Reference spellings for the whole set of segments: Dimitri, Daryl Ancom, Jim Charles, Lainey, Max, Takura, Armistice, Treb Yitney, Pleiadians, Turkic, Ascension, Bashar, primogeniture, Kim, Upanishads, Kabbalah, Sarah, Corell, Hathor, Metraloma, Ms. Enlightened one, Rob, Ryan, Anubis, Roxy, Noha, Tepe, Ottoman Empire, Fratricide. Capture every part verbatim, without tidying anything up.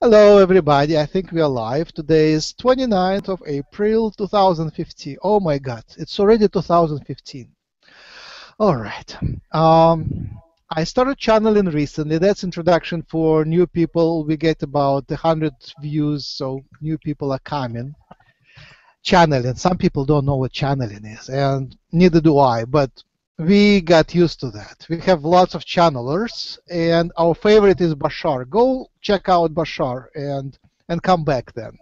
Hello everybody, I think we are live. Today is twenty-ninth of April two thousand fifteen. Oh my god, it's already two thousand fifteen. Alright, um, I started channeling recently. That's introduction for new people. We get about one hundred views, so new people are coming. Channeling, some people don't know what channeling is, and neither do I, but we got used to that. We have lots of channelers, and our favorite is Bashar. Go check out Bashar and and come back then.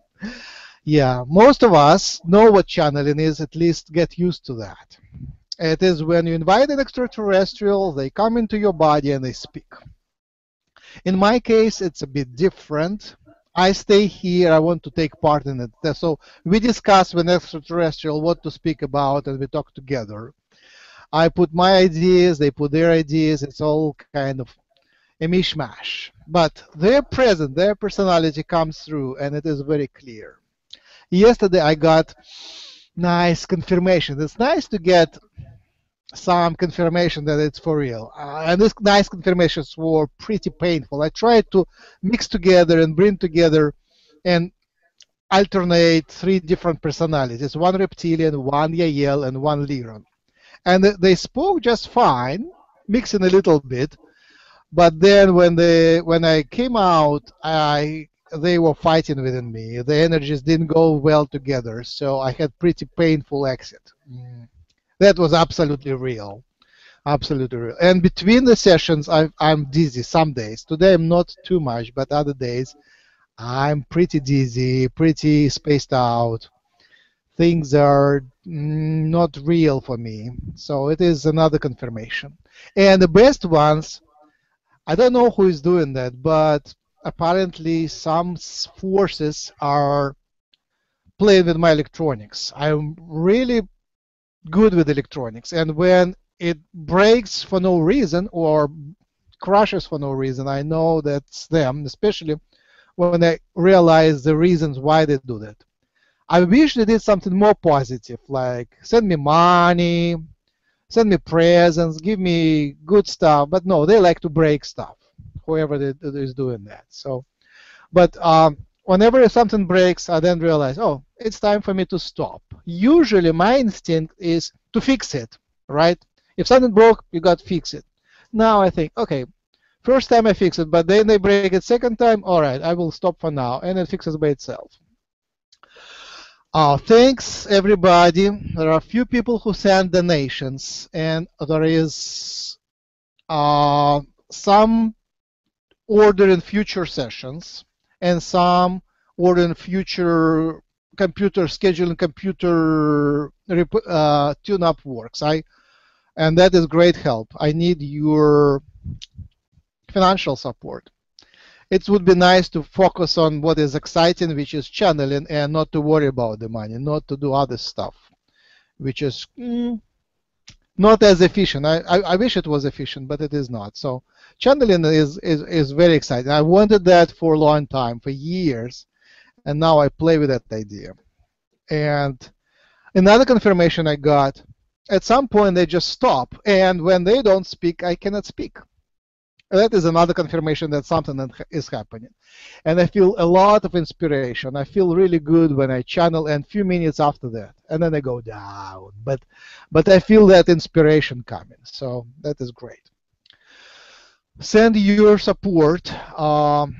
Yeah, most of us know what channeling is, at least get used to that. It is when you invite an extraterrestrial, they come into your body and they speak. In my case, it's a bit different. I stay here, I want to take part in it. So we discuss with an extraterrestrial what to speak about, and we talk together. I put my ideas, they put their ideas, it's all kind of a mishmash. But they're present, their personality comes through, and it is very clear. Yesterday I got nice confirmation. It's nice to get some confirmation that it's for real. Uh, and these nice confirmations were pretty painful. I tried to mix together and bring together and alternate three different personalities, one reptilian, one Yahyel, and one Lyran. And they spoke just fine, mixing a little bit. But then when they when I came out, I they were fighting within me. The energies didn't go well together, so I had pretty painful exit. Mm. That was absolutely real, absolutely real. And between the sessions, I, I'm dizzy some days. Today I'm not too much, but other days I'm pretty dizzy, pretty spaced out. Things are not real for me, so it is another confirmation. And the best ones, I don't know who is doing that, but apparently some forces are playing with my electronics. I'm really good with electronics, and when it breaks for no reason or crashes for no reason, I know that's them, especially when I realize the reasons why they do that. I wish they did something more positive, like send me money, send me presents, give me good stuff. But no, they like to break stuff, whoever is doing that. So, but um, whenever something breaks, I then realize, oh, it's time for me to stop. Usually my instinct is to fix it, right? If something broke, you got to fix it. Now I think, okay, first time I fix it, but then they break it second time, all right, I will stop for now, and it fixes by itself. Uh, thanks everybody. There are a few people who send donations, and there is uh, some order in future sessions and some order in future computer scheduling, computer uh, tune-up works. I and that is great help. I need your financial support. It would be nice to focus on what is exciting, which is channeling, and not to worry about the money, not to do other stuff, which is mm, not as efficient. I, I, I wish it was efficient, but it is not. So channeling is, is, is very exciting. I wanted that for a long time, for years, and now I play with that idea. And another confirmation I got, at some point they just stop, and when they don't speak, I cannot speak. That is another confirmation that something that is happening. And I feel a lot of inspiration. I feel really good when I channel, and a few minutes after that, and then I go down. But but I feel that inspiration coming, so that is great. Send your support. Um,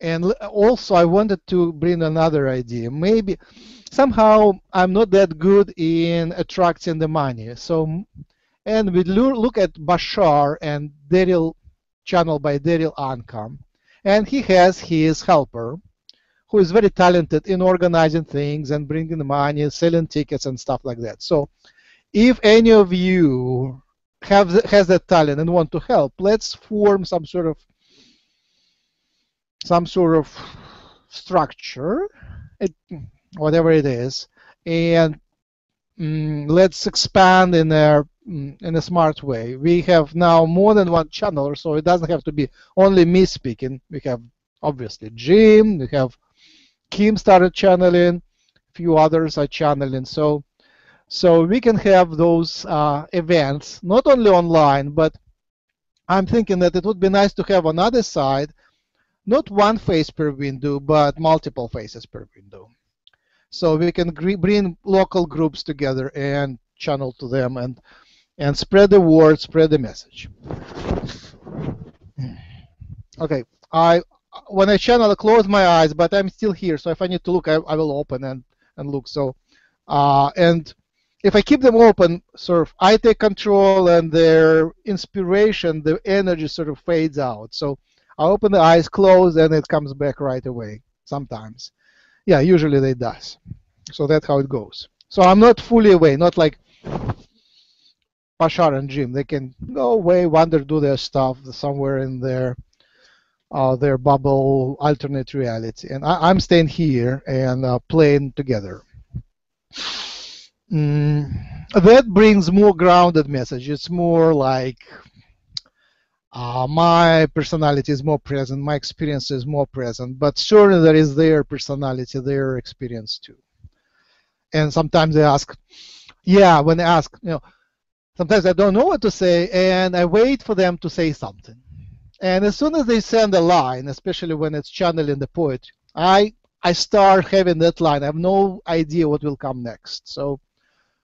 and also I wanted to bring another idea. Maybe somehow I'm not that good in attracting the money. So. And we look at Bashar and Daryl, channel by Daryl Ancom, and he has his helper, who is very talented in organizing things and bringing money, selling tickets and stuff like that. So, if any of you have has that talent and want to help, let's form some sort of some sort of structure, whatever it is, and mm, let's expand in our in a smart way. We have now more than one channel, so it doesn't have to be only me speaking. We have, obviously, Jim, we have Kim started channeling, a few others are channeling, so so we can have those uh, events, not only online, but I'm thinking that it would be nice to have on the other side not one face per window, but multiple faces per window. So we can bring local groups together and channel to them and and spread the word, spread the message. Okay, I when I channel, I close my eyes, but I'm still here. So if I need to look, I, I will open and and look. So uh, and if I keep them open, sort of I take control, and their inspiration, the energy sort of fades out. So I open the eyes, close, and it comes back right away. Sometimes. Yeah, usually it does. So that's how it goes. So I'm not fully away, not like Bashar and Jim. They can go away, wander, do their stuff somewhere in their uh, their bubble, alternate reality. And I, I'm staying here and uh, playing together. Mm, that brings more grounded message. It's more like Uh, my personality is more present, my experience is more present, but certainly there is their personality, their experience too. And sometimes they ask, yeah, when they ask, you know, sometimes I don't know what to say, and I wait for them to say something. And as soon as they send a line, especially when it's channeling the poet, I I start having that line. I have no idea what will come next. So,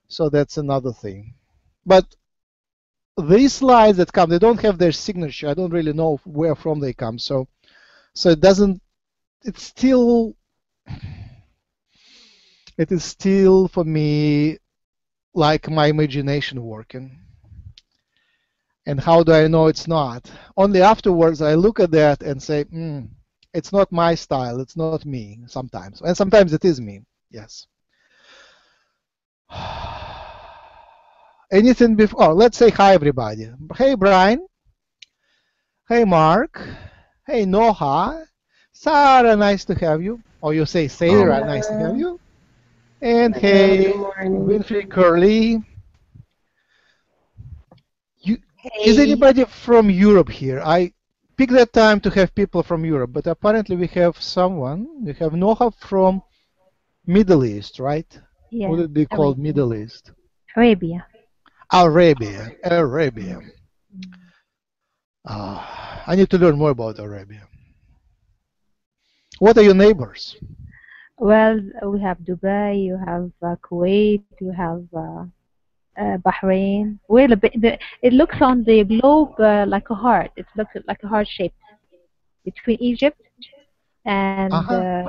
so that's another thing. But these slides that come, they don't have their signature. I don't really know where from they come. So, so it doesn't. It's still. It is still for me, like my imagination working. And how do I know it's not? Only afterwards I look at that and say, mm, "It's not my style. It's not me." Sometimes, and sometimes it is me. Yes. Anything before? Oh, let's say hi, everybody. Hey, Brian. Hey, Mark. Hey, Noha. Sarah, nice to have you. Or you say Sarah, hello. Nice to have you. And hello. Hey, Winfrey Curly. You, hey. Is anybody from Europe here? I picked that time to have people from Europe, but apparently we have someone. We have Noha from Middle East, right? Yeah. What would be called Arabia. Middle East? Arabia. Arabia, Arabia. Uh, I need to learn more about Arabia. What are your neighbors? Well, we have Dubai, you have uh, Kuwait, you have uh, uh, Bahrain. Well, it looks on the globe uh, like a heart. It looks like a heart shape between Egypt and uh-huh. uh,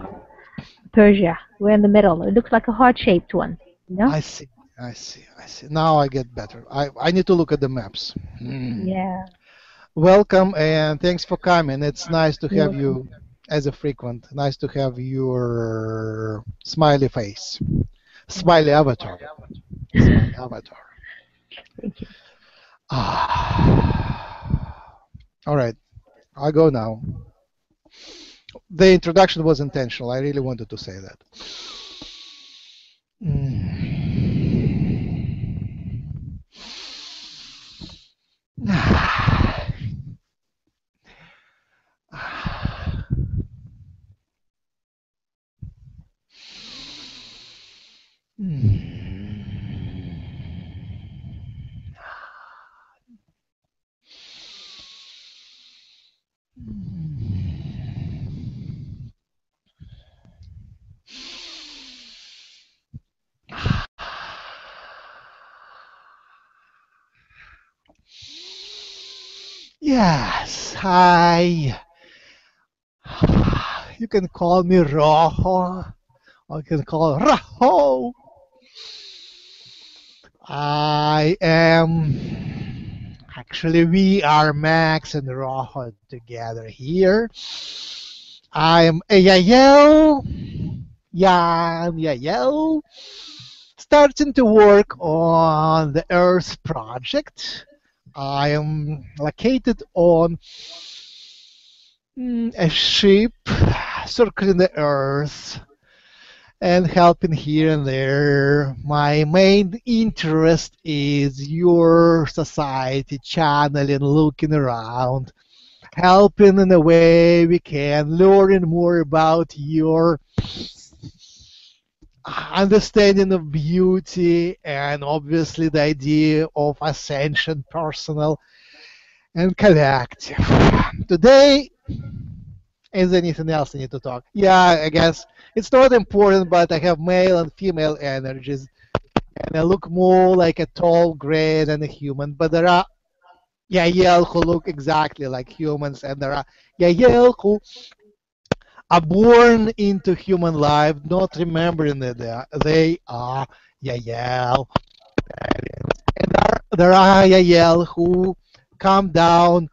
Persia. We're in the middle. It looks like a heart-shaped one. You know? I see. I see, I see. Now I get better. I, I need to look at the maps. Mm. Yeah. Welcome and thanks for coming. It's nice to have you as a frequent. Nice to have your smiley face. Smiley avatar. Smiley avatar. Thank you. Ah. All right. I'll go now. The introduction was intentional. I really wanted to say that. Mm. Yes, hi. You can call me Rohoe, or you can call Rohoe. I am, actually we are Max and Rohoe together here. I am a Yahyel, Yahyel, starting to work on the Earth project. I am located on a ship circling the Earth and helping here and there. My main interest is your society, channeling, looking around, helping in a way we can, learning more about your understanding of beauty and obviously the idea of ascension, personal and collect. Today, is there anything else I need to talk? Yeah, I guess it's not important, but I have male and female energies, and I look more like a tall gray than a human, but there are Yahyel who look exactly like humans, and there are Yahyel who are born into human life, not remembering that they are, they are Yahyel. And there, there are Yahyel who come down,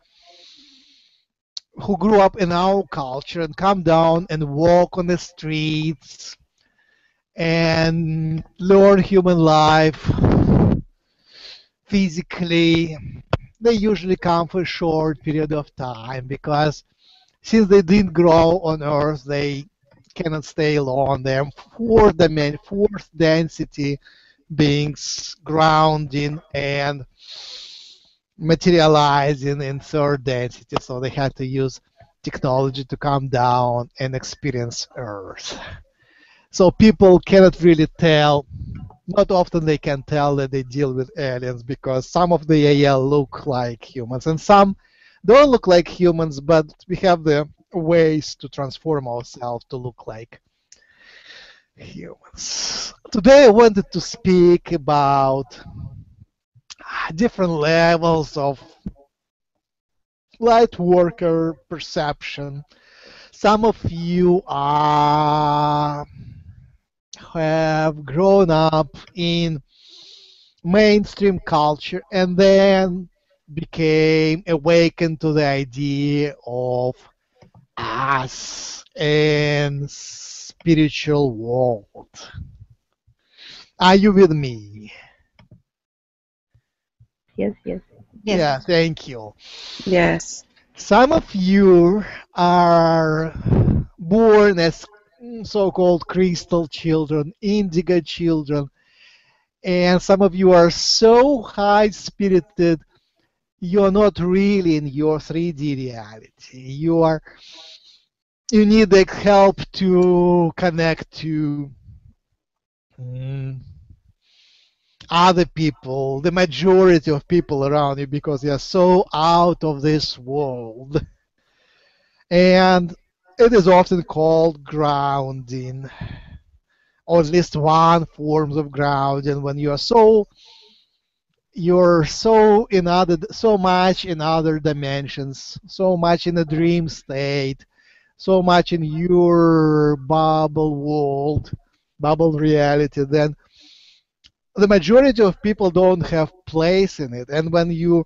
who grew up in our culture and come down and walk on the streets and learn human life physically. They usually come for a short period of time because since they didn't grow on Earth, they cannot stay long. They're fourth dimension, fourth density beings, grounding and materializing in third density, so they had to use technology to come down and experience Earth. So people cannot really tell, not often they can tell that they deal with aliens, because some of the Yahyel look like humans and some don't look like humans, but we have the ways to transform ourselves to look like humans. Today I wanted to speak about different levels of light worker perception. Some of you are, have grown up in mainstream culture and then became awakened to the idea of us and spiritual world. Are you with me? Yes, yes, yes. Yeah, thank you. Yes. Some of you are born as so-called crystal children, indigo children, and some of you are so high-spirited you're not really in your three D reality. You are. You need the help to connect to mm, other people, the majority of people around you, because they are so out of this world. And it is often called grounding, or at least one form of grounding, when you are so you're so in other so much in other dimensions, so much in a dream state, so much in your bubble world, bubble reality, then the majority of people don't have place in it, and when you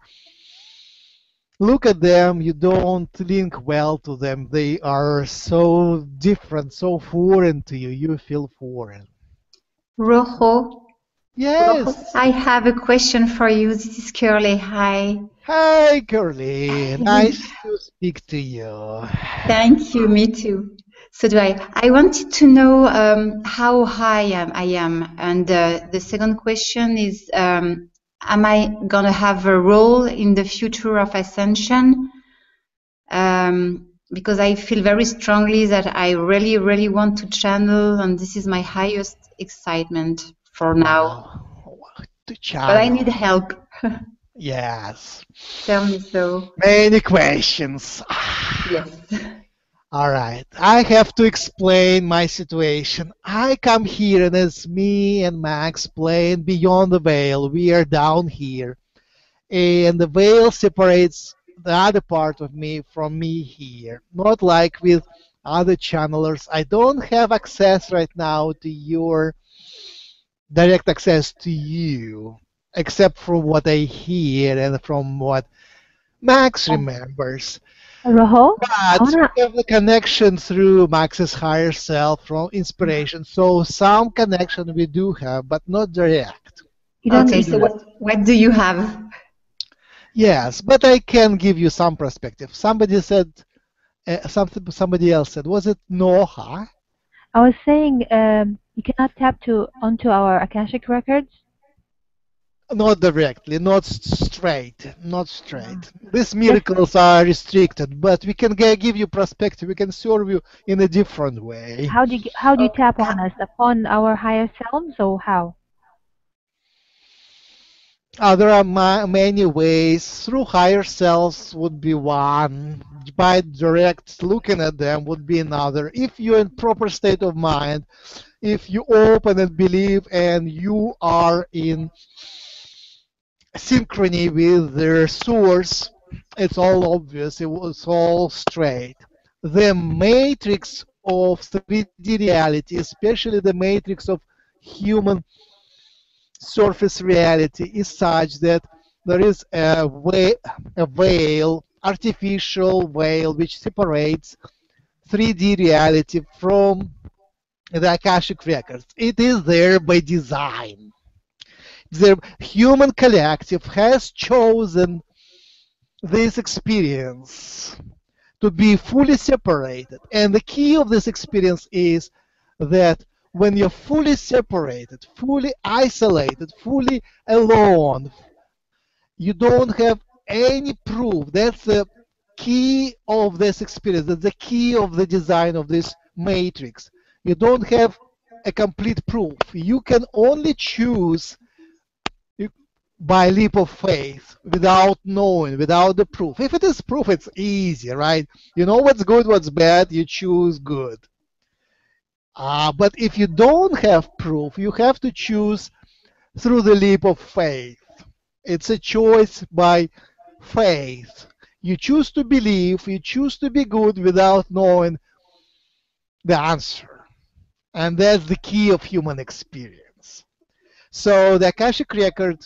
look at them, you don't link well to them. They are so different, so foreign to you. You feel foreign. Rohoe. Yes. Rohoe, I have a question for you. This is Curly. Hi. Hi, Curly. Nice to speak to you. Thank you. Me too. So do I. I wanted to know um, how high am I am, and uh, the second question is, um, am I gonna have a role in the future of ascension? Um, because I feel very strongly that I really, really want to channel, and this is my highest excitement for now. To channel. But I need help. Yes. Tell me so. Many questions. Yes. All right, I have to explain my situation. I come here, and it's me and Max playing Beyond the Veil. We are down here, and the veil separates the other part of me from me here. Not like with other channelers. I don't have access right now to your direct access to you, except from what I hear and from what Max remembers. Rohoe? But we have the connection through Max's higher self from inspiration, so some connection we do have, but not direct. You don't okay, so what, what do you have? Yes, but I can give you some perspective. Somebody said, uh, something. Somebody else said, was it Noha? I was saying um, you cannot tap to onto our Akashic records. Not directly, not straight, not straight. These miracles are restricted, but we can give you perspective. We can serve you in a different way. How do you, how do you tap on us? Upon our higher selves, or how? Uh, there are ma many ways. Through higher selves would be one. By direct looking at them would be another. If you're in proper state of mind, if you open and believe and you are in synchrony with their source, it's all obvious, it was all straight. The matrix of three D reality, especially the matrix of human surface reality, is such that there is a, way, a veil, artificial veil, which separates three D reality from the Akashic records. It is there by design. The human collective has chosen this experience to be fully separated, and the key of this experience is that when you're fully separated, fully isolated, fully alone, you don't have any proof. That's the key of this experience. That's the key of the design of this matrix. You don't have a complete proof. You can only choose by leap of faith, without knowing, without the proof. If it is proof, it's easy, right? You know what's good, what's bad, you choose good. Uh, but if you don't have proof, you have to choose through the leap of faith. It's a choice by faith. You choose to believe, you choose to be good without knowing the answer. And that's the key of human experience. So the Akashic record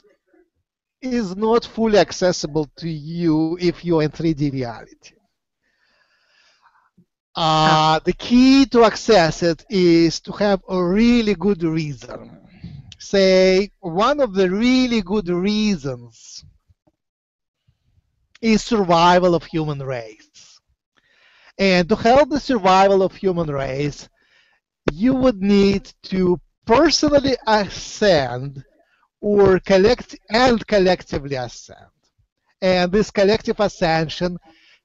is not fully accessible to you if you're in three D reality. Uh, the key to access it is to have a really good reason. Say, one of the really good reasons is survival of human race. And to help the survival of human race, you would need to personally ascend or collect and collectively ascend. And this collective ascension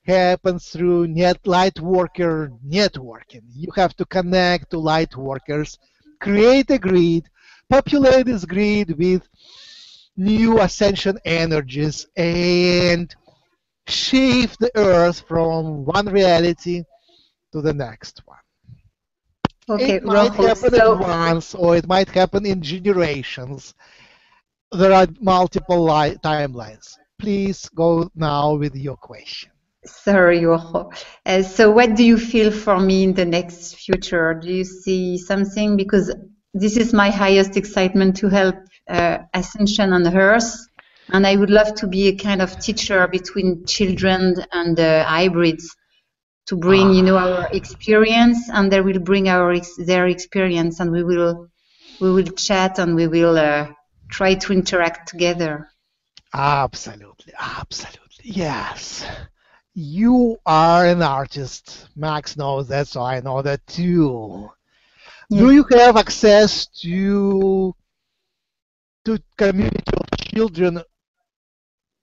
happens through net light worker networking. You have to connect to light workers, create a grid, populate this grid with new ascension energies, and shift the earth from one reality to the next one. Okay, it might Rohoe, happen so at once, or it might happen in generations. There are multiple timelines. Please go now with your question. Sorry, Rohoe. Uh, so what do you feel for me in the next future? Do you see something? Because this is my highest excitement to help uh, ascension on Earth. And I would love to be a kind of teacher between children and uh, hybrids to bring, you know, our experience, and they will bring our ex their experience, and we will, we will chat, and we will... Uh, try to interact together. Absolutely, absolutely, yes. You are an artist. Max knows that, so I know that too. Yes. Do you have access to to community of children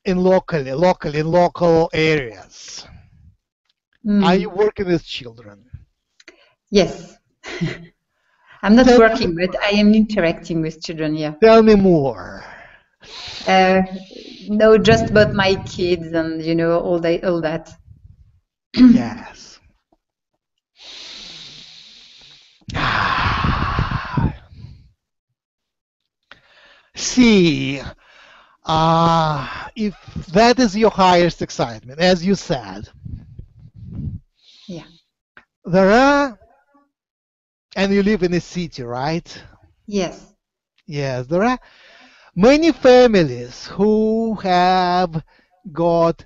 in locally, locally, in local areas? Mm. Are you working with children? Yes. I'm not Tell working, but I am interacting with children, yeah. Tell me more. Uh, no, just about my kids and, you know, all, the, all that. Yes. See, uh, if that is your highest excitement, as you said, yeah, there are... And you live in a city, right? Yes. Yes, there are many families who have got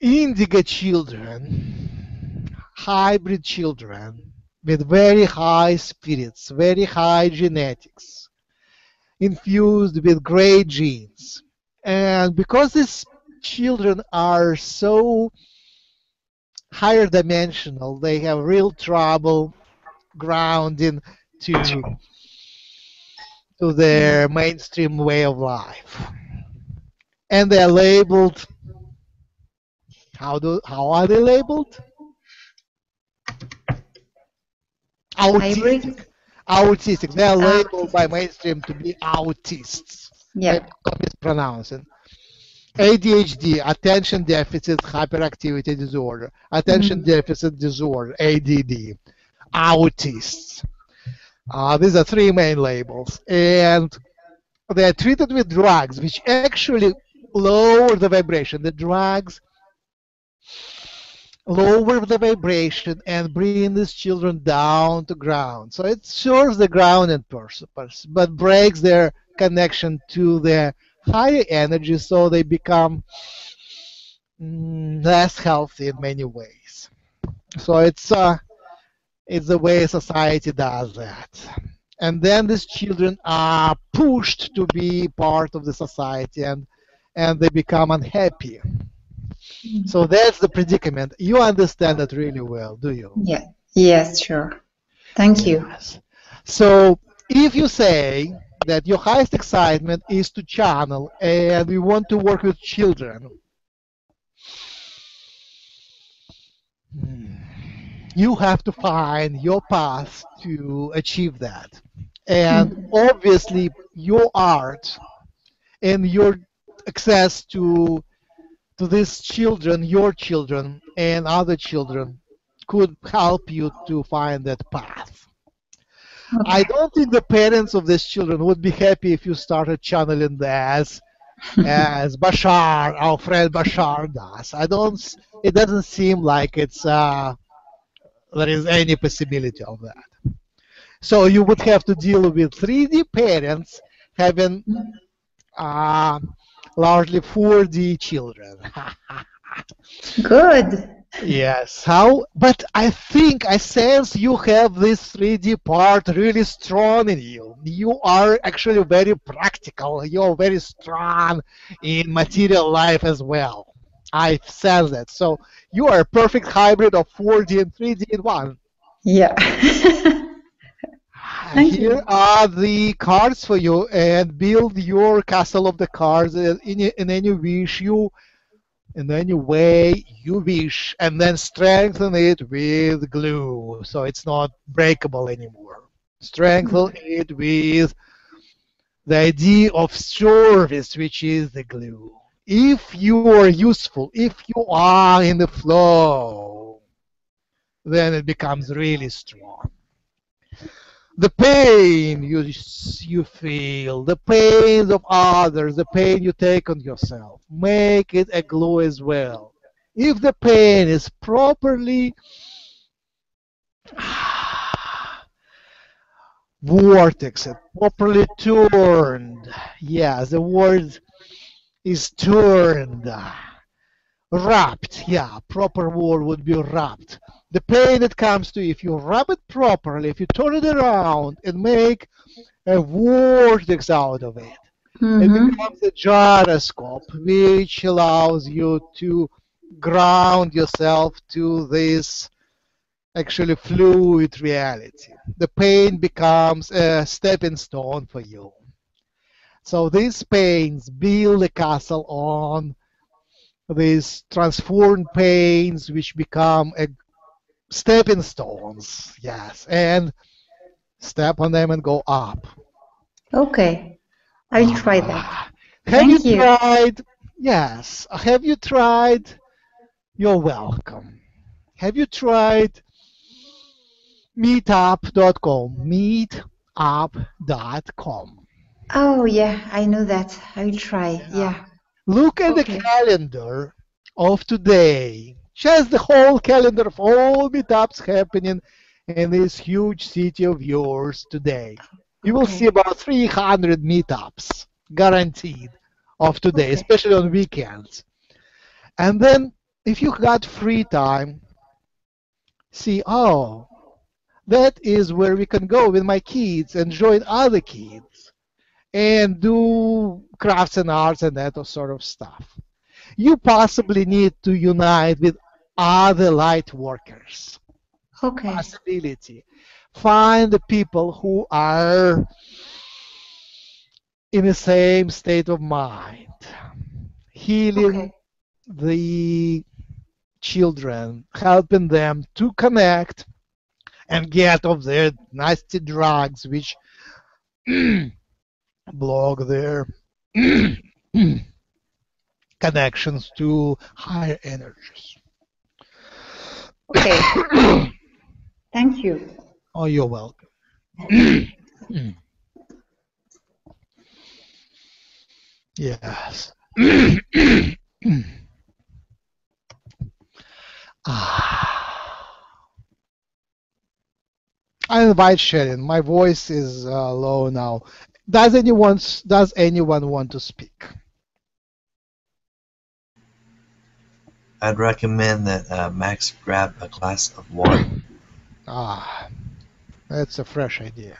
indigo children, hybrid children, with very high spirits, very high genetics, infused with great genes. And because these children are so higher dimensional, they have real trouble grounding to to their mainstream way of life, and they're labeled. How do how are they labeled? Autistic. Autistic. They're labeled by mainstream to be autists. Yep. Mispronounced. A D H D, attention deficit hyperactivity disorder, attention mm-hmm. deficit disorder, A D D, autists. Uh, these are three main labels, and they are treated with drugs, which actually lower the vibration. The drugs lower the vibration and bring these children down to ground. So it serves the grounded person, but breaks their connection to their higher energy, so they become less healthy in many ways. So it's uh, it's the way society does that. And then these children are pushed to be part of the society, and and they become unhappy. Mm-hmm. So that's the predicament. You understand that really well, do you? Yeah. Yes, sure. Thank you. Yes. So if you say that your highest excitement is to channel, and we want to work with children, you have to find your path to achieve that. And obviously, your art and your access to to these children, your children, and other children could help you to find that path. Okay. I don't think the parents of these children would be happy if you started channeling this as Bashar, our friend Bashar, does. I don't. It doesn't seem like it's uh, there is any possibility of that. So you would have to deal with three D parents having uh, largely four D children. Good. Yes. How? But I think I sense you have this three D part really strong in you. You are actually very practical. You are very strong in material life as well. I sense that. So you are a perfect hybrid of four D and three D in one. Yeah. Thank Here you. Are the cards for you, and build your castle of the cards in, in any wish you. in any way you wish, and then strengthen it with glue, so it's not breakable anymore. Strengthen it with the idea of service, which is the glue. If you are useful, if you are in the flow, then it becomes really strong. The pain you, you feel, the pains of others, the pain you take on yourself, make it a glue as well. If the pain is properly vortexed, properly turned, yeah, the word is turned, wrapped, yeah, proper word would be wrapped. The pain that comes to you, if you wrap it properly, if you turn it around and make a vortex out of it, mm-hmm. it becomes a gyroscope, which allows you to ground yourself to this actually fluid reality. The pain becomes a stepping stone for you. So these pains build a castle on these transformed pains, which become a stepping stones, yes, and step on them and go up. Okay, I'll try that. Have Thank you, you tried? Yes. Have you tried? You're welcome. Have you tried meetup dot com? meetup dot com. Oh yeah, I know that. I'll try. Yeah. yeah. Look at okay. the calendar of today. Just the whole calendar of all meetups happening in this huge city of yours today. You will okay. see about three hundred meetups, guaranteed, of today, okay. especially on weekends. And then, if you got free time, see, oh, that is where we can go with my kids and join other kids and do crafts and arts and that sort of stuff. You possibly need to unite with other light workers. Okay. Possibility. Find the people who are in the same state of mind, healing okay. the children, helping them to connect and get off their nasty drugs, which block their connections to higher energies. Okay. Thank you. Oh, you're welcome. Yes. Ah. I invite Sharon. My voice is uh, low now. Does anyone does anyone want to speak? I'd recommend that uh, Max grab a glass of water. Ah, that's a fresh idea.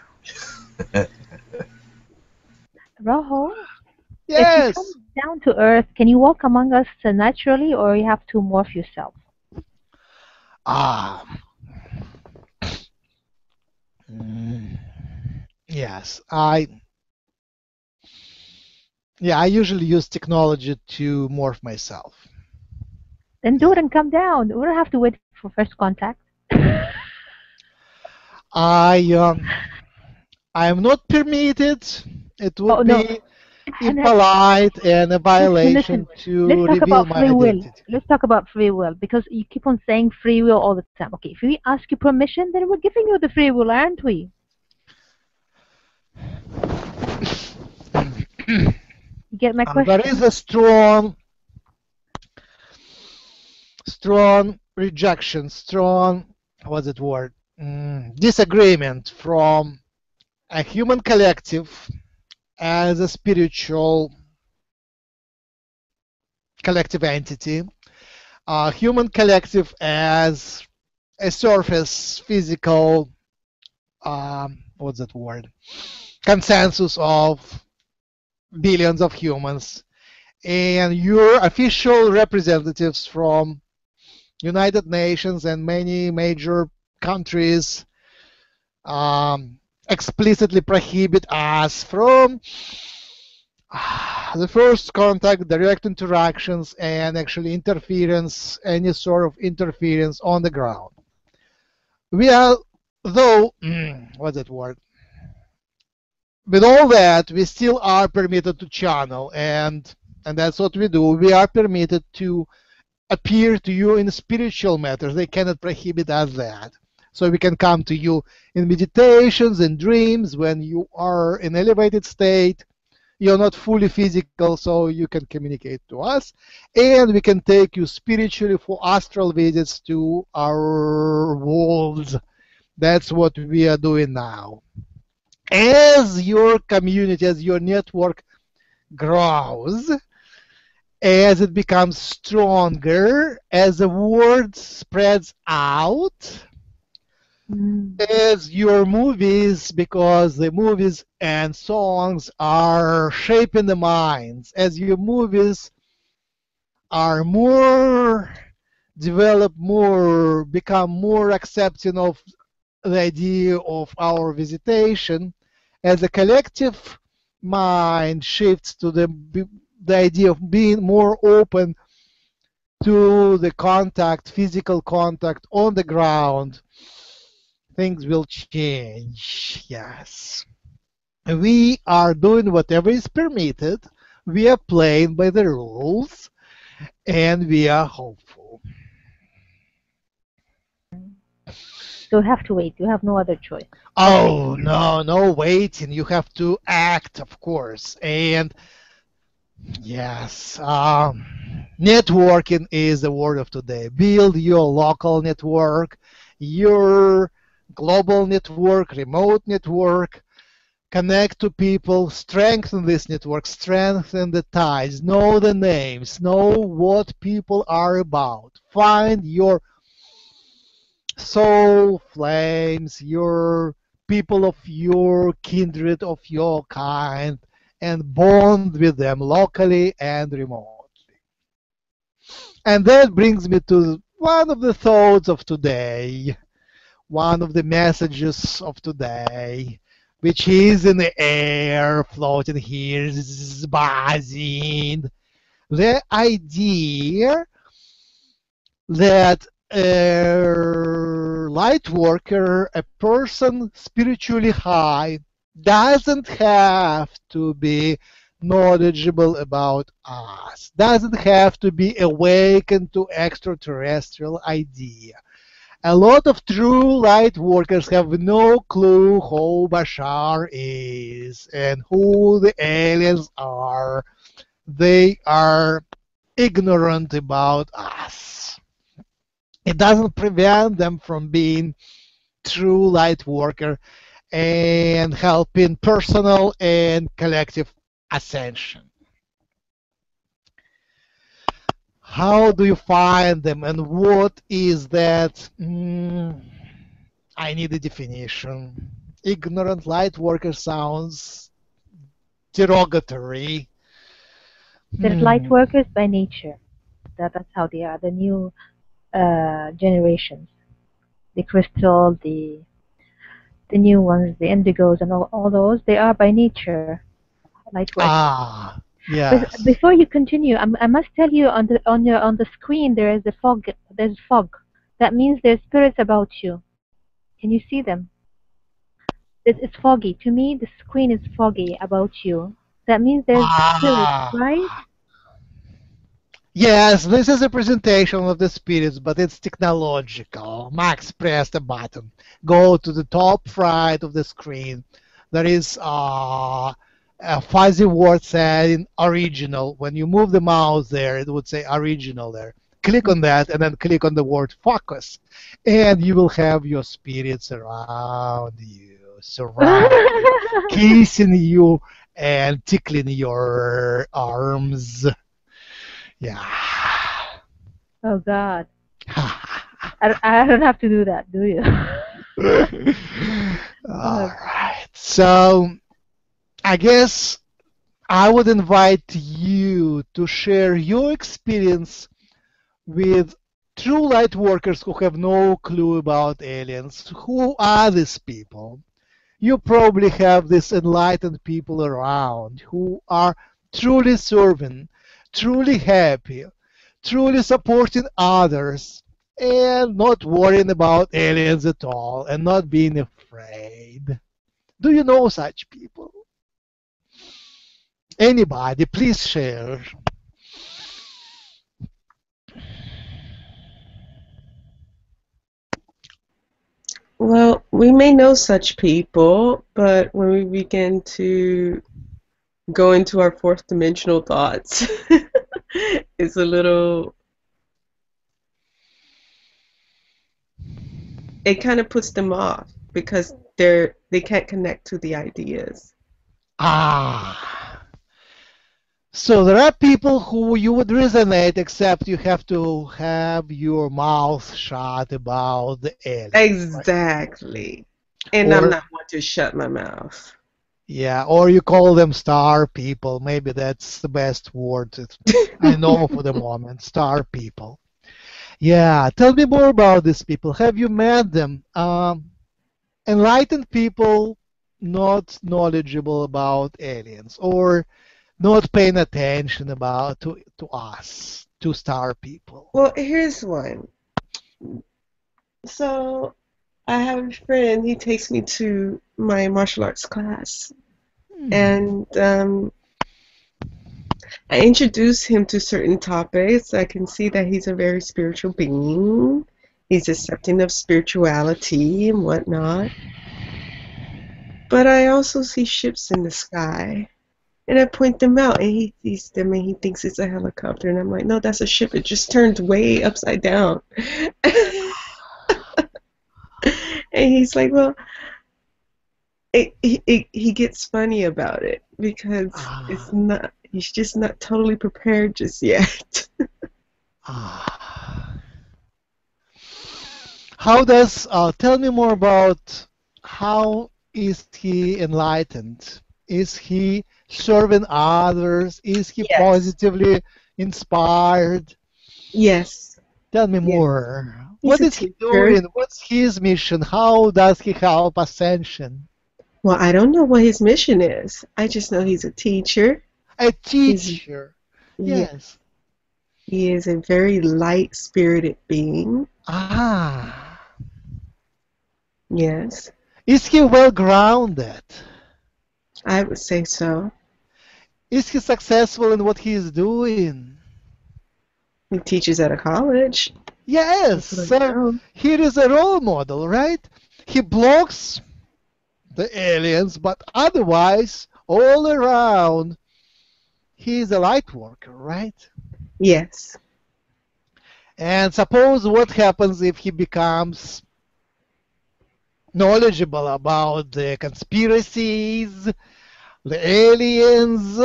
Rohoe? Yes. If you come down to earth, can you walk among us naturally, or you have to morph yourself? Ah. Mm. Yes, I. Yeah, I usually use technology to morph myself. Then do it and come down. We don't have to wait for first contact. I um, I am not permitted. It would oh, no. be impolite and a violation listen, to let's talk reveal about my free identity. Will. Let's talk about free will, because you keep on saying free will all the time. Okay, if we ask you permission, then we're giving you the free will, aren't we? You get my question? Um, there is a strong... strong rejection, strong, what's it word, mm, disagreement from a human collective as a spiritual collective entity, a human collective as a surface, physical, um, what's that word, consensus of billions of humans, and your official representatives from United Nations and many major countries um, explicitly prohibit us from uh, the first contact, direct interactions, and actually interference, any sort of interference on the ground. We are, though, mm, what's that word? With all that, we still are permitted to channel, and and that's what we do. We are permitted to appear to you in spiritual matters. They cannot prohibit us that. So we can come to you in meditations and dreams when you are in elevated state. You're not fully physical, so you can communicate to us. And we can take you spiritually for astral visits to our worlds. That's what we are doing now. As your community, as your network grows, as it becomes stronger, as the word spreads out, mm. as your movies, because the movies and songs are shaping the minds, as your movies are more developed, more become more accepting of the idea of our visitation, as a collective mind shifts to the the idea of being more open to the contact, physical contact on the ground, things will change. Yes. We are doing whatever is permitted. We are playing by the rules, and we are hopeful. So you have to wait. You have no other choice. Oh, no, no waiting. You have to act, of course. And yes, um, networking is the word of today. Build your local network, your global network, remote network. Connect to people, strengthen this network, strengthen the ties, know the names, know what people are about. Find your soul flames, your people of your kindred, of your kind, and bond with them locally and remotely. And that brings me to one of the thoughts of today, one of the messages of today, which is in the air, floating here, buzzing. The idea that a light worker, a person spiritually high, doesn't have to be knowledgeable about us. Doesn't have to be awakened to extraterrestrial idea. A lot of true light workers have no clue who Bashar is and who the aliens are. They are ignorant about us. It doesn't prevent them from being true light worker and helping personal and collective ascension. How do you find them, and what is that? Mm, I need a definition. Ignorant light worker sounds derogatory. They're mm. light workers by nature. That, that's how they are. The new uh, generations, the crystal, the the new ones, the indigos, and all, all those. They are by nature light workers. Ah. Yes. Before you continue, I'm, I must tell you on the on your on the screen there is a fog. There's fog. That means there's spirits about you. Can you see them? It, it's foggy. To me, the screen is foggy about you. That means there's ah. spirits, right? Yes, this is a presentation of the spirits, but it's technological. Max pressed a button. Go to the top right of the screen. There is ah. Uh, a fuzzy word saying original. When you move the mouse there, it would say original there. Click on that and then click on the word focus, and you will have your spirits around you, surround you, kissing you and tickling your arms. Yeah. Oh, God. I, I don't have to do that, do you? All right. So... I guess I would invite you to share your experience with true light workers who have no clue about aliens. Who are these people? You probably have these enlightened people around who are truly serving, truly happy, truly supporting others, and not worrying about aliens at all, and not being afraid. Do you know such people? Anybody, please share. Well, we may know such people, but when we begin to go into our fourth dimensional thoughts, it's a little... It kind of puts them off because they're, they can't connect to the ideas. Ah... So there are people who you would resonate, except you have to have your mouth shut about the alien. Exactly. Right? And or, I'm not one to shut my mouth. Yeah, or you call them star people. Maybe that's the best word that I know for the moment, star people. Yeah, tell me more about these people. Have you met them? Um, enlightened people not knowledgeable about aliens, or... not paying attention about to to us, to star people. Well, here's one. So I have a friend. He takes me to my martial arts class, mm. and um, I introduce him to certain topics. I can see that he's a very spiritual being. He's accepting of spirituality and whatnot. But I also see ships in the sky. And I point them out, and he sees them, and he thinks it's a helicopter. And I'm like, no, that's a ship. It just turned way upside down. And he's like, well, it, it, it, he gets funny about it because ah. it's not. He's just not totally prepared just yet. ah. How does? Uh, tell me more about how is he enlightened? Is he serving others? Is he yes. positively inspired? Yes. Tell me yes. more. He's what is he doing? What's his mission? How does he help ascension? Well, I don't know what his mission is. I just know he's a teacher. A teacher. He's, yes. He is a very light-spirited being. Ah. Yes. Is he well-grounded? I would say so. Is he successful in what he is doing? He teaches at a college. Yes, so here is a role model, right? He blocks the aliens, but otherwise, all around, he is a light worker, right? Yes. And suppose what happens if he becomes knowledgeable about the conspiracies, the aliens,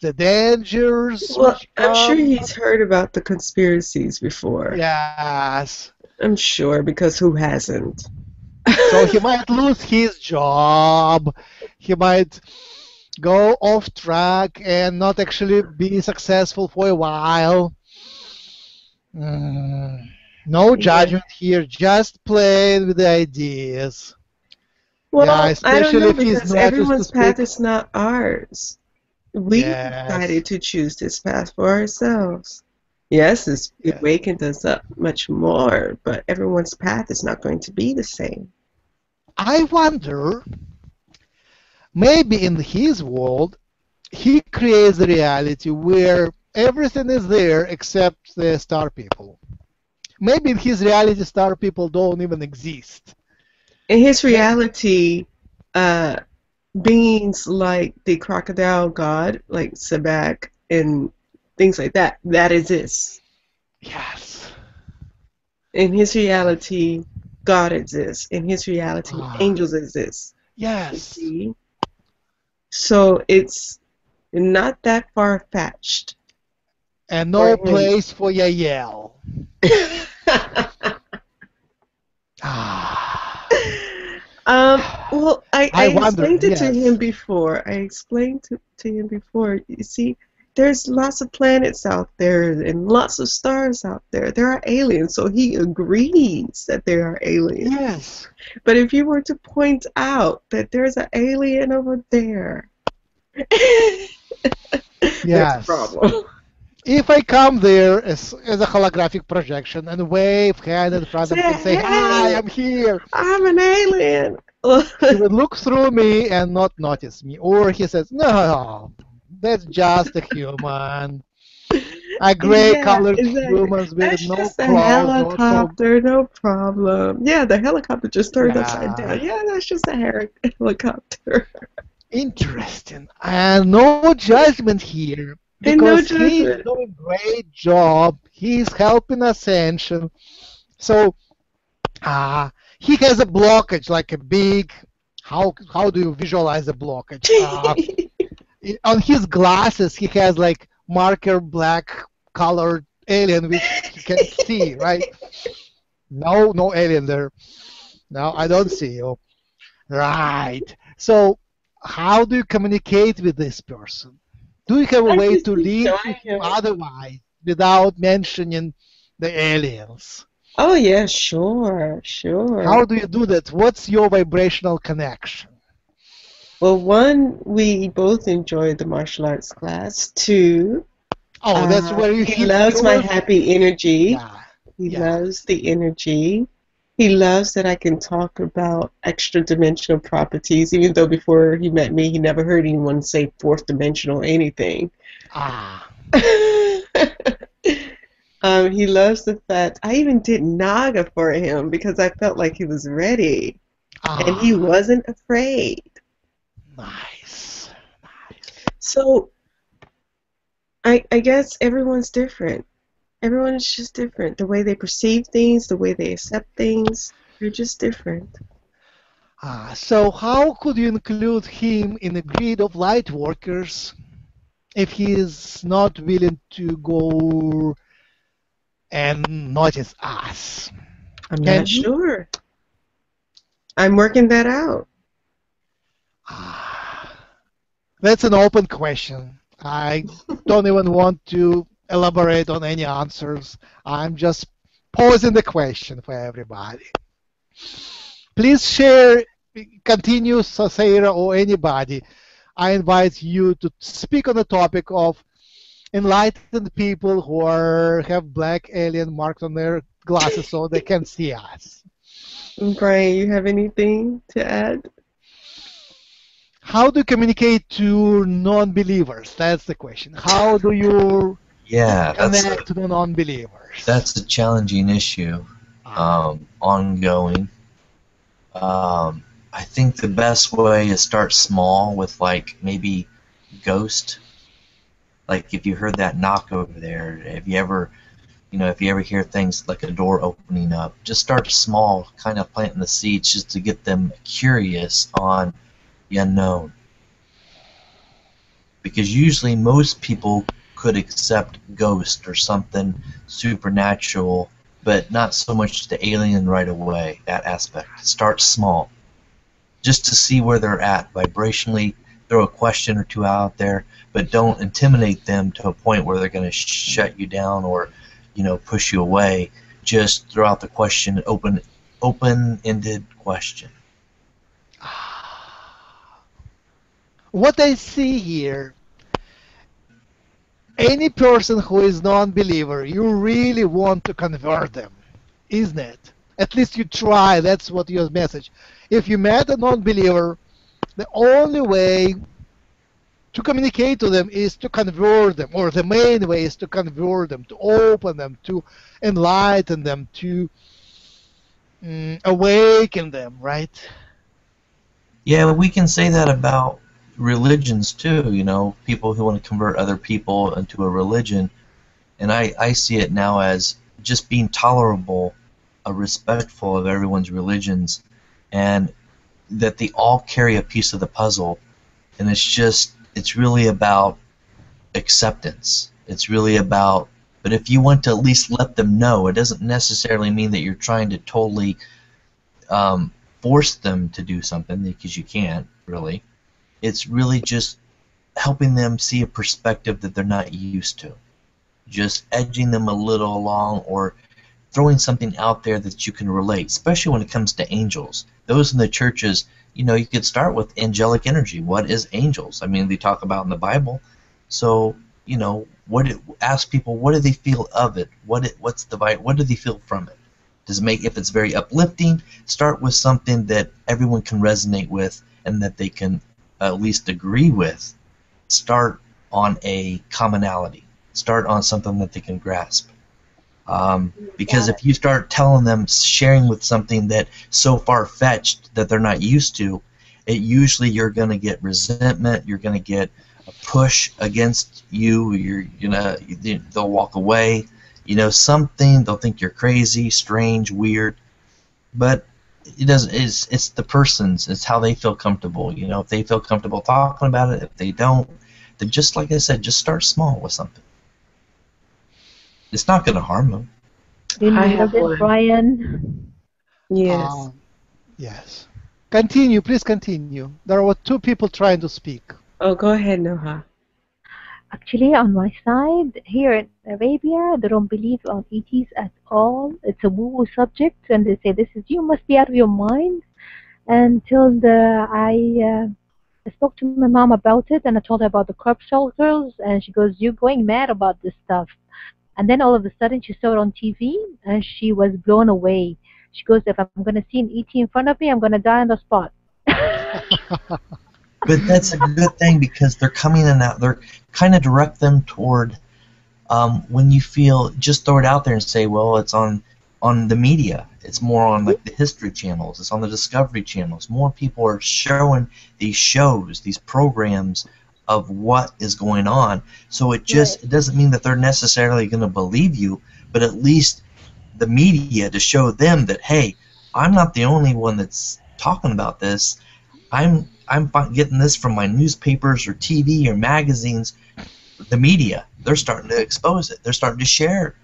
the dangers. Well, I'm sure he's heard about the conspiracies before. Yes. I'm sure, because who hasn't? So he might lose his job. He might go off track and not actually be successful for a while. Mm, no judgment yeah. here. Just play with the ideas. Well, yeah, I don't know, because everyone's path is not ours. We yes. decided to choose this path for ourselves. Yes, it's, it yes. wakened us up much more, but everyone's path is not going to be the same. I wonder, maybe in his world, he creates a reality where everything is there except the star people. Maybe in his reality, star people don't even exist. In his reality, uh, beings like the crocodile god, like Sabak and things like that, that exists. Yes. In his reality, God exists. In his reality, ah. angels exist. Yes. See? So it's not that far-fetched. And no for place him. for Yahyel. ah. Um, well, I, I, I wonder, explained it yes. to him before. I explained to, to him before. You see, there's lots of planets out there and lots of stars out there. There are aliens, so he agrees that there are aliens. Yes. But if you were to point out that there's an alien over there, yes. there's a problem. If I come there as, as a holographic projection and wave hand in front of me and say, hi, I'm here. I'm an alien. He would look through me and not notice me. Or he says, no, that's just a human. A gray-colored yeah, exactly. human with that's no just problem. a helicopter, no problem. Yeah, the helicopter just turned yeah. upside down. Yeah, that's just a helicopter. Interesting. And no judgment here. Because no he's doing a great job, he's helping Ascension, so uh, he has a blockage, like a big, how how do you visualize a blockage? Uh, on his glasses, he has like marker black colored alien, which he can't see, right? No, no alien there. No, I don't see you. Right. So how do you communicate with this person? Do you have a way to lead him otherwise without mentioning the aliens? Oh, yeah, sure, sure. How do you do that? What's your vibrational connection? Well, one, we both enjoy the martial arts class. Two, oh, that's uh, where you he loves my happy energy. Yeah. He yeah. loves the energy. He loves that I can talk about extra-dimensional properties, even though before he met me, he never heard anyone say fourth-dimensional anything. Ah. um, he loves the fact I even did Naga for him because I felt like he was ready, ah. and he wasn't afraid. Nice. Nice. So I, I guess everyone's different. Everyone is just different. The way they perceive things, the way they accept things, they're just different. Ah, so how could you include him in a grid of light workers if he is not willing to go and notice us? I'm Can not you? sure. I'm working that out. Ah, that's an open question. I don't even want to elaborate on any answers. I'm just posing the question for everybody. Please share, continue, Sarah or anybody. I invite you to speak on the topic of enlightened people who are, have black alien marks on their glasses so they can see us. Brian, you have anything to add? how do you communicate to non-believers? That's the question. How do you yeah, connect a, to the non-believers? That's a challenging issue, um, ongoing. Um, I think the best way is start small with, like, maybe ghost. Like, if you heard that knock over there, if you ever, you know, if you ever hear things like a door opening up, just start small, kind of planting the seeds just to get them curious on the unknown. Because usually most people could accept ghost or something supernatural, but not so much the alien right away, that aspect. Start small, just to see where they're at vibrationally. Throw a question or two out there, but don't intimidate them to a point where they're going to sh shut you down or, you know, push you away. Just throw out the question, open, open-ended question. What I see here, any person who is non-believer, you really want to convert them, isn't it? At least you try. That's what your message. If you met a non-believer, the only way to communicate to them is to convert them, or the main way is to convert them, to open them, to enlighten them, to um, awaken them, right? Yeah, we can say that about religions too, you know, people who want to convert other people into a religion. And I, I see it now as just being tolerable, uh, respectful of everyone's religions, and that they all carry a piece of the puzzle, and it's just, it's really about acceptance. It's really about, but if you want to at least let them know, it doesn't necessarily mean that you're trying to totally um, force them to do something, because you can't, really. It's really just helping them see a perspective that they're not used to. Just edging them a little along, or throwing something out there that you can relate, especially when it comes to angels. Those in the churches, you know, you could start with angelic energy. What is angels? I mean, they talk about in the Bible. So, you know, what it, ask people, what do they feel of it? What it, what's the vibe? What do they feel from it? Does it make, if it's very uplifting, start with something that everyone can resonate with and that they can at least agree with. Start on a commonality. Start on something that they can grasp. Um, because if you start telling them, sharing with something that's so far-fetched that they're not used to, it usually you're going to get resentment, you're going to get a push against you, you're, you know, they'll walk away, you know, something, they'll think you're crazy, strange, weird, but it doesn't, it's, it's the person's, it's how they feel comfortable, you know, if they feel comfortable talking about it, if they don't, then just like I said, just start small with something. It's not going to harm them. Didn't I have it, Brian? Yes. Um, yes. Continue, please continue. There were two people trying to speak. Oh, go ahead, Noha. Actually, on my side, here in Arabia, they don't believe on E Ts at all. It's a woo-woo subject, and they say, this is, you must be out of your mind. Until the, I... Uh, I spoke to my mom about it, and I told her about the crop circles, and she goes, you're going mad about this stuff. And then all of a sudden she saw it on T V, and she was blown away. She goes, if I'm going to see an E T in front of me, I'm going to die on the spot. But that's a good thing, because they're coming in out, they're kind of direct them toward um, when you feel, just throw it out there and say, well, it's on, on the media. It's more on like the history channels. It's on the Discovery channels. More people are showing these shows, these programs, of what is going on. So it just, it doesn't mean that they're necessarily going to believe you, but at least the media to show them that, hey, I'm not the only one that's talking about this. I'm I'm getting this from my newspapers or T V or magazines. The media, they're starting to expose it. They're starting to share it.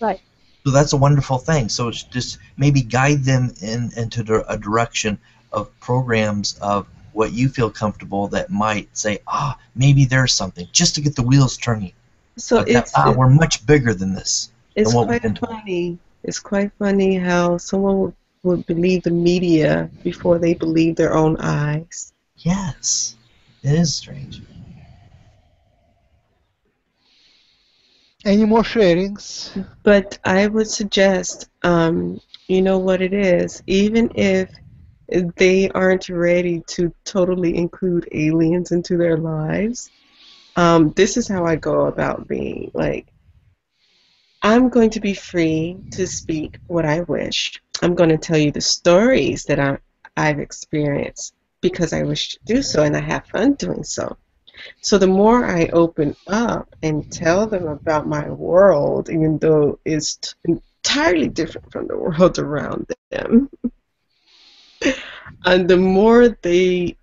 Right. So that's a wonderful thing. So it's just maybe guide them in into a direction of programs of what you feel comfortable that might say, ah, oh, maybe there's something, just to get the wheels turning. So like it's, that, ah, it, we're much bigger than this. It's than quite funny. It's quite funny how someone would, would believe the media before they believe their own eyes. Yes, it is strange. Any more sharings? But I would suggest, um, you know what it is, even if they aren't ready to totally include aliens into their lives. Um, this is how I go about being, like, I'm going to be free to speak what I wish. I'm going to tell you the stories that I, I've experienced because I wish to do so, and I have fun doing so. So the more I open up and tell them about my world, even though it's entirely different from the world around them, and the more they,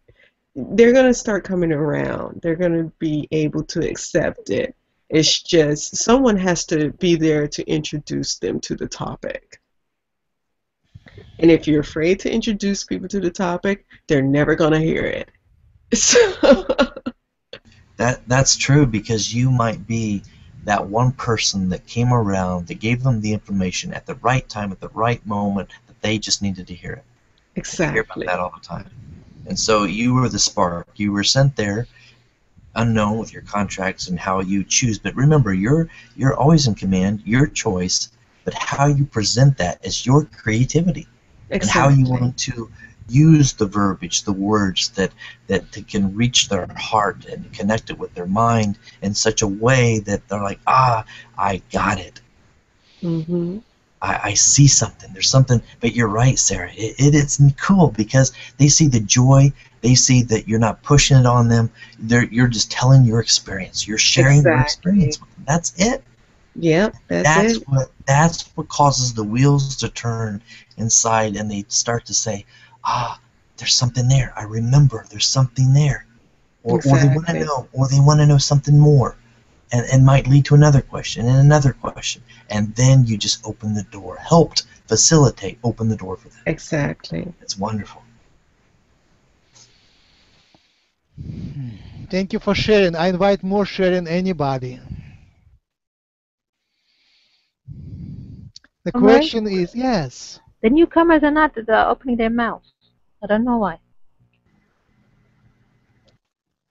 they're going to start coming around. They're going to be able to accept it. It's just someone has to be there to introduce them to the topic. And if you're afraid to introduce people to the topic, they're never going to hear it. So... That, that's true, because you might be that one person that came around, that gave them the information at the right time, at the right moment, that they just needed to hear it. Exactly. I hear about that all the time. And so you were the spark. You were sent there, unknown with your contracts and how you choose. But remember, you're, you're always in command, your choice, but how you present that is your creativity. Exactly. And how you want to... use the verbiage, the words that, that that can reach their heart and connect it with their mind in such a way that they're like, ah, I got it. Mm-hmm. I, I see something. There's something. But you're right, Sarah. It, it, it's cool because they see the joy. They see that you're not pushing it on them. They're, you're just telling your experience. You're sharing exactly. your experience with them. That's it. Yep, that's, that's it. What, that's what causes the wheels to turn inside, and they start to say, ah, there's something there. I remember there's something there. Or, exactly. or they want to know, or they want to know something more. And, and might lead to another question and another question. And then you just open the door. Helped facilitate, open the door for them. Exactly. It's wonderful. Thank you for sharing. I invite more sharing, anybody. The All question right. is, yes. The newcomers are not uh, opening their mouths. I don't know why.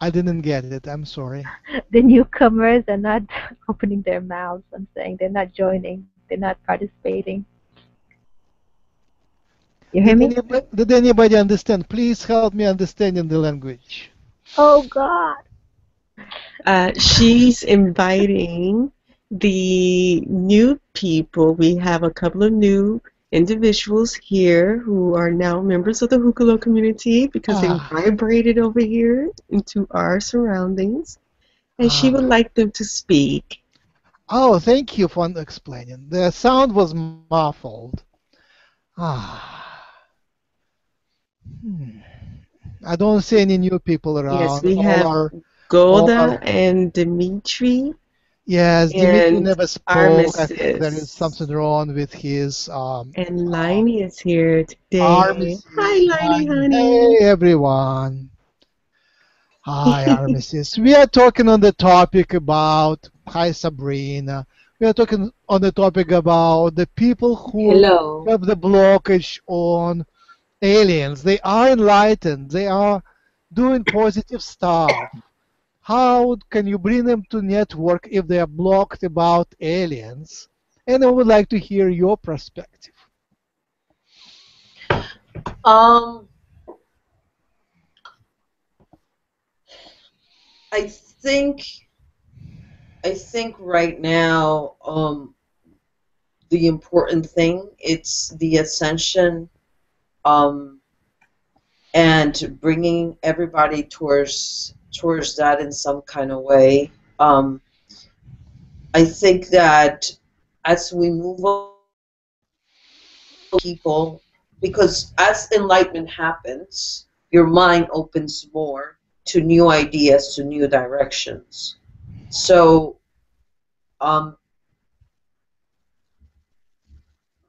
I didn't get it. I'm sorry. The newcomers are not opening their mouths. I'm saying they're not joining. They're not participating. You hear me? Did anybody, did anybody understand? Please help me understand in the language. Oh, God. Uh, she's inviting the new people. We have a couple of new individuals here who are now members of the Hucolo community because ah. they vibrated over here into our surroundings, and ah. she would like them to speak. Oh, thank you for explaining. The sound was muffled. Ah. Hmm. I don't see any new people around. Yes, we all have our, Golda our, and Dimitri. Yes, Dimitri never spoke. Armistice. I think there is something wrong with his... Um, and Lainey um, is here today. Armistice. Hi, Lainey, honey. Hey, everyone. Hi, Armistice. We are talking on the topic about... Hi, Sabrina. We are talking on the topic about the people who Hello. have the blockage on aliens. They are enlightened. They are doing positive stuff. How can you bring them to network if they are blocked about aliens? And I would like to hear your perspective. Um, I think, I think right now, um, the important thing it's the ascension, um, and bringing everybody towards. towards that in some kind of way. Um, I think that as we move on, people, because as enlightenment happens, your mind opens more to new ideas, to new directions. So, um,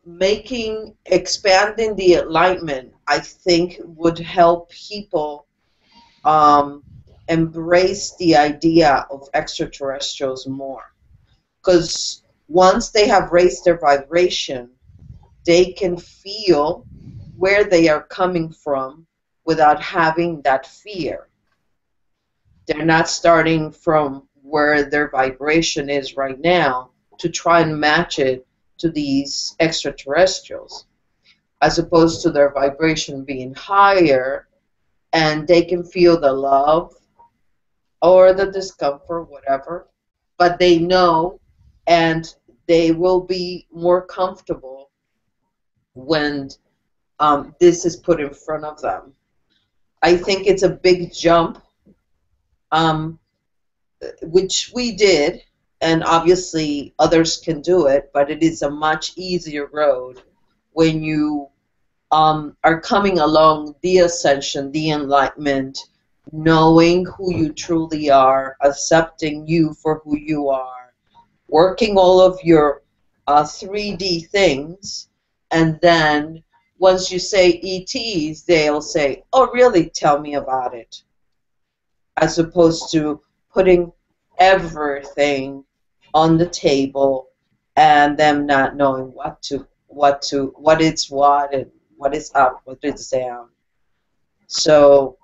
making, expanding the enlightenment, I think would help people um, embrace the idea of extraterrestrials more, because once they have raised their vibration, they can feel where they are coming from without having that fear. They're not starting from where their vibration is right now to try and match it to these extraterrestrials. as opposed to their vibration being higher, and they can feel the love or the discomfort, whatever, but they know, and they will be more comfortable when um, this is put in front of them. I think it's a big jump, um, which we did, and obviously others can do it, but it is a much easier road when you um, are coming along the ascension, the enlightenment, knowing who you truly are, accepting you for who you are, working all of your uh, three D things, and then once you say E Ts, they'll say, oh, really, tell me about it, as opposed to putting everything on the table and them not knowing what to, what to, what is what and what is up, what is down. So,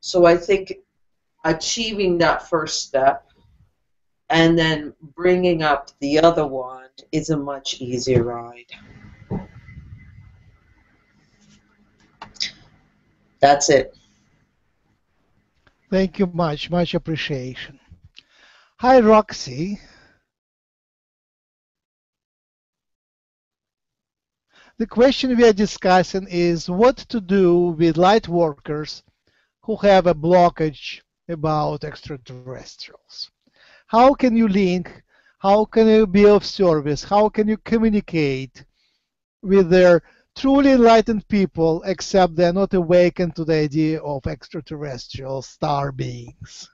so I think achieving that first step and then bringing up the other one is a much easier ride. That's it. Thank you much, much appreciation. Hi, Roxy. The question we are discussing is what to do with light workers who have a blockage about extraterrestrials. How can you link? How can you be of service? How can you communicate with their truly enlightened people, except they're not awakened to the idea of extraterrestrial star beings?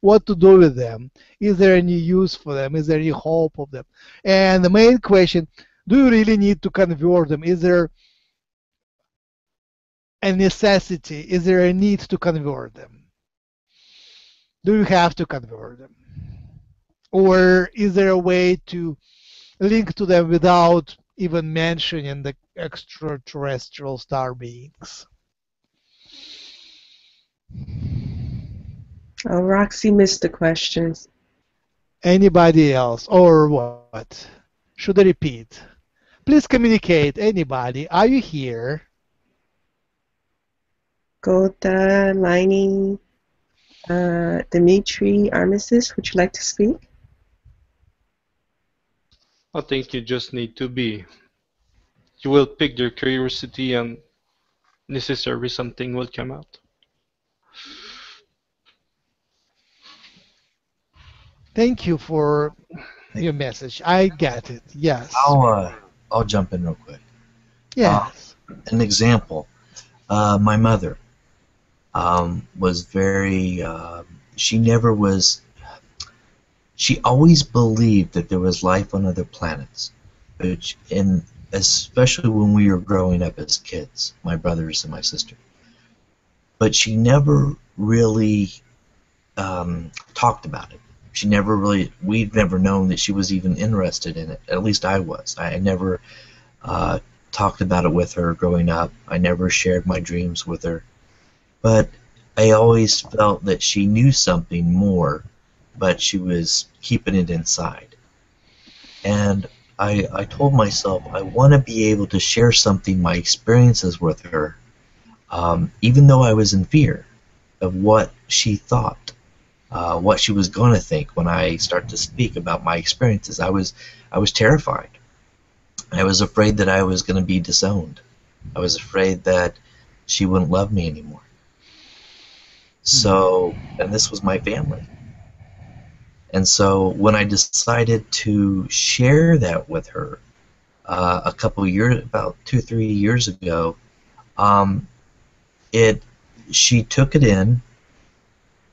What to do with them? Is there any use for them? Is there any hope of them? And the main question, do you really need to convert them? Is there a necessity? Is there a need to convert them? Do you have to convert them? Or is there a way to link to them without even mentioning the extraterrestrial star beings? Oh, Roxy missed the questions. Anybody else? Or what? Should I repeat? Please communicate. Anybody? Are you here? Gota, Lainey, uh, Dimitri, Armistice, would you like to speak? I think you just need to be. You will pick your curiosity and necessarily something will come out. Thank you for Thank your message. I got it. Yes. I'll, uh, I'll jump in real quick. Yes. Uh, an example. Uh, my mother um, was very, uh, she never was, she always believed that there was life on other planets, which, and especially when we were growing up as kids, my brothers and my sister. But she never really um, talked about it. She never really, we'd never known that she was even interested in it. At least I was. I, I never uh, talked about it with her growing up. I never shared my dreams with her. But I always felt that she knew something more, but she was keeping it inside. And I, I told myself I want to be able to share something, my experiences with her, um, even though I was in fear of what she thought. Uh, what she was going to think when I start to speak about my experiences. I was I was terrified. I was afraid that I was going to be disowned. I was afraid that she wouldn't love me anymore. So, and this was my family. And so when I decided to share that with her uh, a couple years, about two, three years ago, um, it she took it in.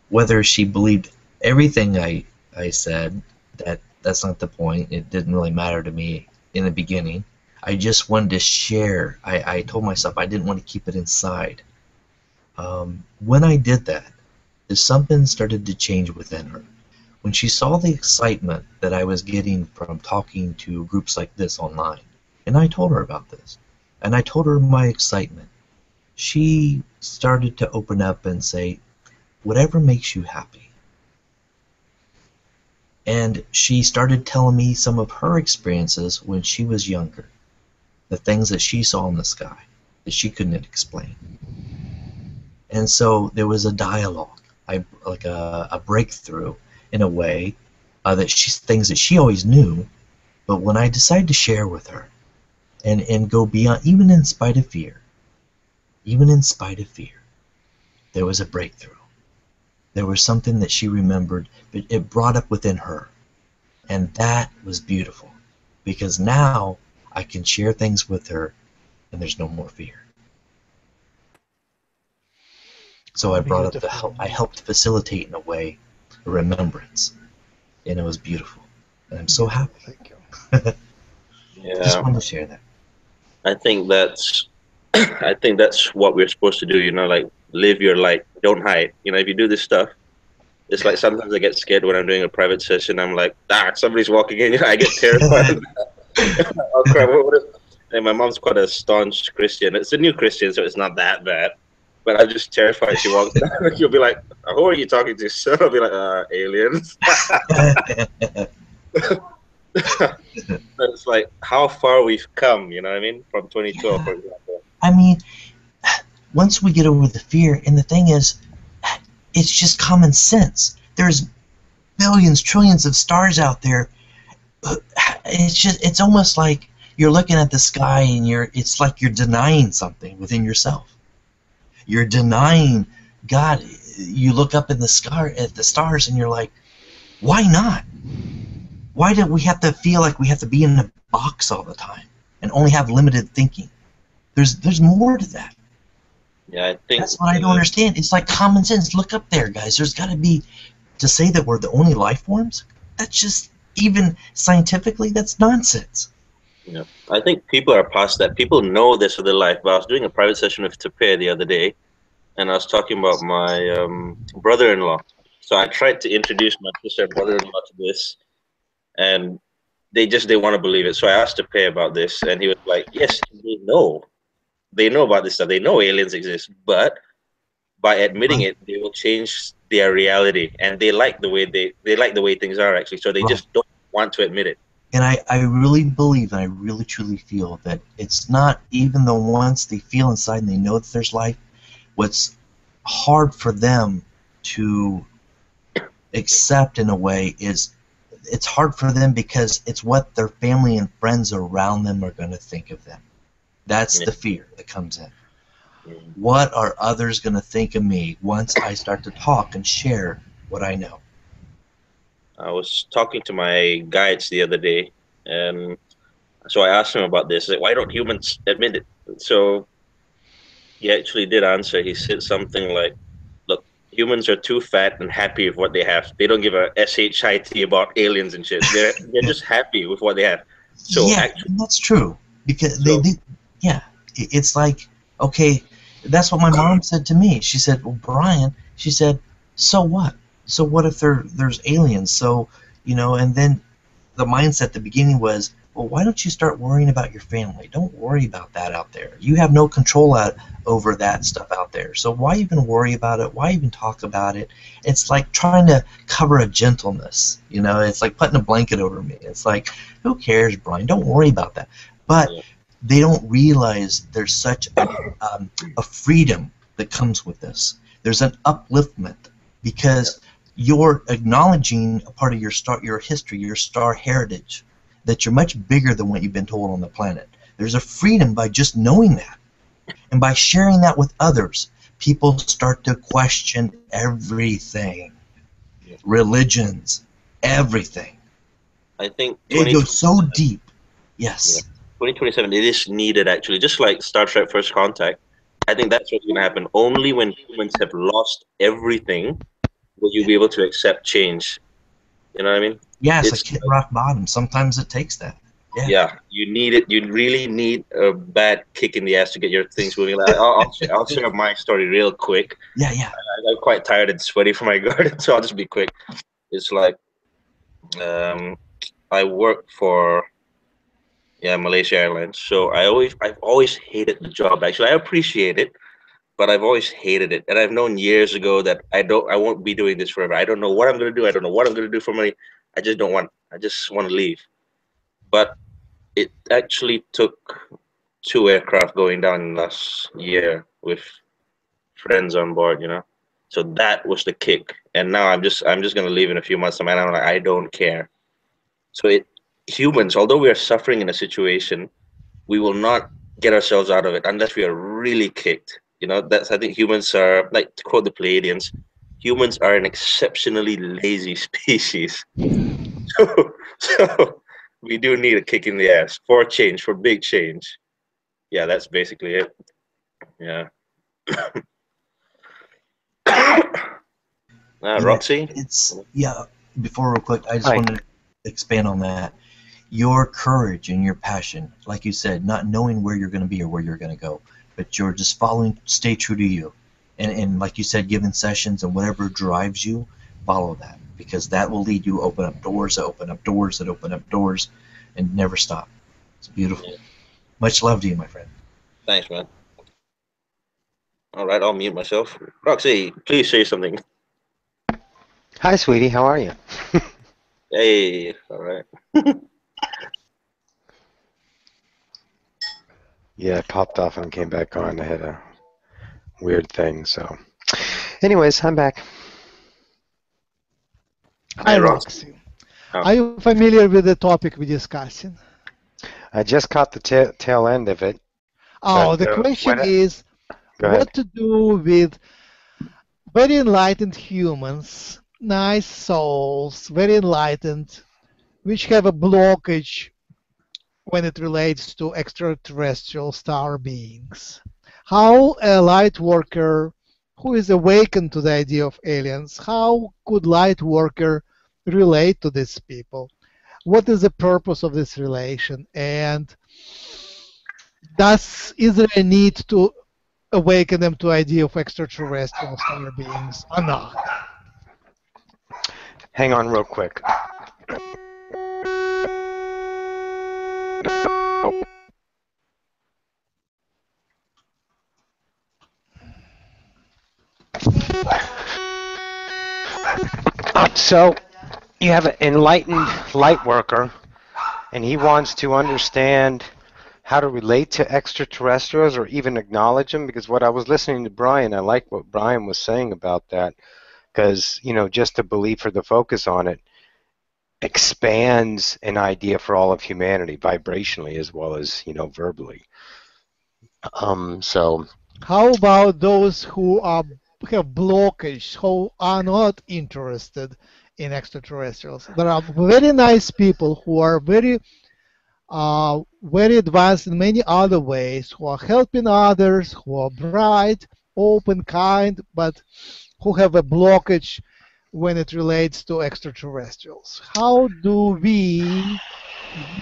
Whether she believed everything I, I said, that that's not the point. It didn't really matter to me in the beginning. I just wanted to share. I, I told myself I didn't want to keep it inside. Um, when I did that, something started to change within her. When she saw the excitement that I was getting from talking to groups like this online, and I told her about this, and I told her my excitement, she started to open up and say, whatever makes you happy. And she started telling me some of her experiences when she was younger. the things that she saw in the sky that she couldn't explain. And so there was a dialogue, I, like a, a breakthrough in a way, uh, that she's things that she always knew, but when I decided to share with her and, and go beyond, even in spite of fear, even in spite of fear, there was a breakthrough. There was something that she remembered, but it brought up within her. And that was beautiful, because now I can share things with her and there's no more fear. So I brought up the help. I helped facilitate in a way a remembrance, and it was beautiful. And I'm so happy. Thank you. Yeah. Just wanted to share that. I think that's, I think that's what we're supposed to do. You know, like live your life. Don't hide. You know, if you do this stuff, it's like sometimes I get scared when I'm doing a private session. I'm like, ah, somebody's walking in. You know, I get terrified. Oh, crap, what, what and my mom's quite a staunch Christian. It's a new Christian, so it's not that bad. But I'm just terrified she walks down. You'll be like, who are you talking to? So I'll be like, uh, aliens. But it's like, how far we've come, you know what I mean? From twenty twelve, yeah. For example. I mean, once we get over the fear, and the thing is, it's just common sense. There's billions, trillions of stars out there. It's just, it's almost like you're looking at the sky and you're, it's like you're denying something within yourself. You're denying God. You look up in the sky at the stars, and you're like, "Why not? Why do we have to feel like we have to be in a box all the time and only have limited thinking? There's there's more to that." Yeah, I think that's what I don't understand. It's like common sense. Look up there, guys. There's got to be to say that we're the only life forms. That's just even scientifically, that's nonsense. Yeah. I think people are past that. People know this for their life. But I was doing a private session with Tepe the other day, and I was talking about my um, brother-in-law. So I tried to introduce my sister and brother-in-law to this, and they just they want to believe it. So I asked Tepe about this, and he was like, yes, they know. They know about this stuff. They know aliens exist, but by admitting it, they will change their reality, and they like the way they they like the way things are actually. So they just don't want to admit it. And I, I really believe, and I really truly feel that it's not even the ones they feel inside and they know that there's life. What's hard for them to accept in a way is it's hard for them because it's what their family and friends around them are going to think of them. That's the fear that comes in. What are others going to think of me once I start to talk and share what I know? I was talking to my guides the other day, and so I asked him about this. I said, why don't humans admit it? So he actually did answer. He said something like, look, humans are too fat and happy with what they have. They don't give a shit about aliens and shit. They're, they're just happy with what they have. So yeah, actually, that's true. Because so, they, they, yeah, it's like, okay, that's what my mom said to me. She said, well, Brian, she said, so what? So what if there there's aliens? So, you know, and then the mindset at the beginning was, well, why don't you start worrying about your family? Don't worry about that out there. You have no control out, over that stuff out there. So why even worry about it? Why even talk about it? It's like trying to cover a gentleness. You know, it's like putting a blanket over me. It's like, who cares, Brian? Don't worry about that. But they don't realize there's such a, um, a freedom that comes with this. There's an upliftment because you're acknowledging a part of your star, your history, your star heritage, that you're much bigger than what you've been told on the planet. There's a freedom by just knowing that. And by sharing that with others, people start to question everything. Yeah. Religions, everything. I think it goes so deep. Yes. Yeah. twenty twenty-seven, it is needed actually, just like Star Trek First Contact. I think that's what's going to happen. Only when humans have lost everything will you be able to accept change. You know what I mean? Yeah, it's, it's like hitting rock bottom. Sometimes it takes that. Yeah. Yeah, you need it. You really need a bad kick in the ass to get your things moving. Like, I'll, I'll, share, I'll share my story real quick. Yeah, yeah. I, I'm quite tired and sweaty from my garden, so I'll just be quick. It's like um, I work for yeah Malaysia Airlines, so I always I've always hated the job. Actually, I appreciate it, but I've always hated it. And I've known years ago that I don't, I won't be doing this forever. I don't know what I'm going to do. I don't know what I'm going to do for money. I just don't want, I just want to leave. But it actually took two aircraft going down last year with friends on board, you know. So that was the kick. And now I'm just I'm just gonna leave in a few months, and I'm like, I don't care. So it humans, although we are suffering in a situation, we will not get ourselves out of it unless we are really kicked. You know, that's I think humans are, like to quote the Pleiadians, humans are an exceptionally lazy species. So, so we do need a kick in the ass for change, for big change. Yeah, that's basically it. Yeah. Uh, Roxy? It's, yeah, before real quick, I just Hi. wanted to expand on that. Your courage and your passion, like you said, not knowing where you're going to be or where you're going to go, but you're just following, stay true to you. And, and like you said, giving sessions and whatever drives you, follow that. Because that will lead you open up doors that open up doors that open up doors and never stop. It's beautiful. Yeah. Much love to you, my friend. Thanks, man. All right, I'll mute myself. Roxy, please say something. Hi, sweetie. How are you? Hey, all right. Yeah, I popped off and came back on. I had a weird thing, so. Anyways, I'm back. Hi, Roxy. Oh. Are you familiar with the topic we're discussing? I just caught the ta tail end of it. Oh, the question is what to do with very enlightened humans, nice souls, very enlightened, which have a blockage when it relates to extraterrestrial star beings. How a light worker who is awakened to the idea of aliens, how could light worker relate to these people? What is the purpose of this relation? And does is there a need to awaken them to the idea of extraterrestrial star beings or not? Hang on real quick. Oh. So you have an enlightened light worker, and he wants to understand how to relate to extraterrestrials or even acknowledge them, because what I was listening to Brian, I like what Brian was saying about that, because, you know, just the belief or the focus on it expands an idea for all of humanity vibrationally as well as, you know, verbally. Um, so how about those who are have blockage, who are not interested in extraterrestrials? There are very nice people who are very uh, very advanced in many other ways, who are helping others, who are bright, open, kind, but who have a blockage when it relates to extraterrestrials. How do we,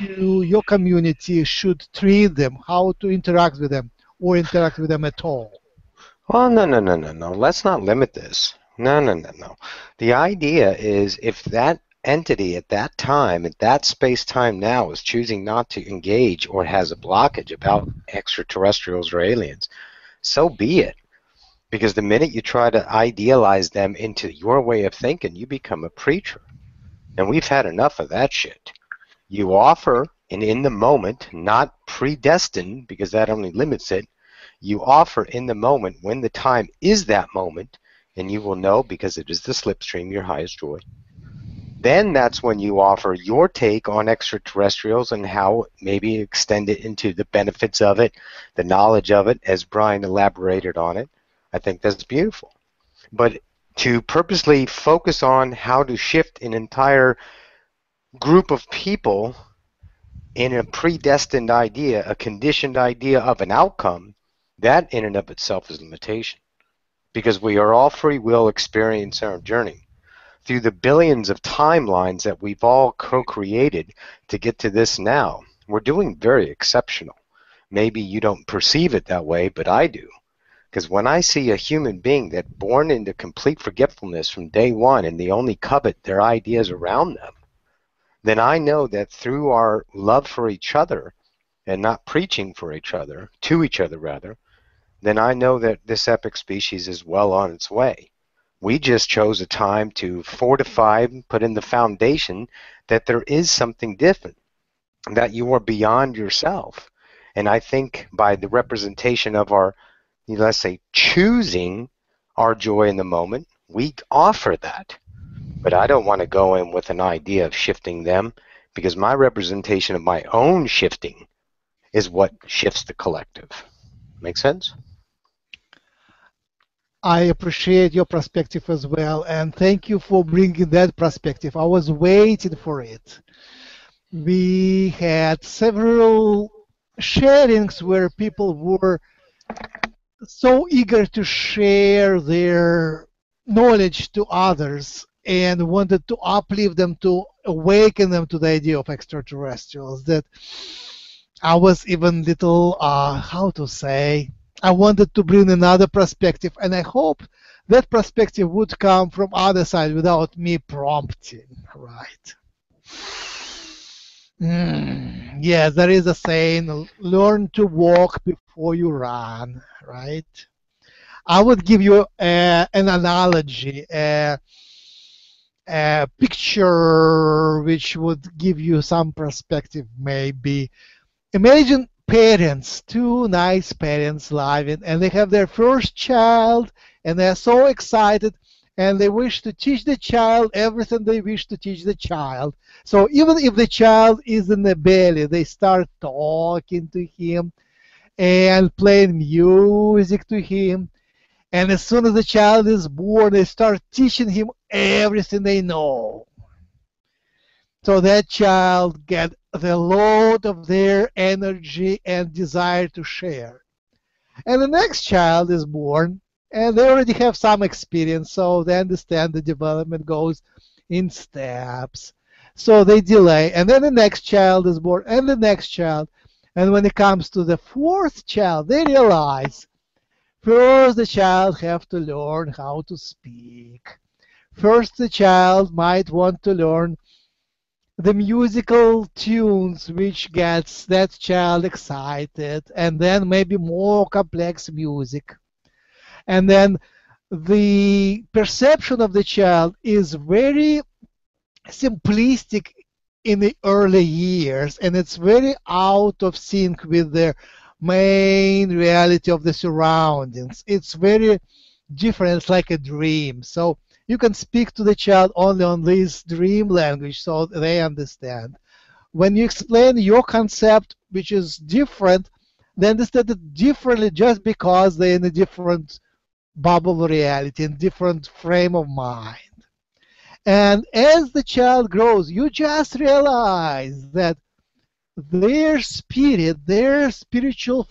you, your community, should treat them, how to interact with them, or interact with them at all? Well, no, no, no, no, no. Let's not limit this. No, no, no, no. The idea is if that entity at that time, at that space-time now, is choosing not to engage or has a blockage about extraterrestrials or aliens, so be it. Because the minute you try to idealize them into your way of thinking, you become a preacher. And we've had enough of that shit. You offer, and in the moment, not predestined, because that only limits it, you offer in the moment when the time is that moment, and you will know because it is the slipstream, your highest joy. Then that's when you offer your take on extraterrestrials and how maybe extend it into the benefits of it, the knowledge of it, as Brian elaborated on it. I think that's beautiful. But to purposely focus on how to shift an entire group of people in a predestined idea, a conditioned idea of an outcome, that in and of itself is limitation, because we are all free will experience our journey through the billions of timelines that we've all co-created to get to this now. We're doing very exceptional. Maybe you don't perceive it that way, but I do, because when I see a human being that born into complete forgetfulness from day one and they only covet their ideas around them, then I know that through our love for each other and not preaching for each other, to each other rather, then I know that this epic species is well on its way. We just chose a time to fortify and put in the foundation that there is something different, that you are beyond yourself, And I think by the representation of our, let's say, choosing our joy in the moment, we offer that. But I don't want to go in with an idea of shifting them, because my representation of my own shifting is what shifts the collective. Make sense? I appreciate your perspective as well, and thank you for bringing that perspective. I was waiting for it. We had several sharings where people were so eager to share their knowledge to others and wanted to uplift them, to awaken them to the idea of extraterrestrials, that I was even little, uh, how to say, I wanted to bring another perspective, and I hope that perspective would come from other side without me prompting, right? Mm, yeah, there is a saying, learn to walk before you run, right? I would give you uh, an analogy, uh, a picture which would give you some perspective maybe. Imagine parents, two nice parents living, and they have their first child, and they're so excited, and they wish to teach the child everything they wish to teach the child. So even if the child is in the belly, they start talking to him and playing music to him. And as soon as the child is born, they start teaching him everything they know. So that child gets the load of their energy and desire to share. And the next child is born, and they already have some experience, so they understand the development goes in steps. So they delay, and then the next child is born, and the next child. And when it comes to the fourth child, they realize, first the child have to learn how to speak. First the child might want to learn the musical tunes which gets that child excited, and then maybe more complex music. And then the perception of the child is very simplistic in the early years, and it's very out of sync with the main reality of the surroundings. It's very different, it's like a dream. So you can speak to the child only on this dream language, so they understand. When you explain your concept, which is different, they understand it differently just because they're in a different bubble of reality, in a different frame of mind. And as the child grows, you just realize that their spirit, their spiritual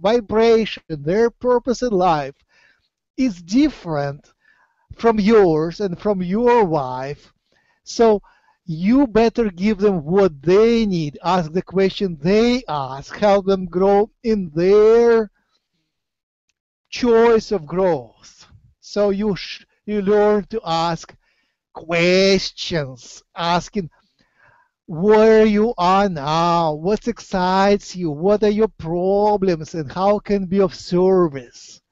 vibration, their purpose in life is different from yours and from your wife, so you better give them what they need, ask the question they ask, help them grow in their choice of growth. So you sh you learn to ask questions, asking where you are now, what excites you, what are your problems, and how can be of service.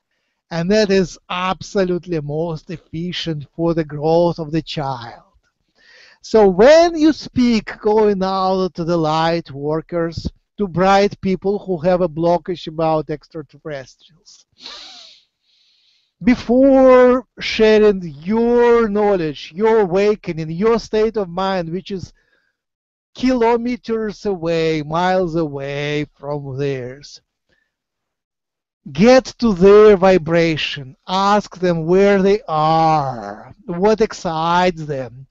And that is absolutely most efficient for the growth of the child. So when you speak, going out to the light workers, to bright people who have a blockage about extraterrestrials, before sharing your knowledge, your awakening, your state of mind, which is kilometers away, miles away from theirs, get to their vibration, ask them where they are, what excites them,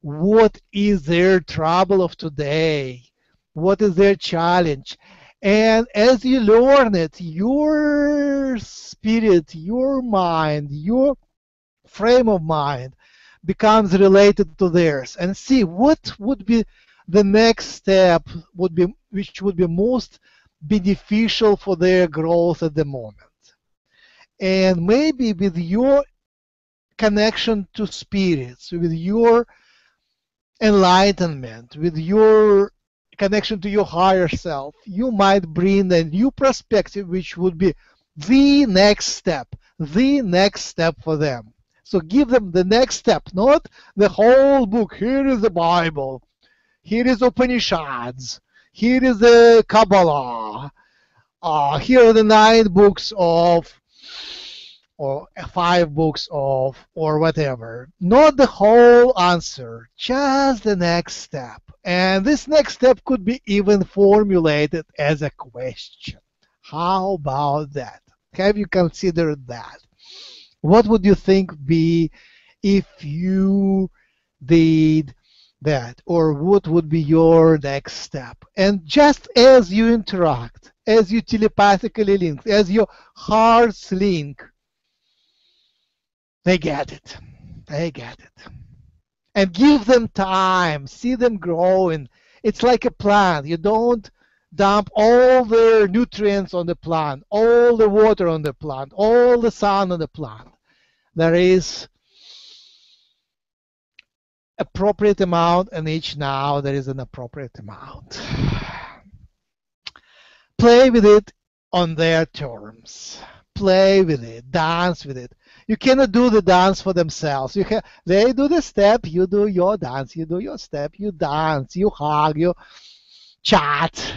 what is their trouble of today, what is their challenge. And as you learn it, your spirit, your mind, your frame of mind becomes related to theirs, and see what would be the next step would be, which would be most beneficial for their growth at the moment. And maybe with your connection to spirits, with your enlightenment, with your connection to your higher self, you might bring a new perspective which would be the next step, the next step for them. So give them the next step, not the whole book. Here is the Bible, here is Upanishads, here is the Kabbalah, uh, here are the nine books of, or five books of, or whatever. Not the whole answer, just the next step. And this next step could be even formulated as a question. How about that? Have you considered that? What would you think be if you did that? Or what would be your next step? And just as you interact, as you telepathically link, as your hearts link, they get it. They get it. And give them time. See them growing. It's like a plant. You don't dump all the nutrients on the plant, all the water on the plant, all the sun on the plant. There is appropriate amount, and each now there is an appropriate amount. Play with it on their terms. Play with it. Dance with it. You cannot do the dance for themselves. You have, they do the step, you do your dance, you do your step, you dance, you hug, you chat.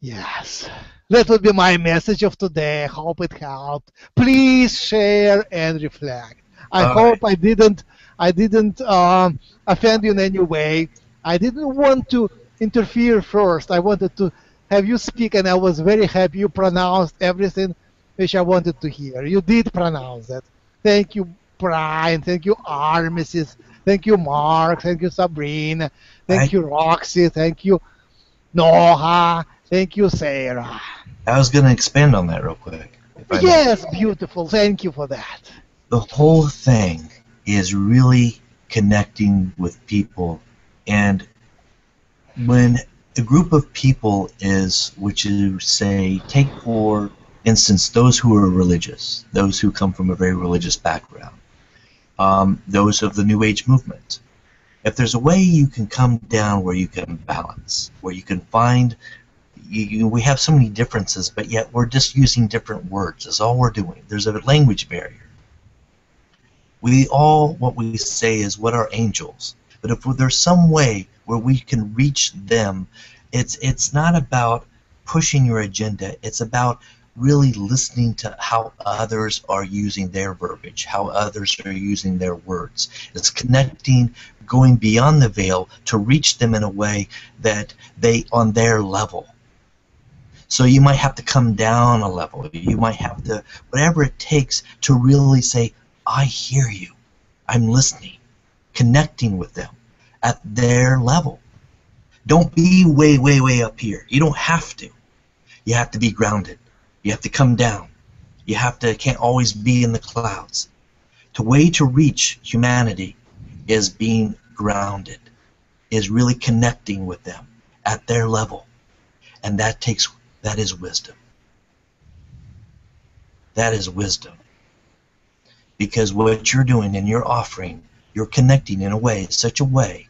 Yes. That would be my message of today. Hope it helped. Please share and reflect. I All hope right. I didn't I didn't um, offend you in any way. I didn't want to interfere first. I wanted to have you speak, and I was very happy you pronounced everything which I wanted to hear. You did pronounce that. Thank you, Brian. Thank you, Armistice. Thank you, Mark. Thank you, Sabrina. Thank I... you, Roxy. Thank you, Noha. Thank you, Sarah. I was going to expand on that real quick. Yes, beautiful. Thank you for that. The whole thing is really connecting with people. And when a group of people is, which is, say, take for instance, those who are religious, those who come from a very religious background, um, those of the New Age movement. If there's a way you can come down where you can balance, where you can find, you, you, we have so many differences, but yet we're just using different words. That's all we're doing. There's a language barrier. We all, what we say is, what are angels? But if there's some way where we can reach them, it's it's not about pushing your agenda. It's about really listening to how others are using their verbiage, how others are using their words. It's connecting, going beyond the veil to reach them in a way that they, on their level. So you might have to come down a level. You might have to, whatever it takes to really say, I hear you. I'm listening. Connecting with them at their level. Don't be way, way, way up here. You don't have to. You have to be grounded. You have to come down. You have to, can't always be in the clouds. The way to reach humanity is being grounded, is really connecting with them at their level. And that takes, that is wisdom. That is wisdom. Because what you're doing and you're offering, you're connecting in a way, such a way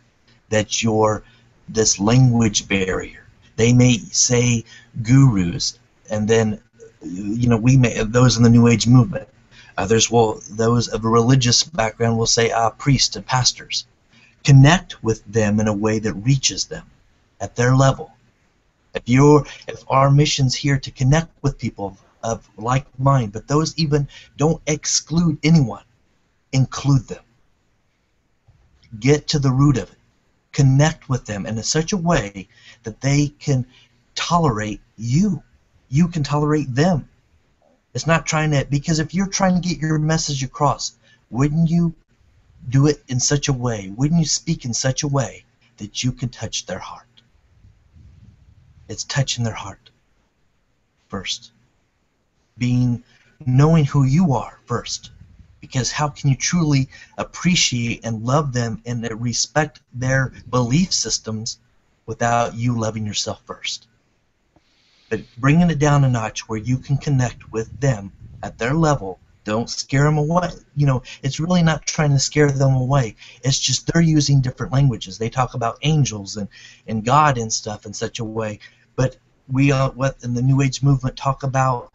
that you're, this language barrier. They may say gurus, and then you know, we may, those in the New Age movement, others will, those of a religious background will say, ah, priests and pastors. Connect with them in a way that reaches them at their level. If you're, if our mission's here to connect with people of like mind, but those, even don't exclude anyone, include them. Get to the root of it. Connect with them in such a way that they can tolerate you. You can tolerate them. It's not trying to, because if you're trying to get your message across, wouldn't you do it in such a way, wouldn't you speak in such a way that you can touch their heart? It's touching their heart first. Being, knowing who you are first. Because how can you truly appreciate and love them and respect their belief systems without you loving yourself first? But bringing it down a notch where you can connect with them at their level. Don't scare them away. You know, it's really not trying to scare them away. It's just they're using different languages. They talk about angels and, and God and stuff in such a way. But we uh, what in the New Age movement talk about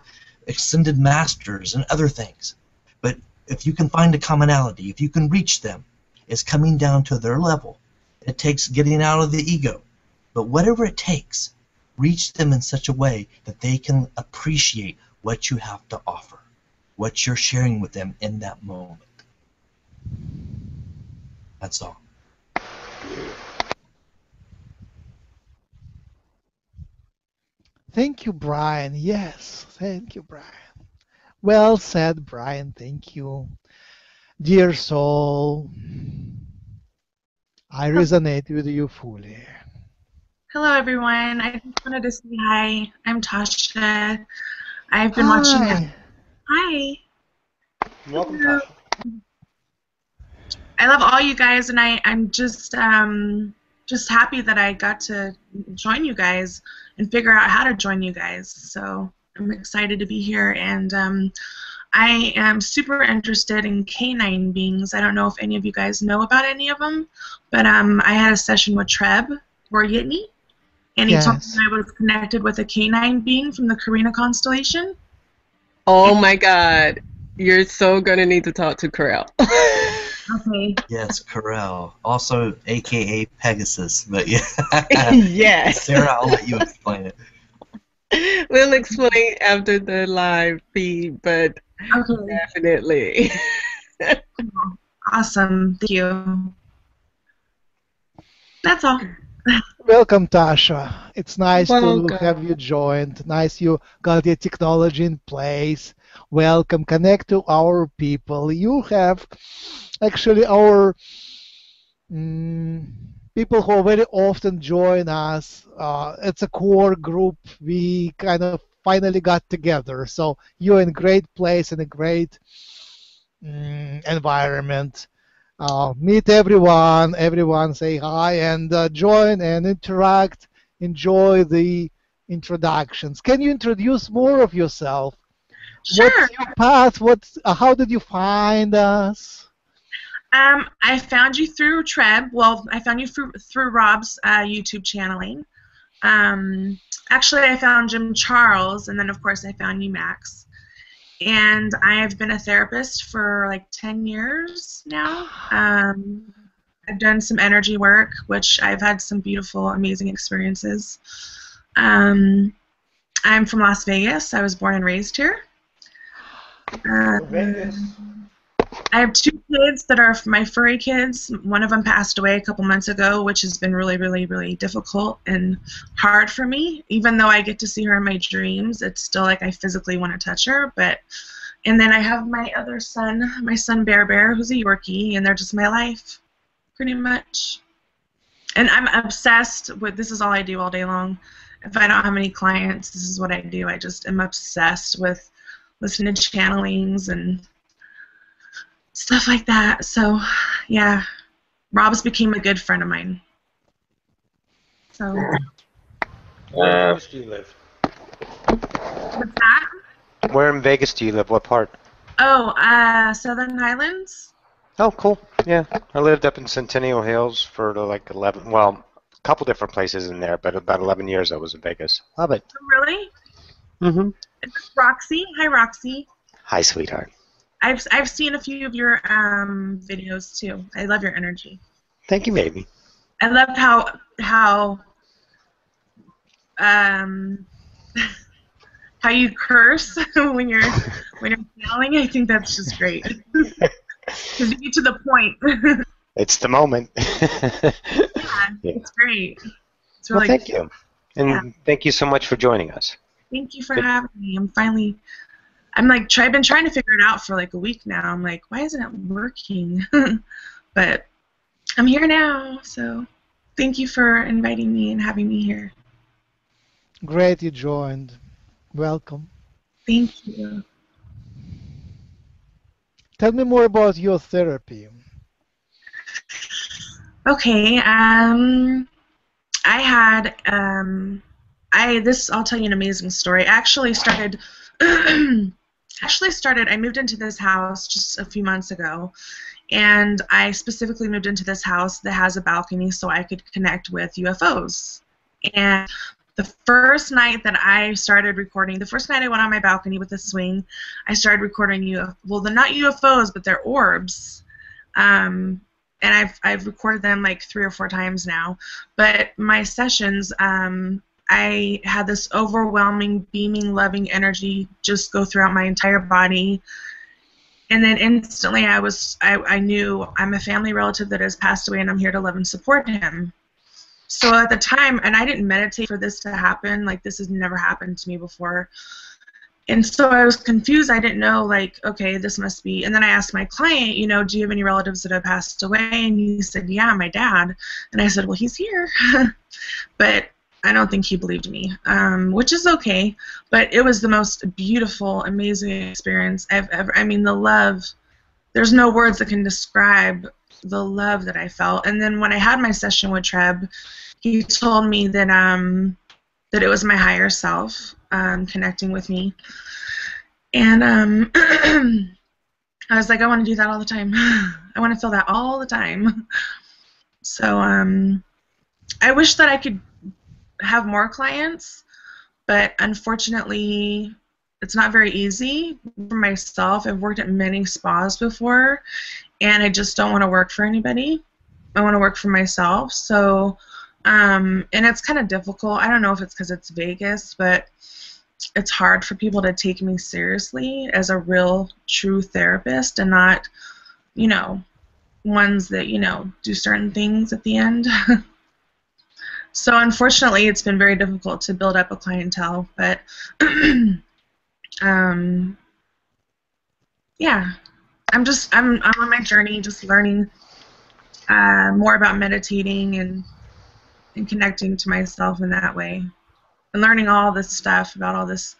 ascended masters and other things. But if you can find a commonality, if you can reach them, it's coming down to their level. It takes getting out of the ego. But whatever it takes, reach them in such a way that they can appreciate what you have to offer, what you're sharing with them in that moment. That's all. Thank you, Brian. Yes, thank you, Brian. Well said, Brian. Thank you. Dear soul, I resonate with you fully. Hello, everyone. I just wanted to say hi. I'm Tasha. I've been hi. watching... Hi. Welcome, Tasha. I love all you guys, and I, I'm just um, just happy that I got to join you guys and figure out how to join you guys. So I'm excited to be here, and um, I am super interested in canine beings. I don't know if any of you guys know about any of them, but um, I had a session with Treb Yitney, and he yes. told me I was connected with a canine being from the Carina constellation. Oh, and my God. You're so going to need to talk to Corell. Okay. Yes, Corell. Also, A K A Pegasus, but yeah. Yes. Sarah, I'll let you explain it. We'll explain after the live feed, but okay. Definitely. Awesome. Thank you. That's all. Welcome, Tasha. It's nice Welcome. to have you joined. Nice you got your technology in place. Welcome. Connect to our people. You have actually our um, people who very often join us. Uh, it's a core group. We kind of finally got together. So you're in a great place and a great um, environment. Uh, meet everyone, everyone say hi, and uh, join and interact, enjoy the introductions. Can you introduce more of yourself? Sure. What's your path? What's, uh, how did you find us? Um, I found you through Treb. Well, I found you through, through Rob's uh, YouTube channeling. Um, actually, I found Jim Charles, and then, of course, I found you, Max. And I've been a therapist for like ten years now. Um, I've done some energy work, which I've had some beautiful, amazing experiences. Um, I'm from Las Vegas. I was born and raised here. Uh, Vegas. I have two kids that are my furry kids. One of them passed away a couple months ago, which has been really, really, really difficult and hard for me. Even though I get to see her in my dreams, it's still like I physically want to touch her. But, and then I have my other son, my son Bear Bear, who's a Yorkie, and they're just my life, pretty much. And I'm obsessed with, this is all I do all day long. If I don't have any clients, this is what I do. I just am obsessed with listening to channelings and stuff like that. So, yeah, Rob's became a good friend of mine. So, where in Vegas do you live? What's that? Where in Vegas do you live? What part? Oh, uh, Southern Highlands. Oh, cool. Yeah, I lived up in Centennial Hills for like eleven. Well, a couple different places in there, but about eleven years I was in Vegas. Love it. Oh, really? Mm-hmm. It's Roxy. Hi, Roxy. Hi, sweetheart. I've, I've seen a few of your um, videos, too. I love your energy. Thank you, baby. I love how, how, um, how you curse when you're, when you're yelling. I think that's just great. Because you get to the point. It's the moment. Yeah, yeah, it's great. It's really well, thank cool. you. And yeah. Thank you so much for joining us. Thank you for Good. having me. I'm finally... I'm like, I've been trying to figure it out for like a week now. I'm like, why isn't it working? But I'm here now, so thank you for inviting me and having me here. Great you joined. Welcome. Thank you. Tell me more about your therapy. Okay. Um, I had, um, I, this, I'll tell you an amazing story. I actually started... Actually started, I moved into this house just a few months ago, and I specifically moved into this house that has a balcony so I could connect with U F Os. And the first night that I started recording, the first night I went on my balcony with a swing, I started recording U F Os. Well, they're not U F Os, but they're orbs. Um, and I've, I've recorded them like three or four times now. But my sessions, um, I had this overwhelming, beaming, loving energy just go throughout my entire body. And then instantly I was, I, I knew I'm a family relative that has passed away and I'm here to love and support him. So at the time, and I didn't meditate for this to happen, like this has never happened to me before. And so I was confused. I didn't know, like, okay, this must be. And then I asked my client, you know, do you have any relatives that have passed away? And he said, yeah, my dad. And I said, well, he's here. But I don't think he believed me, um, which is okay. But it was the most beautiful, amazing experience I've ever, I mean, the love, there's no words that can describe the love that I felt. And then when I had my session with Treb, he told me that, um, that it was my higher self. Um, connecting with me, and um, I was like, I want to do that all the time. I want to feel that all the time. So um, I wish that I could have more clients, but unfortunately it's not very easy for myself. I've worked at many spas before, and I just don't want to work for anybody. I want to work for myself. So um, and it's kind of difficult. I don't know if it's because it's Vegas, but it's hard for people to take me seriously as a real, true therapist and not, you know, ones that, you know, do certain things at the end. So, unfortunately, it's been very difficult to build up a clientele, but, um, yeah, I'm just, I'm, I'm on my journey just learning uh, more about meditating and, and connecting to myself in that way. And learning all this stuff about all this,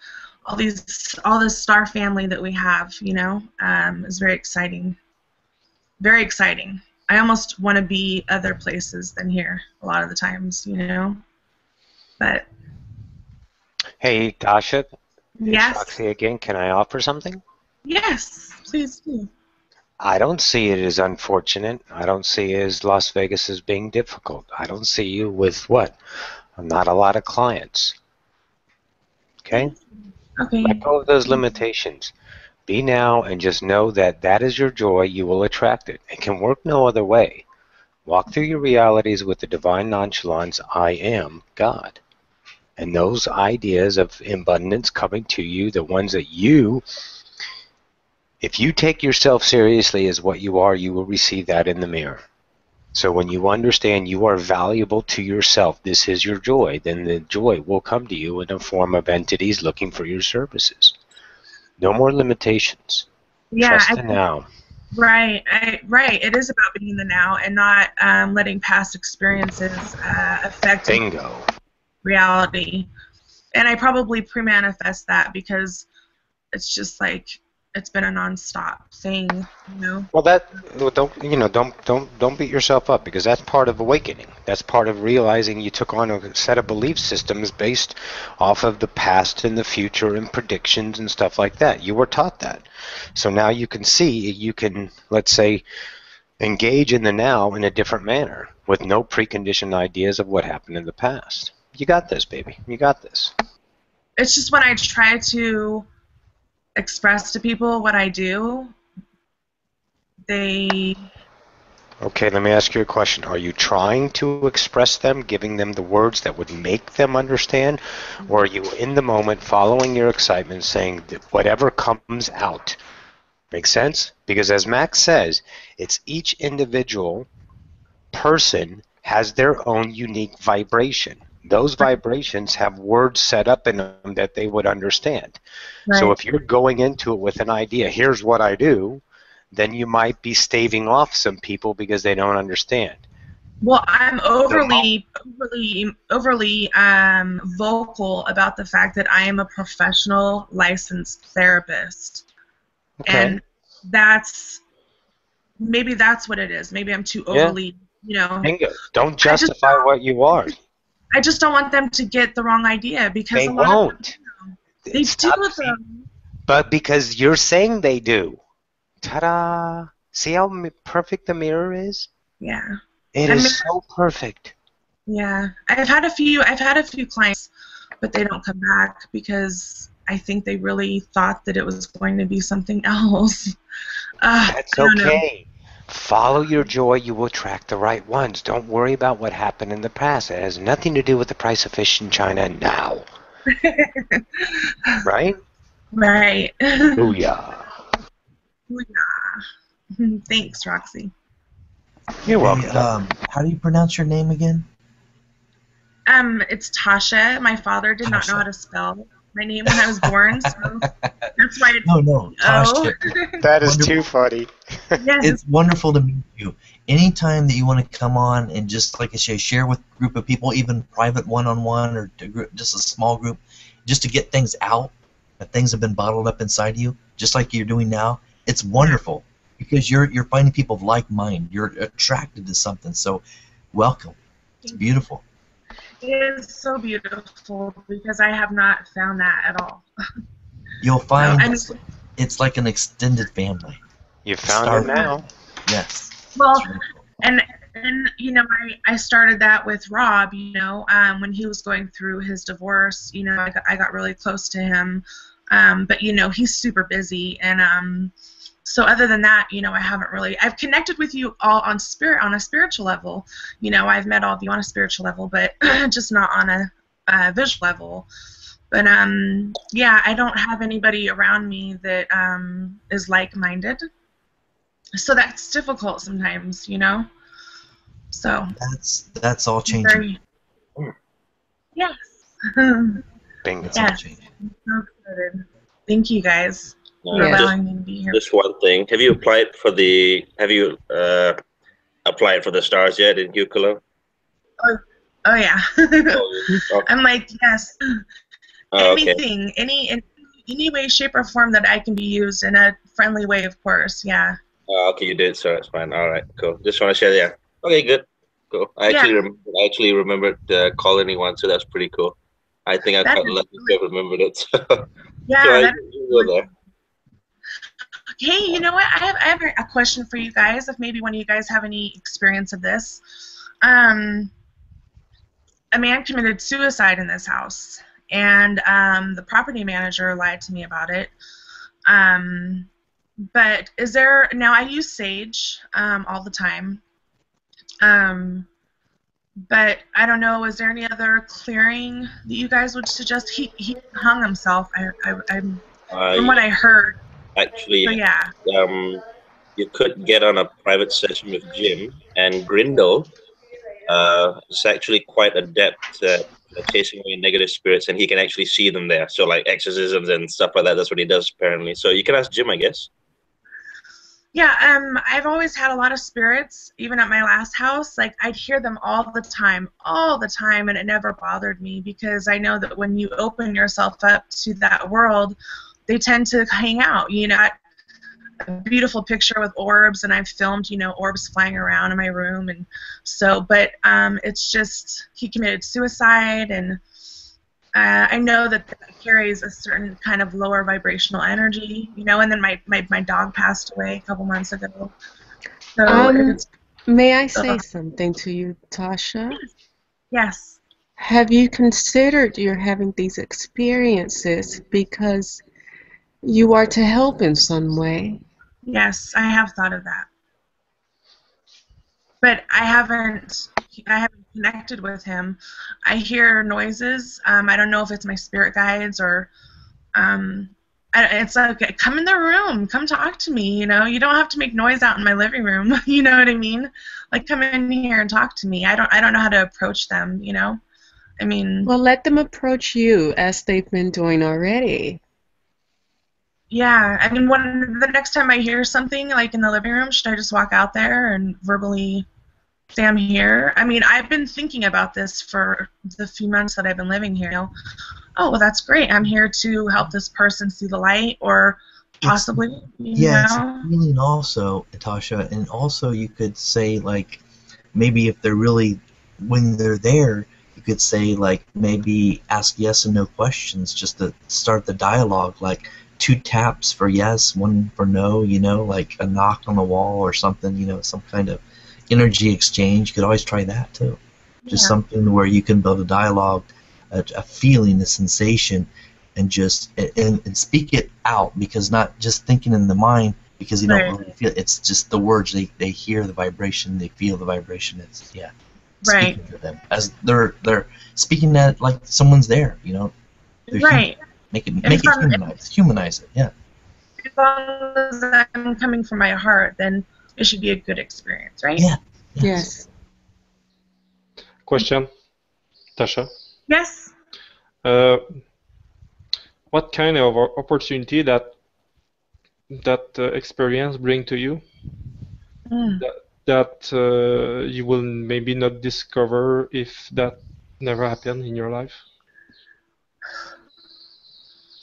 all these, all this star family that we have, you know, um, is very exciting. Very exciting. I almost want to be other places than here a lot of the times, you know. But hey, Tasha. Yes. Roxy again. Can I offer something? Yes, please do. I don't see it as unfortunate. I don't see it as Las Vegas as being difficult. I don't see you with what, not a lot of clients. Okay? Okay. Let go of those limitations. Be now and just know that that is your joy. You will attract it. It can work no other way. Walk through your realities with the divine nonchalance, I am God. And those ideas of abundance coming to you, the ones that you, if you take yourself seriously as what you are, you will receive that in the mirror. So when you understand you are valuable to yourself, this is your joy, then the joy will come to you in the form of entities looking for your services. No more limitations. Yeah, trust I, the now. Right, I, right. It is about being the now and not um, letting past experiences uh, affect Bingo. reality. And I probably pre-manifest that because it's just like, it's been a non-stop thing, you know. Well, that don't you know? Don't don't don't beat yourself up because that's part of awakening. That's part of realizing you took on a set of belief systems based off of the past and the future and predictions and stuff like that. You were taught that, so now you can see you can, let's say, engage in the now in a different manner with no preconditioned ideas of what happened in the past. You got this, baby. You got this. It's just when I try to express to people what I do, they... Okay, let me ask you a question. Are you trying to express them, giving them the words that would make them understand? Or are you in the moment following your excitement, saying that whatever comes out? Makes sense? Because as Max says, it's each individual person has their own unique vibration. Those vibrations have words set up in them that they would understand. Right. So if you're going into it with an idea, here's what I do, then you might be staving off some people because they don't understand. Well, I'm overly, overly, overly um, vocal about the fact that I am a professional licensed therapist. Okay. And that's, maybe that's what it is. Maybe I'm too overly, yeah. you know. Bingo. Don't justify just, what you are. I just don't want them to get the wrong idea because they a lot won't. Of them, you know, they Stop. do them. But because you're saying they do. Ta-da! See how perfect the mirror is? Yeah. It I is mean, so perfect. Yeah, I've had a few. I've had a few clients, but they don't come back because I think they really thought that it was going to be something else. Uh, That's okay. Know. Follow your joy, you will attract the right ones. Don't worry about what happened in the past. It has nothing to do with the price of fish in China now. Right? Right. Booyah. Booyah. Thanks, Roxy. You're welcome. Hey, um, how do you pronounce your name again? Um, it's Tasha. My father did Tasha. not know how to spell my name when I was born, so that's why it's... No, no, Tasha. That is wonderful. Too funny. Yes. It's wonderful to meet you. Anytime that you want to come on and just, like I say, share with a group of people, even private one-on-one or just a small group, just to get things out, that things have been bottled up inside you, just like you're doing now, it's wonderful because you're, you're finding people of like mind. You're attracted to something, so welcome. It's beautiful. It is so beautiful because I have not found that at all. You'll find no, it's, it's like an extended family. You found Start it now. It. Yes. Well, and and you know, I I started that with Rob. You know, um, when he was going through his divorce, you know, I got, I got really close to him. Um, but you know, he's super busy, and um, so other than that, you know, I haven't really. I've connected with you all on spirit on a spiritual level. You know, I've met all of you on a spiritual level, but just not on a uh, visual level. But um, yeah, I don't have anybody around me that um is like-minded. So that's difficult sometimes, you know. So that's that's all changing. Very, yes. Bingo. Yes. All changing. So good. Thank you guys. Yeah. Just, just one thing. Have you applied for the? Have you uh, applied for the stars yet in Hucolo? Oh, oh yeah. I'm like yes. Oh, Anything, okay. any in any way, shape, or form that I can be used in a friendly way, of course. Yeah. Oh, okay, you did, so that's fine. All right, cool. Just want to share. Yeah. Okay, good. Cool. I yeah. actually rem I actually remembered uh, calling you once, so that's pretty cool. I think I got lucky to have remembered it. So. Yeah. So I, that's you know, hey, you know what? I have I have a question for you guys. If maybe one of you guys have any experience of this, um, a man committed suicide in this house, and um, the property manager lied to me about it. Um, but is there now? I use sage um, all the time, um, but I don't know. Is there any other clearing that you guys would suggest? He he hung himself. I, I I'm, I, from what I heard. Actually, so, yeah. um, you could get on a private session with Jim, and Grindel uh, is actually quite adept at chasing away negative spirits, and he can actually see them there. So, like exorcisms and stuff like that, that's what he does apparently. So you can ask Jim, I guess. Yeah, um, I've always had a lot of spirits, even at my last house. Like, I'd hear them all the time, all the time, and it never bothered me because I know that when you open yourself up to that world, they tend to hang out, you know. A beautiful picture with orbs, and I've filmed, you know, orbs flying around in my room, and so. But um, it's just he committed suicide, and uh, I know that, that carries a certain kind of lower vibrational energy, you know. And then my my my dog passed away a couple months ago. So um, it's, may I say uh, something to you, Tasha? Yes. Yes. Have you considered you're having these experiences because you are to help in some way? Yes, I have thought of that, but I haven't. I haven't connected with him. I hear noises. Um, I don't know if it's my spirit guides or. Um, I, it's like, come in the room, come talk to me. You know, you don't have to make noise out in my living room. You know what I mean? Like, come in here and talk to me. I don't. I don't know how to approach them. You know, I mean. Well, let them approach you as they've been doing already. Yeah, I mean, when the next time I hear something, like in the living room, should I just walk out there and verbally say I'm here? I mean, I've been thinking about this for the few months that I've been living here. You know, oh, well, that's great. I'm here to help this person see the light, or possibly, it's, you yeah, know? It's really, and also, Tasha, and also you could say, like, maybe if they're really, when they're there, you could say, like, maybe ask yes and no questions just to start the dialogue, like, two taps for yes, one for no, you know, like a knock on the wall or something, you know, some kind of energy exchange. You could always try that too. Yeah. Just something where you can build a dialogue, a, a feeling, a sensation, and just and, and speak it out, because not just thinking in the mind, because you don't right. really feel it. It's just the words. They, they hear the vibration. They feel the vibration. It's yeah. Right. Speaking to them. As they're they're speaking that like someone's there, you know. They're right. Human. Make it make from, it humanize. Humanize it. Yeah. As long as I'm coming from my heart, then it should be a good experience, right? Yeah. Yes. yes. Question, Tasha. Yes. Uh, what kind of opportunity that that uh, experience bring to you? Mm. That, that uh, you will maybe not discover if that never happened in your life?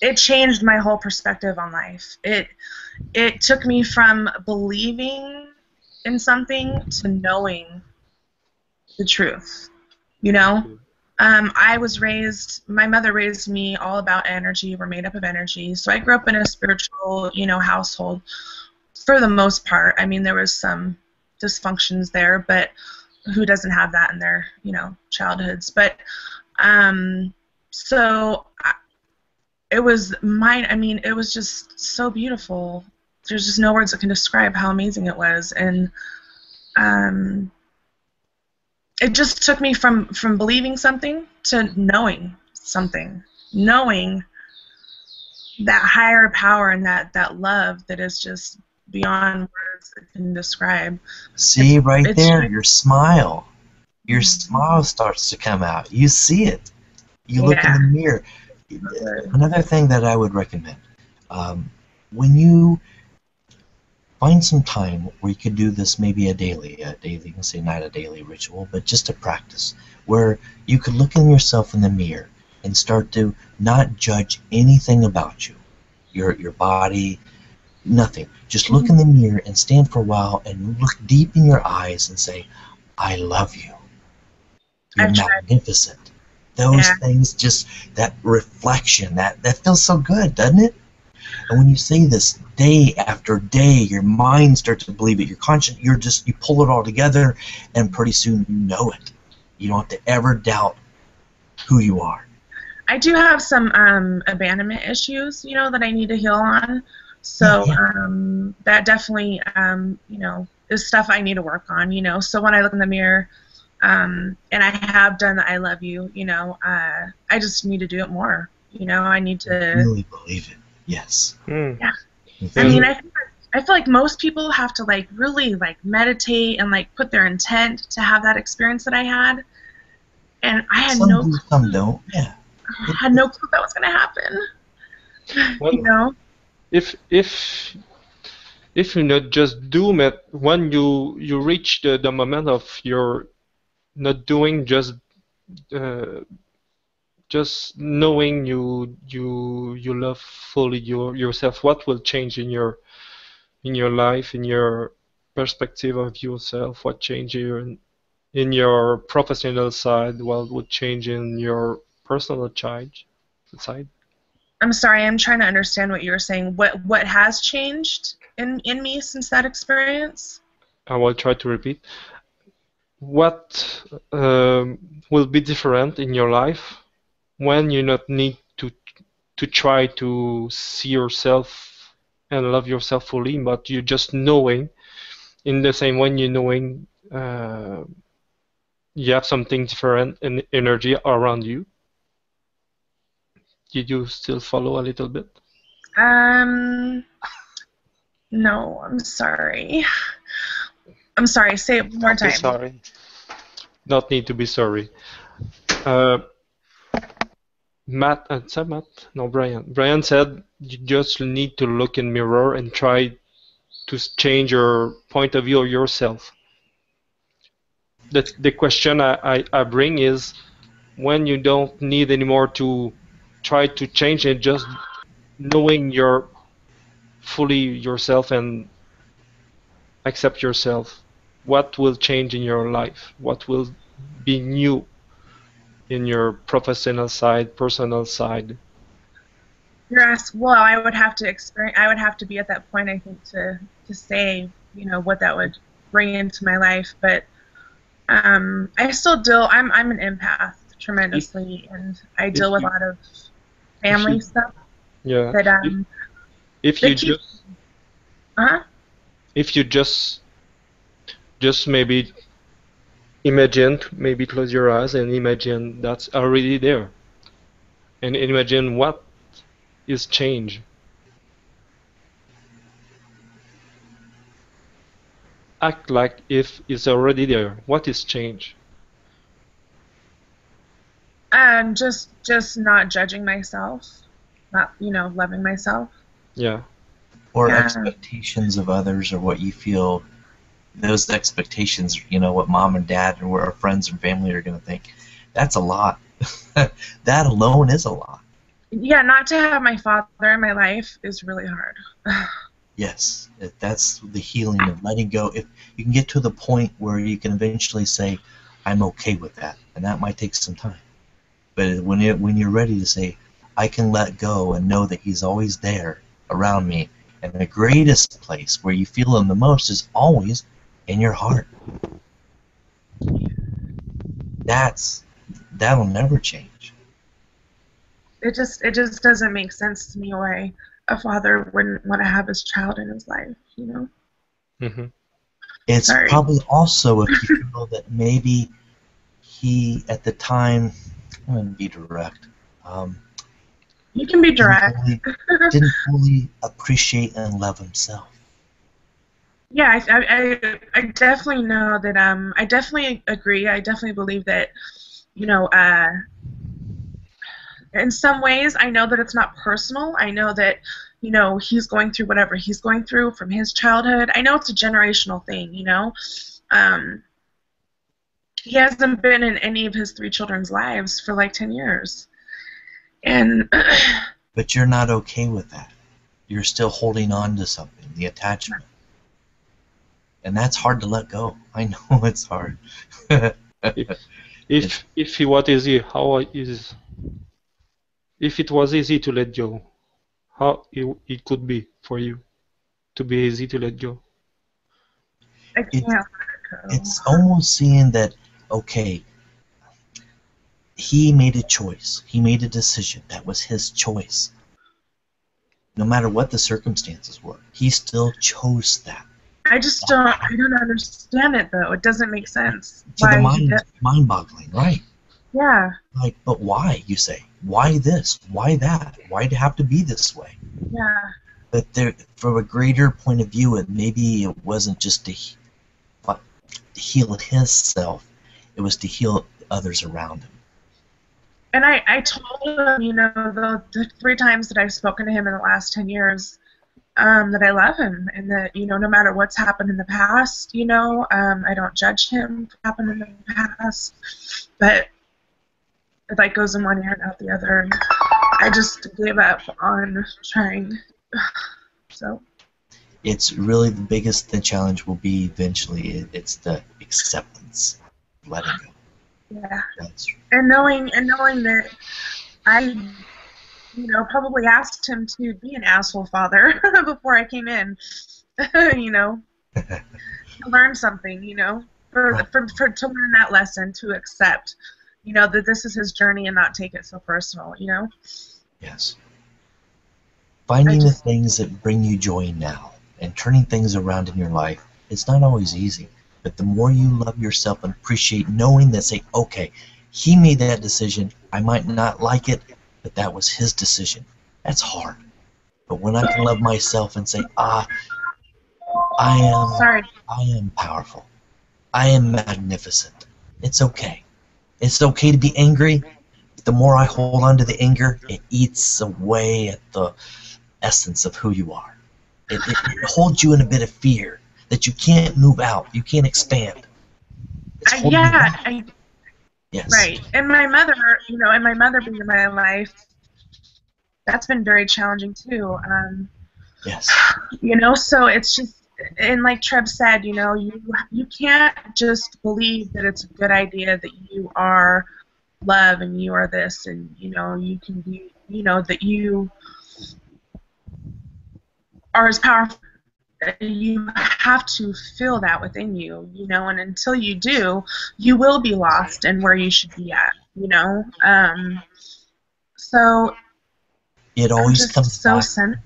It changed my whole perspective on life. It it took me from believing in something to knowing the truth. You know? Um, I was raised, my mother raised me all about energy. We're made up of energy. So I grew up in a spiritual, you know, household for the most part. I mean, there was some dysfunctions there, but who doesn't have that in their, you know, childhoods? But um, so I, it was mine. I mean, it was just so beautiful. There's just no words that can describe how amazing it was, and um, it just took me from from believing something to knowing something, knowing that higher power and that that love that is just beyond words that can describe. See it's, right it's, there, your smile, your smile starts to come out. You see it. You look yeah. in the mirror. Another thing that I would recommend, um, when you find some time where you could do this, maybe a daily, a daily, you can say not a daily ritual, but just a practice where you could look in yourself in the mirror and start to not judge anything about you, your your body, nothing. Just look in the mirror and stand for a while and look deep in your eyes and say, "I love you. You're I've magnificent." Tried. Those yeah. things, just that reflection, that, that feels so good, doesn't it? And when you say this day after day, your mind starts to believe it. Your conscience, you're just, you pull it all together, and pretty soon you know it. You don't have to ever doubt who you are. I do have some um, abandonment issues, you know, that I need to heal on. So yeah. um, that definitely, um, you know, is stuff I need to work on, you know. So when I look in the mirror, Um, and I have done the I love you, you know, uh, I just need to do it more, you know, I need to... I really believe it, yes. Mm. Yeah. I mean, I feel, like, I feel like most people have to, like, really, like, meditate and, like, put their intent to have that experience that I had, and I had some no clue. Some don't, yeah. I had no clue that was going to happen, well, you know? If, if... If you not just do it, when you, you reach the, the moment of your not doing, just uh, just knowing you you you love fully your, yourself, what will change in your in your life, in your perspective of yourself? What change in in your professional side? What would change in your personal charge side? I'm sorry, I'm trying to understand what you were saying. What what has changed in in me since that experience? I will try to repeat. What um, will be different in your life when you not need to to try to see yourself and love yourself fully, but you just knowing in the same way you knowing uh, you have something different in energy around you? Did you still follow a little bit? Um. No, I'm sorry. I'm sorry. Say it one more time. Sorry. Not need to be sorry. Uh, Matt and uh, Matt. No, Brian. Brian said you just need to look in mirror and try to change your point of view of yourself. That the question I, I, I bring is when you don't need anymore to try to change it, just knowing you're fully yourself and accept yourself. What will change in your life? What will be new in your professional side, personal side? You're asked. Well, I would have to experience. I would have to be at that point, I think, to to say, you know, what that would bring into my life. But um, I still deal. I'm I'm an empath tremendously, and I deal with a lot of family you, stuff. Yeah. That um. If you just. Uh huh. if you just just maybe imagine, maybe close your eyes and imagine that's already there, and imagine what is change. Act like if it's already there. What is change? Um, just, just not judging myself, not, you know, loving myself. Yeah. Or yeah. expectations of others, or what you feel. Those expectations, you know, what mom and dad and what our friends and family are going to think. That's a lot. That alone is a lot. Yeah, not to have my father in my life is really hard. Yes, that's the healing of letting go. If you can get to the point where you can eventually say, I'm okay with that, and that might take some time. But when it, when you're ready to say, I can let go and know that he's always there around me, and the greatest place where you feel him the most is always in your heart. That's, that'll never change. It just, it just doesn't make sense to me why a father wouldn't want to have his child in his life, you know? Mm-hmm. It's Sorry. probably also if you feel that maybe he, at the time, I'm going to be direct. Um, you can be direct. Didn't fully, didn't fully appreciate and love himself. Yeah, I, I, I definitely know that, um, I definitely agree. I definitely believe that, you know, uh, in some ways, I know that it's not personal. I know that, you know, he's going through whatever he's going through from his childhood. I know it's a generational thing, you know. Um, he hasn't been in any of his three children's lives for like ten years. And but you're not okay with that. You're still holding on to something, the attachment. And that's hard to let go. I know it's hard. if, if, if he, what is he? How is... If it was easy to let go, how it, it could be for you to be easy to let go? I can't let go. It's almost seeing that, okay, he made a choice. He made a decision. That was his choice. No matter what the circumstances were, he still chose that. I just don't, I don't understand it, though. It doesn't make sense. To the mind, mind-boggling, right? Yeah. Like, but why, you say? Why this? Why that? Why'd it have to be this way? Yeah. But there, from a greater point of view, and maybe it wasn't just to, he but to heal himself, it was to heal others around him. And I, I told him, you know, the, the three times that I've spoken to him in the last ten years, um, that I love him, and that, you know, no matter what's happened in the past, you know, um, I don't judge him for happening in the past, but... It like goes in one ear and out the other. And I just gave up on trying. So it's really the biggest the challenge will be eventually. It's the acceptance, letting go. Yeah. That's right. And knowing and knowing that I, you know, probably asked him to be an asshole father before I came in. You know, to learn something. You know, for, right. for, for to learn that lesson to accept. You know, that this is his journey and not take it so personal, you know? Yes. Finding just, the things that bring you joy now and turning things around in your life, it's not always easy. But the more you love yourself and appreciate knowing that, say, okay, he made that decision. I might not like it, but that was his decision. That's hard. But when I can love myself and say, ah, I am, Sorry. I am powerful. I am magnificent. It's okay. It's okay to be angry. The more I hold on to the anger, it eats away at the essence of who you are. It, it, it holds you in a bit of fear that you can't move out, you can't expand. It's holding you back. I, yes. Right. And my mother, you know, and my mother being in my life, that's been very challenging too. Um, yes. You know, so it's just. And like Treb said, you know, you you can't just believe that it's a good idea that you are love and you are this and, you know, you can be, you know, that you are as powerful. You have to feel that within you, you know, and until you do, you will be lost in where you should be at, you know. Um, so it always comes back.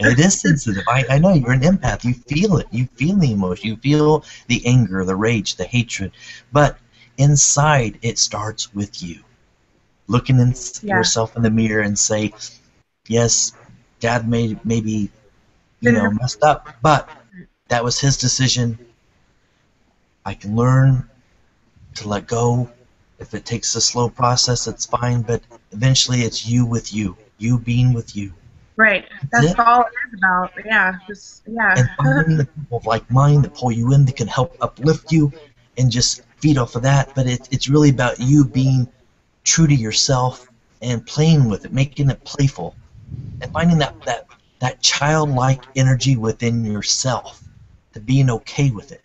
It is sensitive. I, I know you're an empath. You feel it. You feel the emotion. You feel the anger, the rage, the hatred. But inside, it starts with you. Looking in yeah. yourself in the mirror and say, yes, Dad may maybe you know messed up, but that was his decision. I can learn to let go. If it takes a slow process, it's fine. But eventually, it's you with you, you being with you. Right. That's yeah. all it is about. Yeah. Just yeah. And finding the people like mine that pull you in, that can help uplift you, and just feed off of that. But it, it's really about you being true to yourself and playing with it, making it playful, and finding that that that childlike energy within yourself, to being okay with it,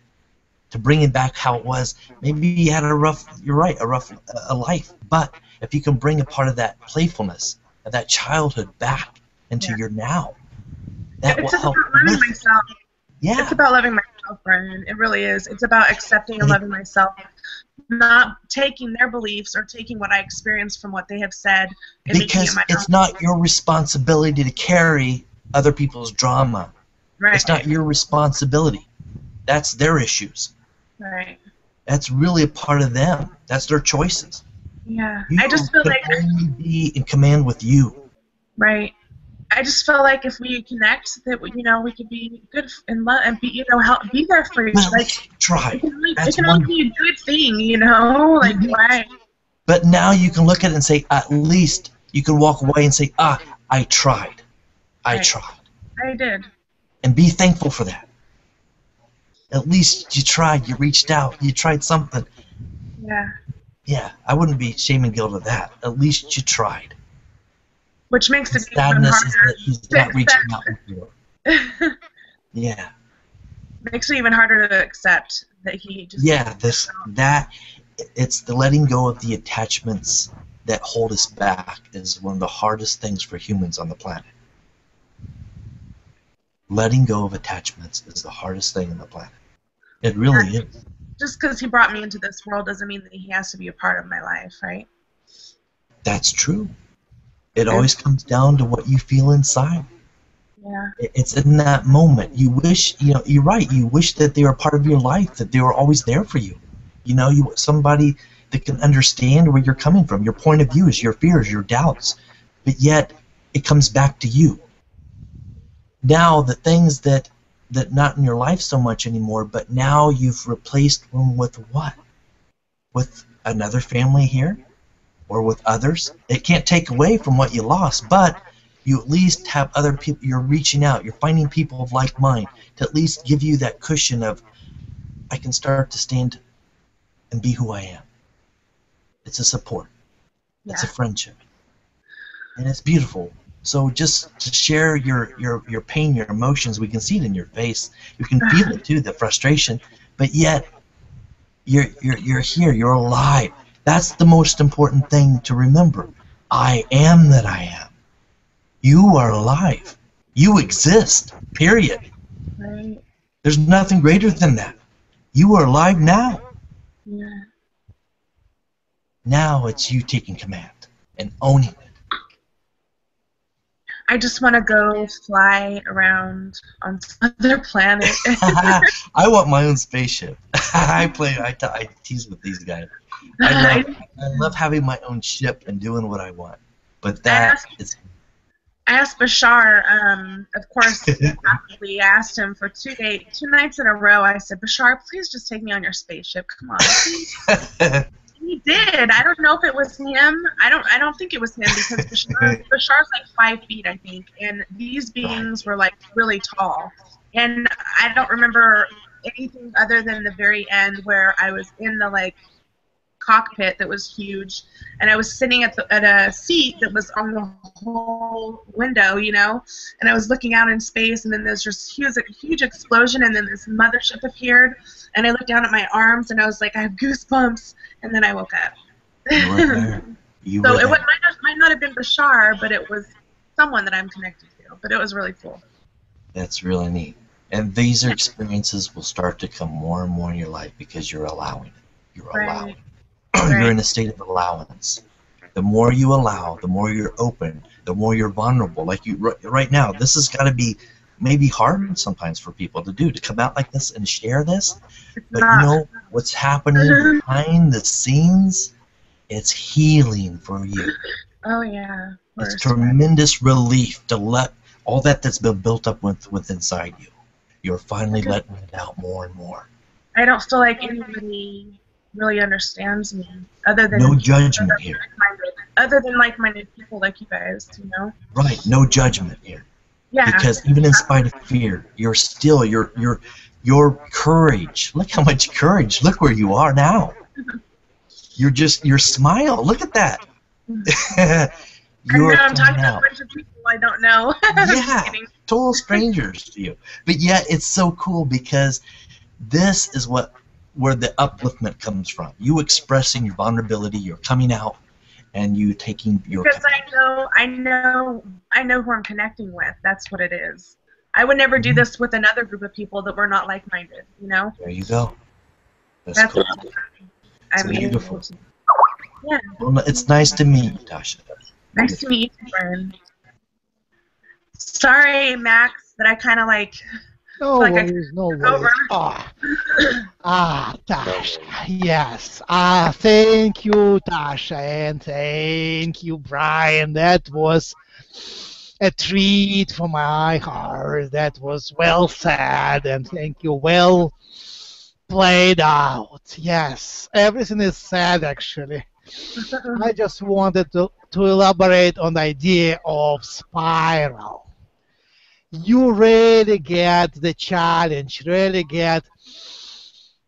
to bringing back how it was. Maybe you had a rough. You're right, a rough a life. But if you can bring a part of that playfulness, of that childhood back into yeah. your now. That it's will help loving myself. Yeah. It's about loving myself, Brian. It really is. It's about accepting and loving myself, not taking their beliefs or taking what I experienced from what they have said. And because it my it's own. Not your responsibility to carry other people's drama. Right. It's not your responsibility. That's their issues. Right. That's really a part of them. That's their choices. Yeah. You I just feel like only be in command with you. Right. I just feel like if we connect, that we, you know, we could be good and love and be, you know, help be there for you. Well, like try. It can only, it can only be a good thing, you know, like mm-hmm. why? But now you can look at it and say, at least you can walk away and say, ah, I tried, I right. tried. I did. And be thankful for that. At least you tried. You reached out. You tried something. Yeah. Yeah. I wouldn't be shame and guilt of that. At least you tried. Which makes it even harder. Is that not reaching out with you. Yeah. Makes it even harder to accept that he just. Yeah, this that it's the letting go of the attachments that hold us back is one of the hardest things for humans on the planet. Letting go of attachments is the hardest thing on the planet. It really yeah. is. Just because he brought me into this world doesn't mean that he has to be a part of my life, right? That's true. It always comes down to what you feel inside. Yeah. It's in that moment. You wish, you know, you're right. You wish that they were part of your life, that they were always there for you. You know, you somebody that can understand where you're coming from, your point of views, your fears, your doubts. But yet, it comes back to you. Now, the things that, that not in your life so much anymore, but now you've replaced them with what? With another family here? Or with others. It can't take away from what you lost, but you at least have other people. You're reaching out. You're finding people of like mind to at least give you that cushion of, I can start to stand and be who I am. It's a support. Yeah. It's a friendship. And it's beautiful. So just to share your, your, your pain, your emotions, we can see it in your face. You can feel it too, the frustration. But yet, you're, you're, you're here. You're alive. That's the most important thing to remember. I am that I am. You are alive. You exist, period. Right. There's nothing greater than that. You are alive now. Yeah. Now it's you taking command and owning it. I just want to go fly around on some other planet. I want my own spaceship. I play. I, t I tease with these guys. I love, I love having my own ship and doing what I want, but that I asked, is. I asked Bashar, um, of course, we asked him for two day, two nights in a row. I said, Bashar, please just take me on your spaceship. Come on. He did. I don't know if it was him. I don't. I don't think it was him because Bashar, Bashar's like five feet, I think, and these beings were like really tall, and I don't remember anything other than the very end where I was in the like. cockpit that was huge, and I was sitting at, the, at a seat that was on the whole window, you know, and I was looking out in space, and then there's just huge, huge explosion, and then this mothership appeared, and I looked down at my arms, and I was like, I have goosebumps, and then I woke up. You were there. You so were there. It was, might, not, might not have been Bashar, but it was someone that I'm connected to, but it was really cool. That's really neat, and these experiences will start to come more and more in your life because you're allowing it. You're right. allowing it. You're in a state of allowance. The more you allow, the more you're open, the more you're vulnerable. Like you right now, this has got to be maybe hard sometimes for people to do, to come out like this and share this. But you know what's happening behind the scenes? It's healing for you. Oh yeah. It's tremendous relief to let all that that's been built up with, with inside you. You're finally letting it out more and more. I don't feel like anybody really understands me, other than no judgment other here. Other than like-minded people like you guys, you know. Right, no judgment here. Yeah. Because even in spite of fear, you're still your your your courage. Look how much courage. Look where you are now. You're just your smile. Look at that. You're I know, I'm talking out. to a bunch of people I don't know. Yeah, total strangers to you. But yet it's so cool because this is what where the upliftment comes from. You expressing your vulnerability, you're coming out, and you taking your. Because I know, I know, I know who I'm connecting with. That's what it is. I would never do this with another group of people that were not like-minded. You know. There you go. That's, That's cool. What I mean, beautiful. Yeah. Well, it's nice to meet you, Tasha. Nice to meet you, Brian. Sorry, Max, that I kind of like. No like worries, no worries. Ah, oh. oh, Tasha, yes. Ah, thank you, Tasha, and thank you, Brian. That was a treat for my heart. That was well said, and thank you. Well played out. Yes, everything is said, actually. I just wanted to, to elaborate on the idea of spiral. You really get the challenge, really get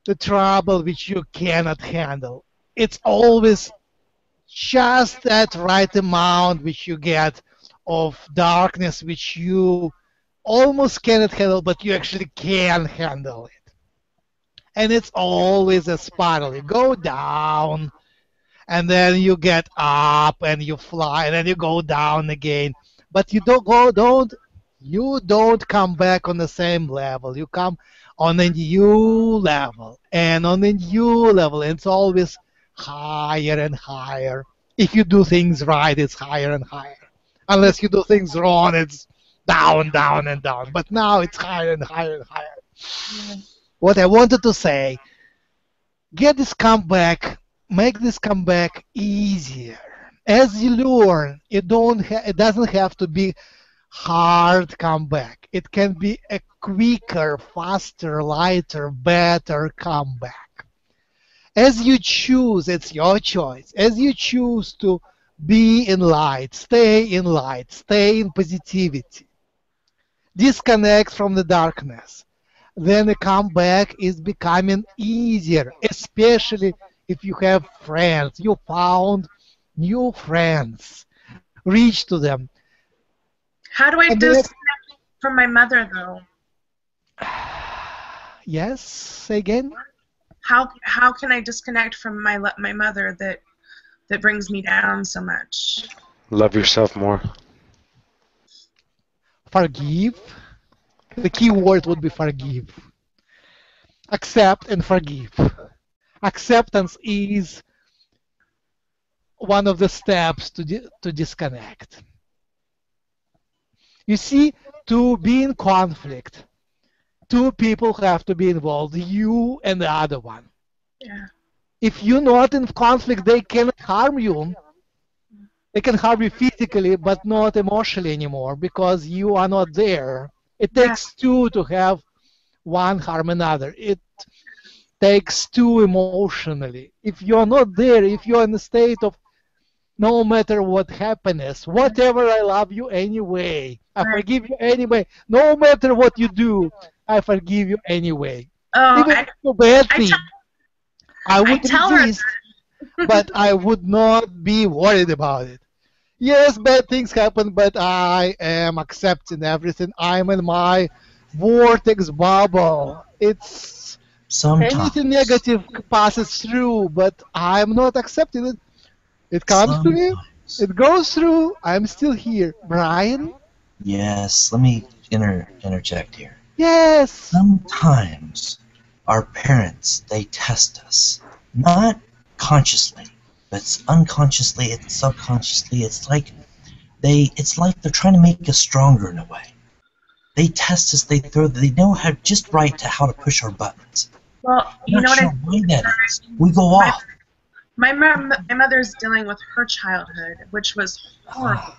the trouble which you cannot handle. It's always just that right amount which you get of darkness which you almost cannot handle, but you actually can handle it. And it's always a spiral. You go down, and then you get up, and you fly, and then you go down again. But you don't go, don't, you don't come back on the same level. You come on a new level, and on a new level, and it's always higher and higher. If you do things right, it's higher and higher. Unless you do things wrong, it's down, down, and down. But now it's higher and higher and higher. Yeah. What I wanted to say, get this comeback. Make this comeback easier. As you learn, it don't ha it doesn't have to be hard comeback. It can be a quicker, faster, lighter, better comeback. As you choose, it's your choice. As you choose to be in light, stay in light, stay in positivity, disconnect from the darkness, then the comeback is becoming easier, especially if you have friends, you found new friends, reach to them. How do I and disconnect from my mother, though? Yes, again. How how can I disconnect from my my mother that that brings me down so much? Love yourself more. Forgive. The key word would be forgive. Accept and forgive. Acceptance is one of the steps to di to disconnect. You see, to be in conflict, two people have to be involved, you and the other one. Yeah. If you're not in conflict, they cannot harm you. They can harm you physically, but not emotionally anymore, because you are not there. It takes yeah. two to have one harm another. It takes two emotionally. If you're not there, if you're in a state of no matter what happiness, whatever, I love you anyway, I forgive you anyway, no matter what you do, I forgive you anyway. Oh, Even I, so badly, I, I would I resist, but I would not be worried about it. Yes, bad things happen, but I am accepting everything. I'm in my vortex bubble. It's Sometimes. Anything negative passes through, but I'm not accepting it. It comes Sometimes. to me, it goes through, I'm still here. Brian? Yes, let me inter interject here. Yes! Sometimes our parents, they test us, not consciously, but it's unconsciously, it's subconsciously, it's like they, it's like they're trying to make us stronger in a way. They test us, they throw, they know how just right to how to push our buttons. Well, you know what I mean? That is. We go off. My mom, my mother's dealing with her childhood, which was horrible, oh.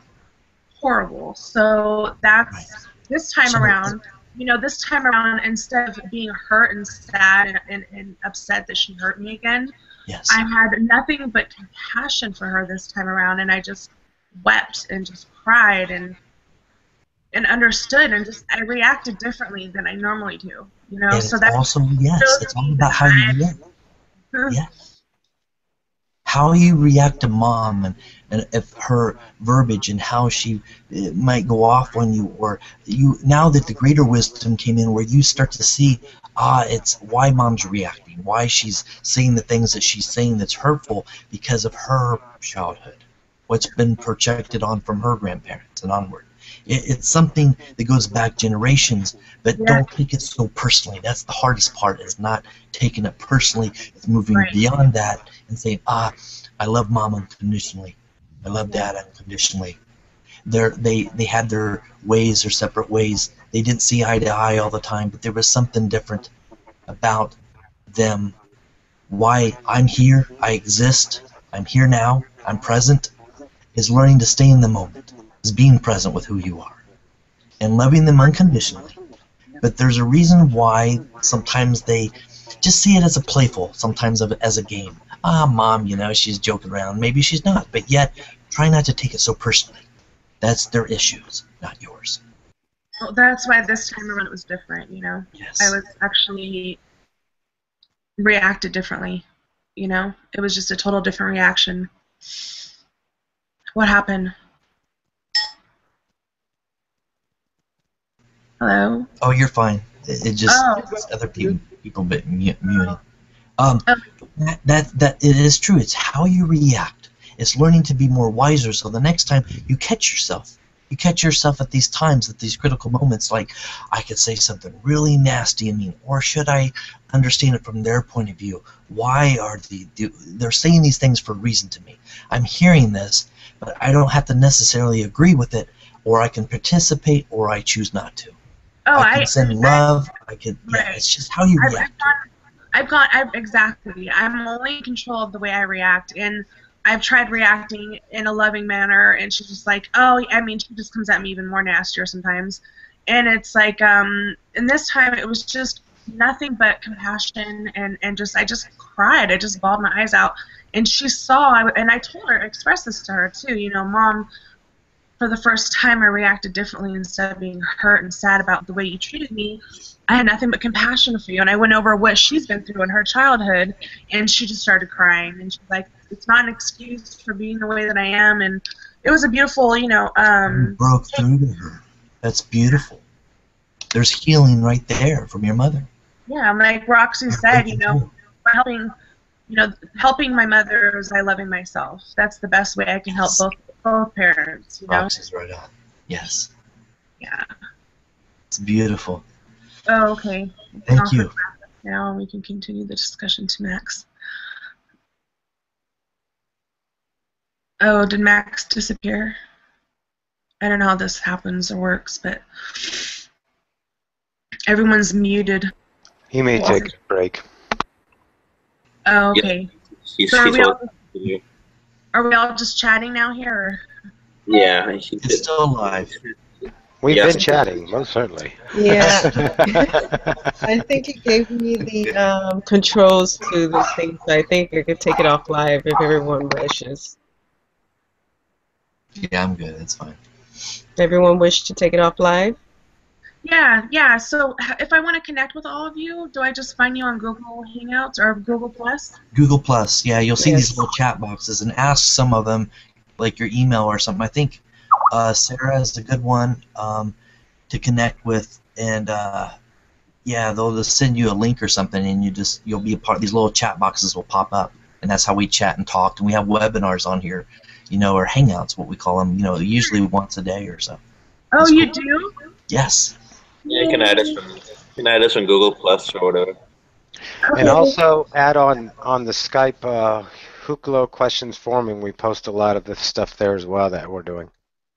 horrible. So that's right. this time so around. You know, this time around, instead of being hurt and sad and, and, and upset that she hurt me again, yes. I had nothing but compassion for her this time around, and I just wept and just cried and and understood, and just I reacted differently than I normally do. You know, and so that's also yes, it's all about how you react. Yes, how you react to mom and. And if her verbiage and how she might go off on you, or you now that the greater wisdom came in, where you start to see, ah, it's why mom's reacting, why she's saying the things that she's saying that's hurtful because of her childhood, what's been projected on from her grandparents and onward. It, it's something that goes back generations, but yeah. don't take it so personally. That's the hardest part, is not taking it personally. It's moving right. beyond that and saying, ah, I love mom unconditionally. I love Dad unconditionally. They're, they they had their ways, their separate ways. They didn't see eye to eye all the time, but there was something different about them. Why I'm here, I exist, I'm here now, I'm present, is learning to stay in the moment, is being present with who you are, and loving them unconditionally. But there's a reason why sometimes they just see it as a playful, sometimes as a game. Ah, mom, you know, she's joking around. Maybe she's not, but yet, try not to take it so personally. That's their issues, not yours. Well, that's why this time around it was different, you know. Yes. I was actually reacted differently, you know. It was just a total different reaction. What happened? Hello? Oh, you're fine. It, it just, oh. it's other people, people bit mu muting. Um, that, that that it is true. It's how you react. It's learning to be more wiser. So the next time you catch yourself, you catch yourself at these times, at these critical moments. Like, I could say something really nasty and mean, or should I understand it from their point of view? Why are they they're saying these things for a reason to me? I'm hearing this, but I don't have to necessarily agree with it, or I can participate, or I choose not to. Oh, I can I, send love. I, I can. Right. Yeah, it's just how you react. I've gone, I've, exactly. I'm only in control of the way I react, and I've tried reacting in a loving manner, and she's just like, oh, I mean, she just comes at me even more nastier sometimes, and it's like, um, and this time it was just nothing but compassion, and, and just, I just cried, I just bawled my eyes out, and she saw, and I told her, I expressed this to her, too, you know, Mom, for the first time I reacted differently. Instead of being hurt and sad about the way you treated me, I had nothing but compassion for you, and I went over what she's been through in her childhood, and she just started crying, and she's like, it's not an excuse for being the way that I am, and it was a beautiful, you know, um... You broke through to her. That's beautiful. There's healing right there from your mother. Yeah, I'm like Roxy said, you know, helping, you know, helping my mother is by loving myself. That's the best way I can help both, both parents, you know? Roxy's right on. Yes. Yeah. It's beautiful. Oh, okay. Thank you. Now we can continue the discussion to Max. Oh, did Max disappear? I don't know how this happens or works, but everyone's muted. He may yeah. take a break. Oh, okay. Yeah. So are, we all, are we all just chatting now here? Yeah. It's still alive. We've yes. been chatting, most certainly. Yeah. I think it gave me the um, controls to this thing, so I think I could take it off live if everyone wishes. Yeah, I'm good. That's fine. Everyone wish to take it off live? Yeah, yeah. So if I want to connect with all of you, do I just find you on Google Hangouts or Google Plus? Google Plus, yeah. You'll see yes. these little chat boxes, and ask some of them, like your email or something, I think. Uh, Sarah is a good one um, to connect with, and uh, yeah, they'll just send you a link or something, and you just you'll be a part. These little chat boxes will pop up, and that's how we chat and talk. And we have webinars on here, you know, or hangouts, what we call them. You know, usually once a day or so. Oh, that's you cool. do? Yes. Yeah, you can add us from you can add us on Google Plus or whatever. And also add on on the Skype. Uh, Hucolo questions forum, and we post a lot of the stuff there as well that we're doing.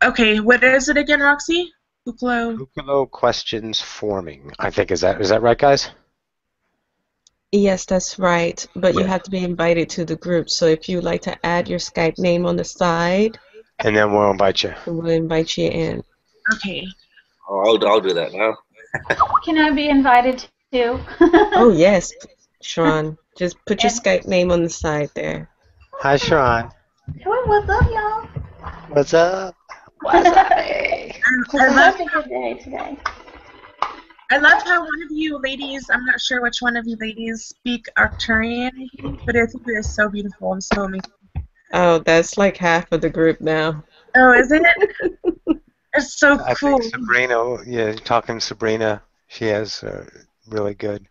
Okay, what is it again, Roxy? Hucolo. Hucolo questions forming. I think is that is that right, guys? Yes, that's right. But yeah. You have to be invited to the group. So if you'd like to add your Skype name on the side, and then we'll invite you. We'll invite you in. Okay. Oh, I'll I'll do that now. Can I be invited too? Oh yes, Shaun. Just put your Skype name on the side there. Hi, Shaun. What's up, y'all? What's up? What's up? I love a good day today. I love how one of you ladies, I'm not sure which one of you ladies, speak Arcturian, but I think it is so beautiful and so amazing. Oh, that's like half of the group now. Oh, isn't it? It's so I cool. I think Sabrina, yeah, talking to Sabrina, she has uh, really good.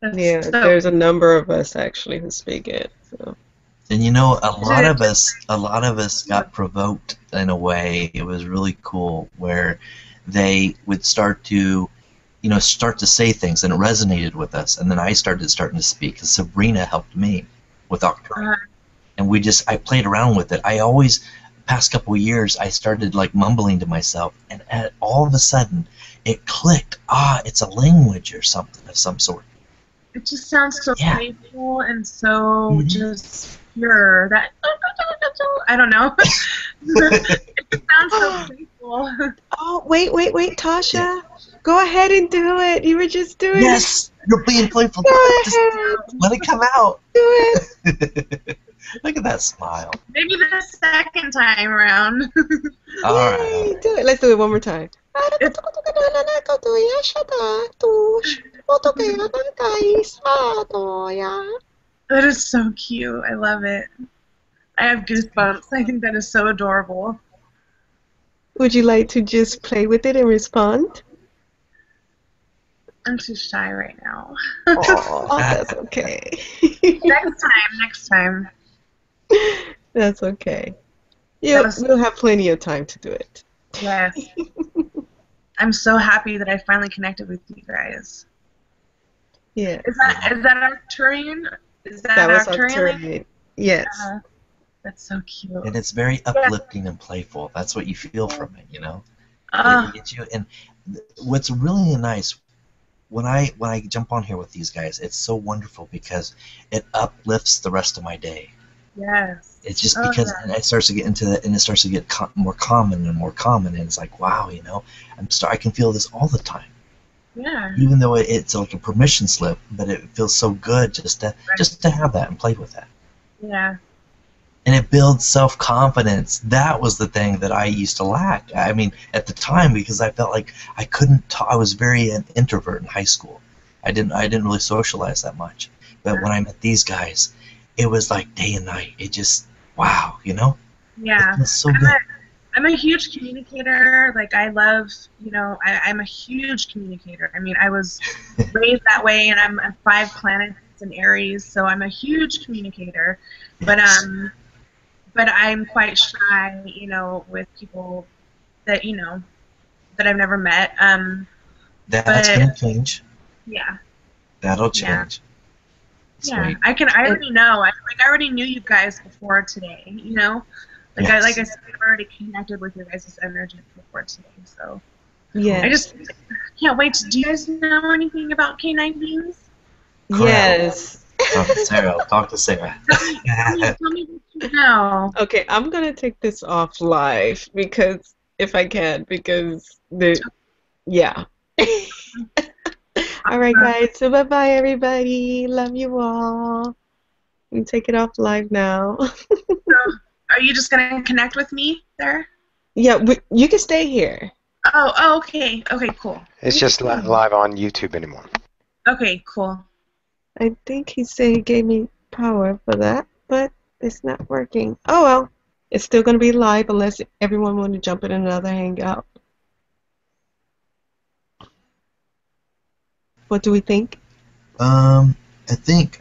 That's yeah, so there's a number of us actually who speak it. So. And you know, a lot of us, a lot of us got provoked in a way. It was really cool where they would start to, you know, start to say things, and it resonated with us. And then I started starting to speak because Sabrina helped me with Octarian, uh-huh. and we just I played around with it. I always, past couple of years, I started like mumbling to myself, and at, all of a sudden, it clicked. Ah, it's a language or something of some sort. It just sounds so yeah. playful and so mm-hmm. just pure. That I don't know. It sounds so playful. Oh wait, wait, wait, Tasha, yeah. go ahead and do it. You were just doing yes, it. Yes, you're being playful. Go just ahead. Let it come out. Do it. Look at that smile. Maybe the second time around. All right. Yay, do it. Let's do it one more time. That is so cute. I love it. I have goosebumps. I think that is so adorable. Would you like to just play with it and respond? I'm too shy right now. Oh, that's okay. Next time, next time. That's okay. Yeah, that we'll have plenty of time to do it. Yes. I'm so happy that I finally connected with you guys. Yeah. Is that is that Arcturian? Is that, that was Arcturian? Arcturian. Yes. Uh, that's so cute. And it's very uplifting yeah. and playful. That's what you feel from it, you know. Uh, it gets you. And what's really nice when I when I jump on here with these guys, it's so wonderful because it uplifts the rest of my day. Yes. It's just oh, because yeah. it starts to get into the, and it starts to get co more common and more common, and it's like, wow, you know, I'm start, I can feel this all the time. Yeah. Even though it, it's like a permission slip, but it feels so good just to right. just to have that and play with that. Yeah. And it builds self-confidence. That was the thing that I used to lack. I mean, at the time, because I felt like I couldn't talk. I was very an introvert in high school. I didn't I didn't really socialize that much. But yeah. when I met these guys, it was like day and night. It just, wow, you know? Yeah. It was so I'm, good. A, I'm a huge communicator. Like, I love, you know, I, I'm a huge communicator. I mean, I was raised that way, and I'm five planets in Aries, so I'm a huge communicator. But, yes. um, but I'm quite shy, you know, with people that, you know, that I've never met. Um, That's going to change. Yeah. That'll change. Yeah. Yeah, I can. I already know. I like. I already knew you guys before today. You know, like yes. I like I said, I've already connected with your guys' energy before today. So yeah, I just can't wait. To, do you guys know anything about canine beings? Yes. Talk to Sarah. Talk to Sarah. Tell me, tell me, tell me what you know. Okay, I'm gonna take this off live because if I can, because the yeah. All right, guys. So bye, bye, everybody. Love you all. And take it off live now. So, are you just gonna connect with me there? Yeah, we, you can stay here. Oh, oh, okay, okay, cool. It's you just not live on YouTube anymore. Okay, cool. I think he said he gave me power for that, but it's not working. Oh well, it's still gonna be live unless everyone wants to jump in another hangout. What do we think? Um, I think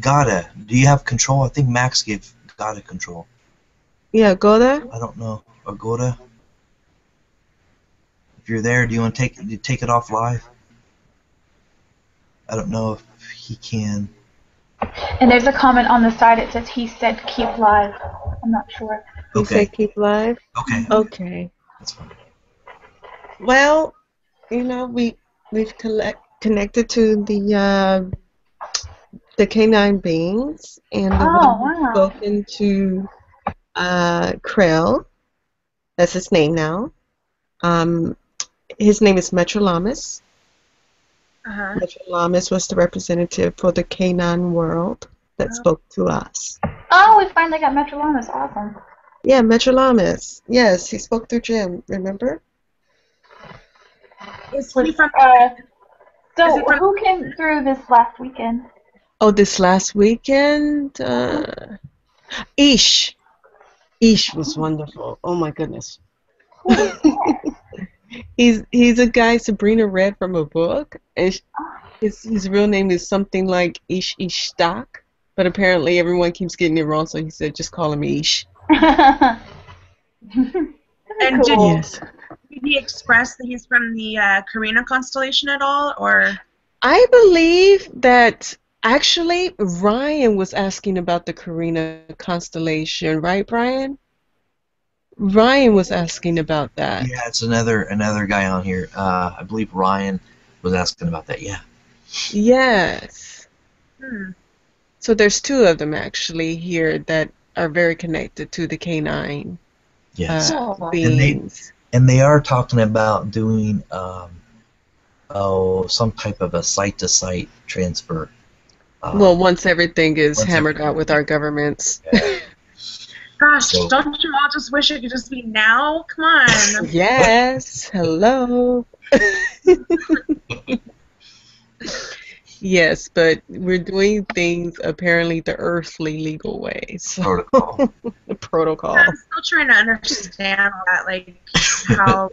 Gada. Do you have control? I think Max gave Gada control. Yeah, Gada. I don't know. Or Gada. If you're there, do you want to take you take it off live? I don't know if he can. And there's a comment on the side. It says, he said keep live. I'm not sure. Okay. He said keep live? Okay. Okay. That's fine. Well, you know, we, we've collect, connected to the uh, the canine beings. And oh, we've wow. spoken to uh, Corell. That's his name now. Um, his name is Metraloma. Uh-huh. Metraloma was the representative for the canine world that oh. spoke to us. Oh, we finally got Metraloma. Awesome. Yeah, Metraloma. Yes, he spoke through Jim, remember? Is he from, uh, so, he from who came through this last weekend? Oh, this last weekend? Uh, Ish. Ish was wonderful. Oh, my goodness. He's he's a guy Sabrina read from a book, and his his real name is something like Ish Ishstock, but apparently everyone keeps getting it wrong, so he said just call him Ish. And cool. did, yes. did he express that he's from the uh, Carina constellation at all, or? I believe that actually Ryan was asking about the Carina constellation, right, Brian? Ryan was asking about that. Yeah, it's another another guy on here. Uh, I believe Ryan was asking about that. Yeah. Yes. Hmm. So there's two of them actually here that are very connected to the canine. Yes. Uh, oh. beings. And they, and they are talking about doing um, oh some type of a site-to-site transfer. Um, well, once everything is once hammered everything. out with our governments. Yeah. Gosh, so, don't you all just wish it could just be now? Come on. Yes. Hello. Yes, but we're doing things apparently the earthly legal way. So. Protocol. The protocol. Yeah, I'm still trying to understand that, like how,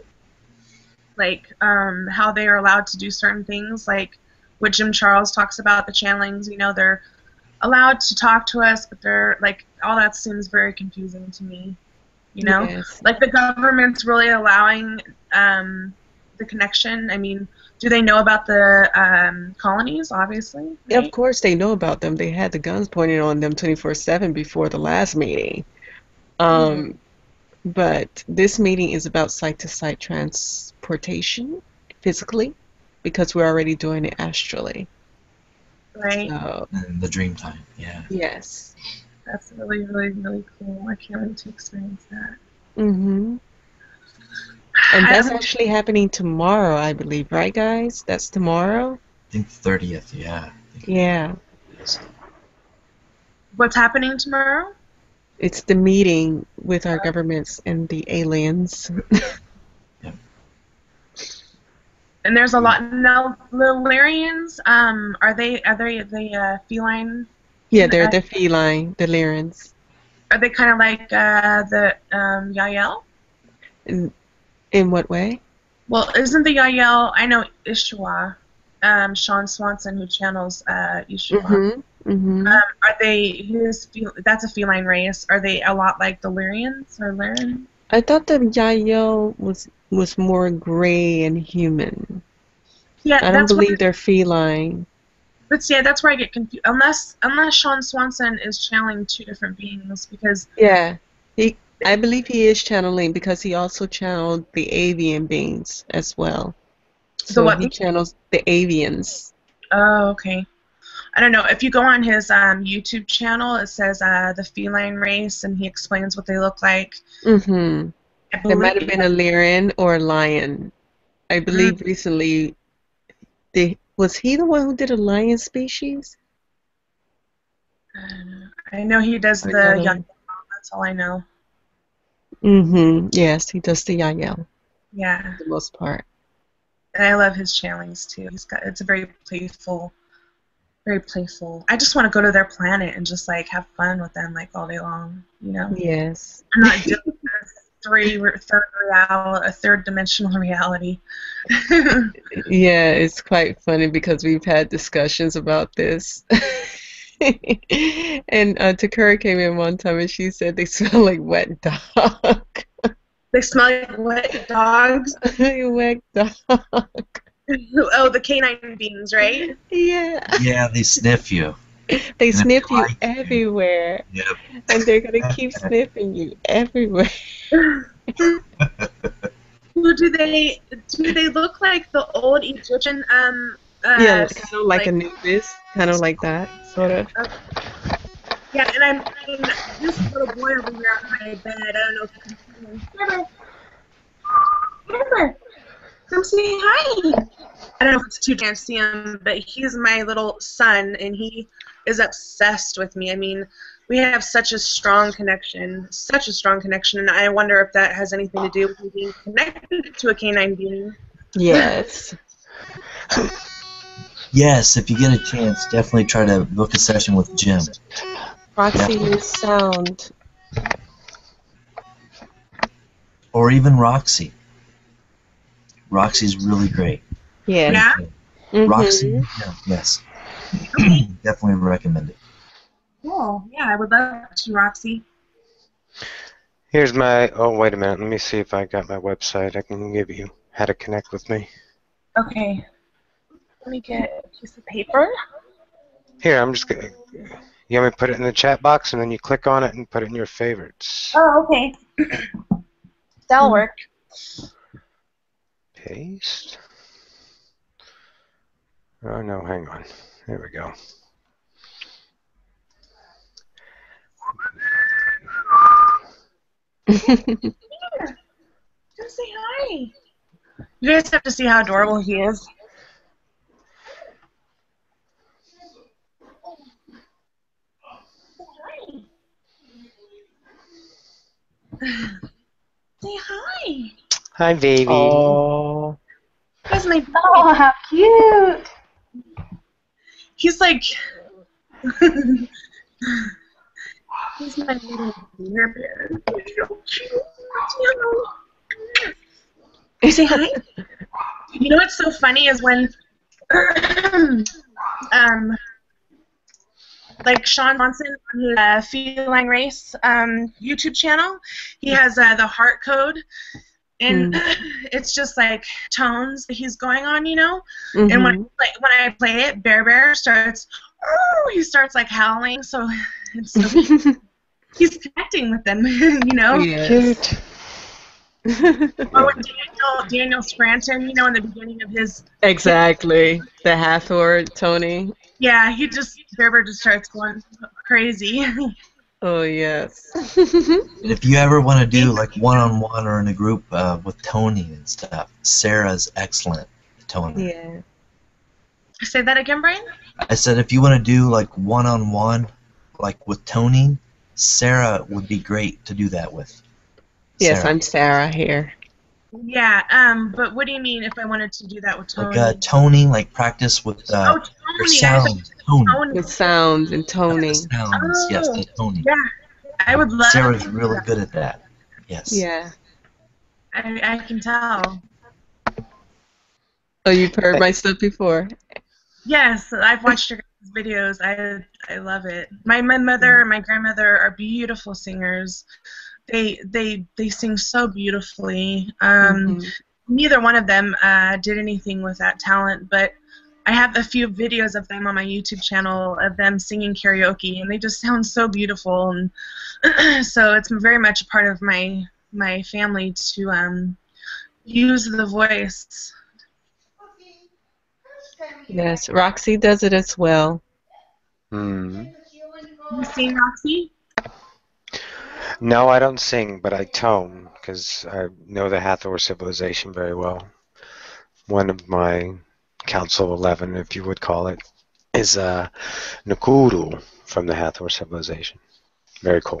like um, how they are allowed to do certain things, like what Jim Charles talks about the channelings. You know, they're allowed to talk to us, but they're like all that seems very confusing to me. You know, yes. like the government's really allowing um, the connection. I mean, do they know about the um, colonies? Obviously, right? Yeah, of course they know about them. They had the guns pointed on them twenty-four seven before the last meeting. Um, mm-hmm. But this meeting is about site-to-site transportation physically, because we're already doing it astrally. Right. So, and the dream time, yeah. Yes. That's really, really, really cool. I can't wait to experience that. Mm-hmm. And that's actually happening tomorrow, I believe, right, guys? That's tomorrow? I think the thirtieth, yeah. Yeah. What's happening tomorrow? It's the meeting with our governments and the aliens. Yeah. And there's a lot. Now, Lyrians, um, are they are they the uh, feline? Yeah, they're the feline, the Lyrans. Are they kind of like uh, the um, Yahyel? In, in what way? Well, isn't the Yahyel? I know Ishuwa, um, Shaun Swanson, who channels uh, Ishuwa. Mm-hmm, mm-hmm. Um, are they? Who's that's a feline race? Are they a lot like the Lyrians or Lyran? I thought the Yahyel was. was more gray and human. Yeah, I don't believe they're feline. But yeah, that's where I get confused. Unless, unless Shaun Swanson is channeling two different beings, because yeah, he I believe he is channeling because he also channeled the avian beings as well. So what he channels the avians. Oh, okay. I don't know. If you go on his um, YouTube channel, it says uh, the feline race, and he explains what they look like. Mm-hmm. There might have been a Lyran or a lion. I believe mm-hmm. recently, the, was he the one who did a lion species? Uh, I know he does or the Yahyel. That's all I know. Mm-hmm. Yes, he does the Yahyel. Yeah. For the most part. And I love his channelings too. He's got. It's a very playful, very playful. I just want to go to their planet and just like have fun with them like all day long. You know. Yes. I'm not doing this. Three third real a third dimensional reality. Yeah, it's quite funny because we've had discussions about this. And uh, Takura came in one time and she said they smell like wet dog. They smell like wet dogs. Wet dog. Oh, the canine beings, right? Yeah. Yeah, they sniff you. They sniff you everywhere. Yep. And they're going to keep sniffing you everywhere. Well, do they do they look like the old Egyptian? Um, uh, yeah, kind of like, like Anubis, kind of like that, sort of. Okay. Yeah, and I'm, I'm this little boy over here on my bed. I don't know if I can see him. River, come say hi. I don't know if it's too damn to see him, but he's my little son, and he is obsessed with me. I mean, we have such a strong connection, such a strong connection, and I wonder if that has anything to do with me being connected to a canine being. Yes. Yes, if you get a chance, definitely try to book a session with Jim. Roxy, yeah. Use sound. Or even Roxy. Roxy's really great. Yeah. Yeah? Mm-hmm. Roxy, yeah, yes. Definitely recommend it. Cool. Yeah, I would love to, Roxy. Here's my... Oh, wait a minute. Let me see if I got my website. I can give you how to connect with me. Okay. Let me get a piece of paper. Here, I'm just going to... You want me to put it in the chat box, and then you click on it and put it in your favorites. Oh, okay. That'll work. Paste. Oh, no, hang on. There we go. Come here. Come say hi. You guys have to see how adorable he is. Say hi. Say hi. Hi, baby. Oh, that's my baby. Oh, how cute. He's like, he's my little Bear Bear. He's so cute. You say hi? You know what's so funny is when, um, like Shaun Swanson on his uh, Feline Race um, YouTube channel, he has uh, the heart code. And mm-hmm. It's just like tones that he's going on, you know. Mm-hmm. And when I play, when I play it, Bear Bear starts. Oh, he starts like howling. So, it's so he's connecting with them, you know. Yes. Cute. Or with Daniel, Daniel Scranton, you know, in the beginning of his. Exactly. The Hathor, Tony. Yeah, he just Bear Bear just starts going crazy. Oh, yes. And if you ever want to do, like, one-on-one or in a group uh, with Tony and stuff, Sarah's excellent, Tony. Yeah. Say that again, Brian? I said if you want to do, like, one-on-one, like, with Tony, Sarah would be great to do that with. Yes, Sarah. I'm Sarah here. Yeah, um, but what do you mean if I wanted to do that with Tony? Like, uh, Tony, like, practice with uh, oh, Tony, sound. Tony. With sounds and toning. Sounds, yes, and toning. Yeah, I would love. Sarah's really good at that. Yes. Yeah. I I can tell. Oh, you've heard my stuff before. Yes, I've watched your videos. I I love it. My my mother and my grandmother are beautiful singers. They they they sing so beautifully. Um, mm-hmm. Neither one of them uh, did anything with that talent, but. I have a few videos of them on my YouTube channel of them singing karaoke, and they just sound so beautiful. And so it's very much a part of my my family to um, use the voice. Yes, Roxy does it as well. Hmm. You sing, Roxy? No, I don't sing, but I tone because I know the Hathor civilization very well. One of my Council eleven, if you would call it, is uh, Nakuru from the Hathor civilization. Very cool.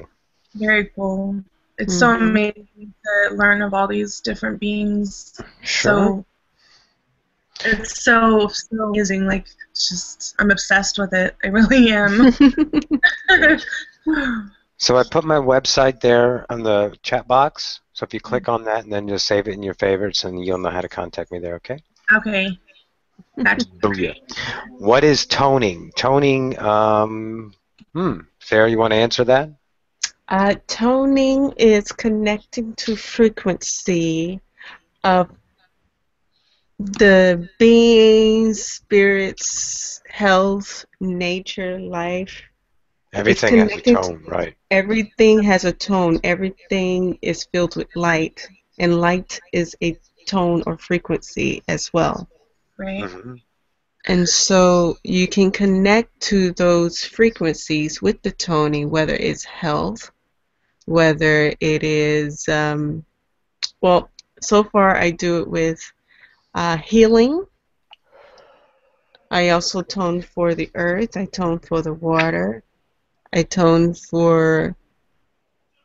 Very cool. It's mm-hmm. so amazing to learn of all these different beings. Sure. So it's so, so amazing. Like, it's just, I'm obsessed with it. I really am. So I put my website there on the chat box. So if you click on that and then just save it in your favorites, and you'll know how to contact me there, okay? Okay. What is toning? Toning, um, hmm, Sarah, you want to answer that? Uh, toning is connecting to frequency of the beings, spirits, health, nature, life. Everything has a tone, right? Everything has a tone. Everything is filled with light, and light is a tone or frequency as well. Right. Mm-hmm. And so you can connect to those frequencies with the toning, whether it's health, whether it is, um, well, so far I do it with uh, healing. I also tone for the earth. I tone for the water. I tone for,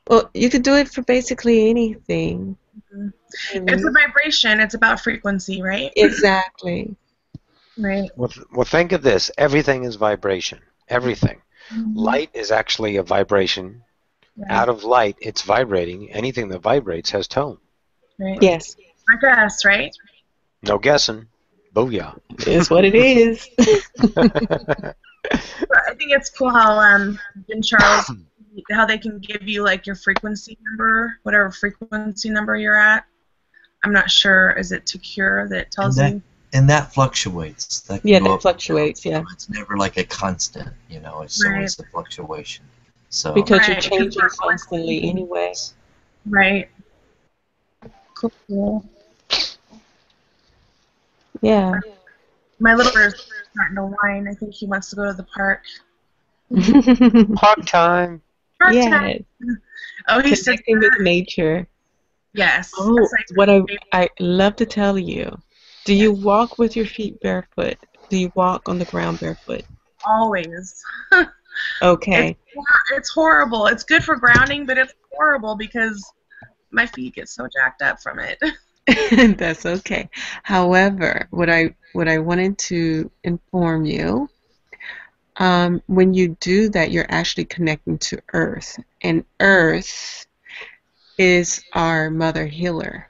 well, you could do it for basically anything. Mm-hmm. um, it's a vibration. It's about frequency, right? Exactly. Right. Well, well, think of this. Everything is vibration. Everything. Mm-hmm. Light is actually a vibration. Right. Out of light, it's vibrating. Anything that vibrates has tone. Right. Yes. I guess, right? No guessing. Booyah. It is what it is. I think it's cool how um, Jim Charles, how they can give you like your frequency number, whatever frequency number you're at. I'm not sure. Is it to cure that tells that, you? And that fluctuates. That yeah, that fluctuates. Yeah. It's never like a constant. You know, it's right. always a fluctuation. So because right. you're changing constantly, anyways. Right. Cool. Yeah. My little brother's starting to whine. I think he wants to go to the park. Park time. Park yes. time. Oh, he's connecting with nature. Yes. Oh, like what I I love to tell you. Do you yes. walk with your feet barefoot? Do you walk on the ground barefoot? Always. Okay. It's, it's horrible. It's good for grounding, but it's horrible because my feet get so jacked up from it. That's okay. However, what I what I wanted to inform you, um, when you do that, you're actually connecting to Earth, and Earth is our mother healer.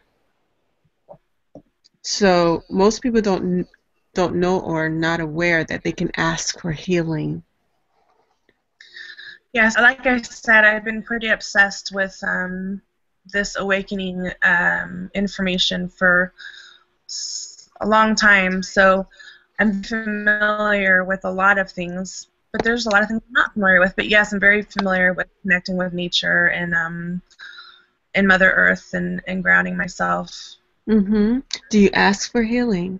So most people don't don't know or are not aware that they can ask for healing. Yes, like I said, I've been pretty obsessed with. Um, this awakening um, information for a long time, so I'm familiar with a lot of things, but there's a lot of things I'm not familiar with, but yes, I'm very familiar with connecting with nature and um, and Mother Earth and, and grounding myself. Mm-hmm. Do you ask for healing?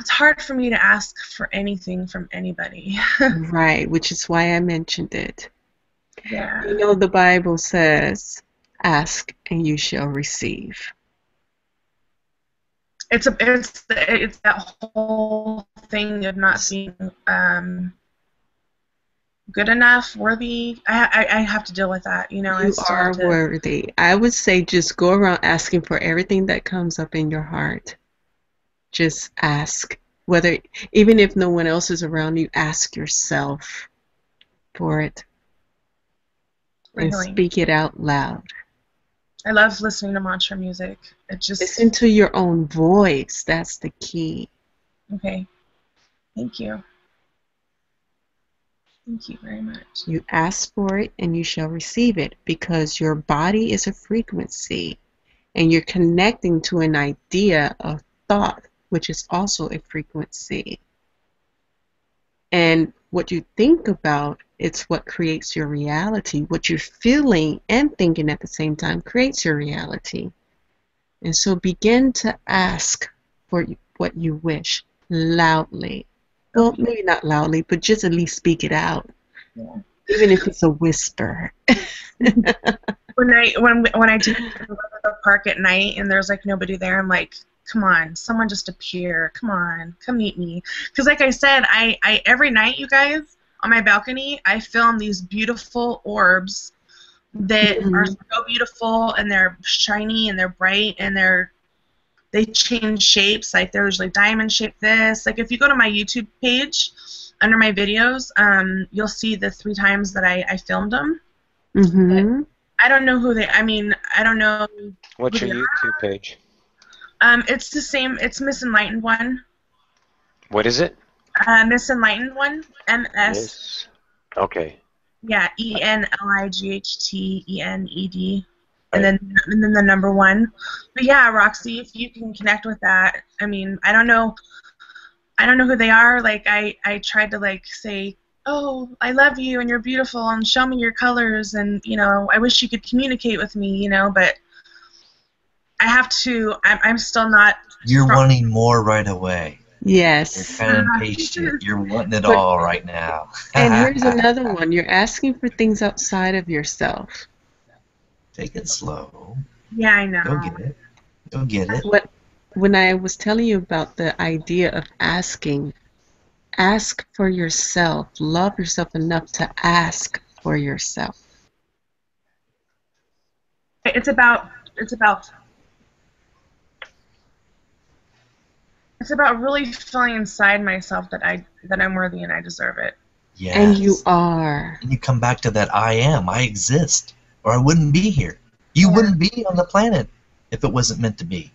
It's hard for me to ask for anything from anybody. Right, which is why I mentioned it. Yeah. You know, the Bible says, ask and you shall receive. It's a, it's, it's that whole thing of not being um, good enough, worthy. I, I, I have to deal with that. You know, you I are to... worthy. I would say just go around asking for everything that comes up in your heart. Just ask. Whether, even if no one else is around you, ask yourself for it. And speak it out loud. I love listening to mantra music. It just listen to your own voice. That's the key. Okay. Thank you. Thank you very much. You ask for it and you shall receive it because your body is a frequency and you're connecting to an idea of thought, which is also a frequency. And what you think about, it's what creates your reality. What you're feeling and thinking at the same time creates your reality. And so begin to ask for what you wish loudly. Well, maybe not loudly, but just at least speak it out. Yeah. Even if it's a whisper. When I when when I do the park at night and there's like nobody there, I'm like, come on, someone just appear. Come on, come meet me. Because like I said, I, I every night, you guys, on my balcony, I film these beautiful orbs that mm-hmm. are so beautiful, and they're shiny, and they're bright, and they're they change shapes. Like there's like diamond shape this. Like if you go to my YouTube page under my videos, um, you'll see the three times that I, I filmed them. Mm-hmm. I don't know who they. I mean, I don't know. What's your YouTube page? Um, it's the same. It's Miz Enlightened One. What is it? Uh, Miz Enlightened One. M S. Yes. Okay. Yeah. E N L I G H T E N E D and then and then the number one. But yeah, Roxy, if you can connect with that, I mean, I don't know, I don't know who they are. Like I, I tried to like say, oh, I love you and you're beautiful and show me your colors and you know, I wish you could communicate with me, you know, but I have to. I'm, I'm still not. You're strong. Wanting more right away. Yes. You're kind of impatient. You're wanting it but, all right now. And here's another one. You're asking for things outside of yourself. Take it slow. Yeah, I know. Go get it. Go get it. What, when I was telling you about the idea of asking, ask for yourself. Love yourself enough to ask for yourself. It's about. It's about. It's about really feeling inside myself that I that I'm worthy and I deserve it. Yes. And you are. And you come back to that I am, I exist, or I wouldn't be here. You yeah. wouldn't be on the planet if it wasn't meant to be.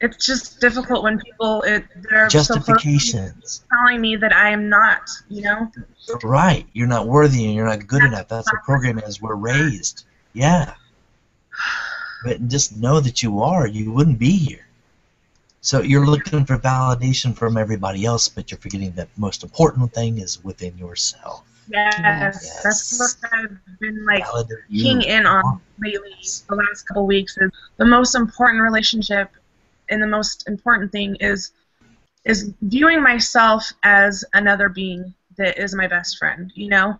It's just difficult when people it they're justifications so telling me that I am not, you know? Right. You're not worthy and you're not good That's enough. That's the program as we're raised. Yeah. But just know that you are, you wouldn't be here. So you're looking for validation from everybody else, but you're forgetting that the most important thing is within yourself. Yes, yes. That's what I've been like keying in on lately, the last couple weeks. Is the most important relationship and the most important thing is is viewing myself as another being that is my best friend, you know?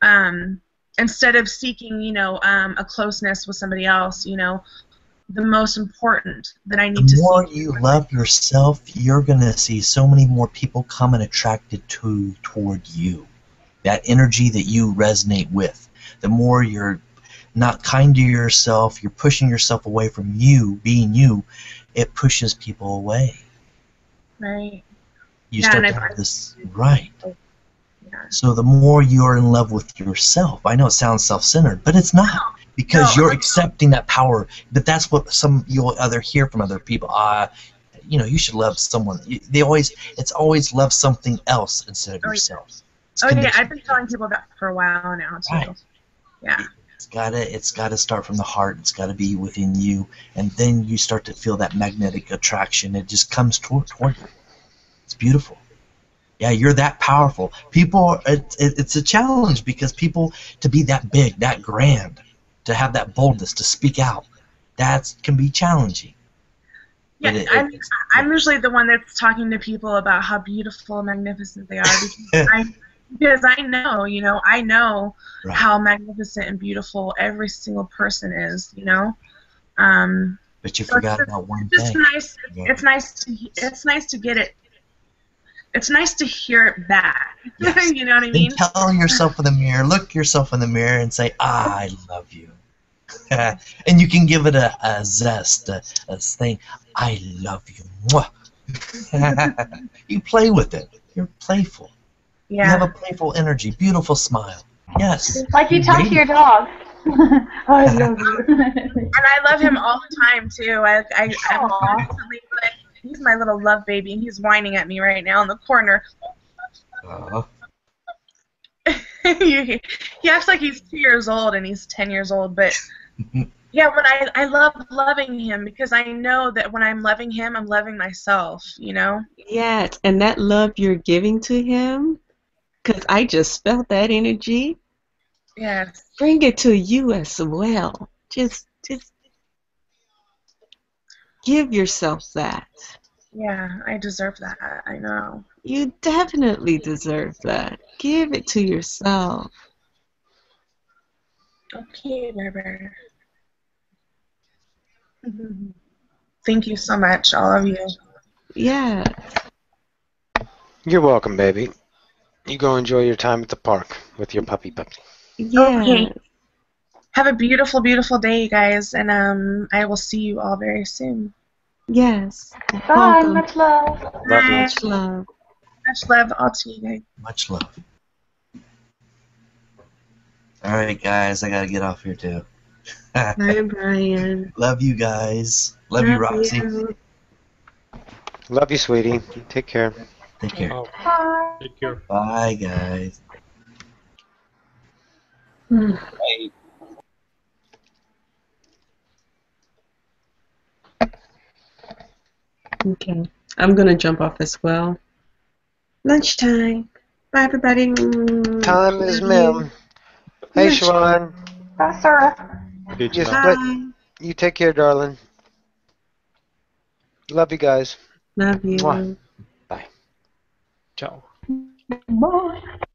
Um, instead of seeking, you know, um, a closeness with somebody else, you know, the most important that I need to see. The more you love yourself, you're going to see so many more people come and attracted to toward you. That energy that you resonate with. The more you're not kind to yourself, you're pushing yourself away from you, being you, it pushes people away. Right. You yeah, start to have this, right. Yeah. So the more you're in love with yourself, I know it sounds self-centered, but it's not. Because no, you're accepting that power, but that's what some you'll other hear from other people. Uh, you know, you should love someone. They always, it's always love something else instead of oh, yourself. Yeah. Oh yeah, I've been telling people that for a while now too. Right. Yeah. It's gotta, it's gotta start from the heart. It's gotta be within you, and then you start to feel that magnetic attraction. It just comes toward, toward you. It's beautiful. Yeah, you're that powerful. People, it, it, it's a challenge because people to be that big, that grand. To have that boldness to speak out, that can be challenging. Yeah, it, I'm, it, I'm usually the one that's talking to people about how beautiful and magnificent they are because, I, because I know, you know, I know right. how magnificent and beautiful every single person is, you know. Um, but you so forgot about one thing. Nice, yeah. It's nice to it's nice to get it. It's nice to hear it back. Yes. You know what I mean? Then tell yourself in the mirror, look yourself in the mirror and say, ah, I love you. And you can give it a, a zest, a, a thing. I love you. You play with it. You're playful. Yeah. You have a playful energy, beautiful smile. Yes. Like you talk to your dog. I love you. And I love him all the time, too. I, I, I'm constantly like, he's my little love baby, and he's whining at me right now in the corner. Uh-huh. he, he acts like he's two years old, and he's ten years old. But yeah, when I I love loving him because I know that when I'm loving him, I'm loving myself. You know. Yes, and that love you're giving to him, because I just felt that energy. Yes. Bring it to you as well. Just just. Give yourself that. Yeah, I deserve that. I know. You definitely deserve that. Give it to yourself. Okay, Bear Bear. Thank you so much, all of you. Yeah. You're welcome, baby. You go enjoy your time at the park with your puppy puppy. Yeah. Okay. Have a beautiful, beautiful day, you guys, and um, I will see you all very soon. Yes. Bye. Much love. Love. Much love. Much love. I'll see you guys. Much love. All right, guys. I got to get off here, too. Bye, Brian. Love you guys. Love, love you, Roxy. You. Love you, sweetie. Take care. Take care. Bye. Take care. Bye, guys. Bye. Okay, I'm gonna jump off as well. Lunchtime. Bye, everybody. Time is mem. Hey, Shaun. Bye, Sarah. Good job. Bye. You take care, darling. Love you guys. Love you. Mwah. Bye. Ciao. Bye.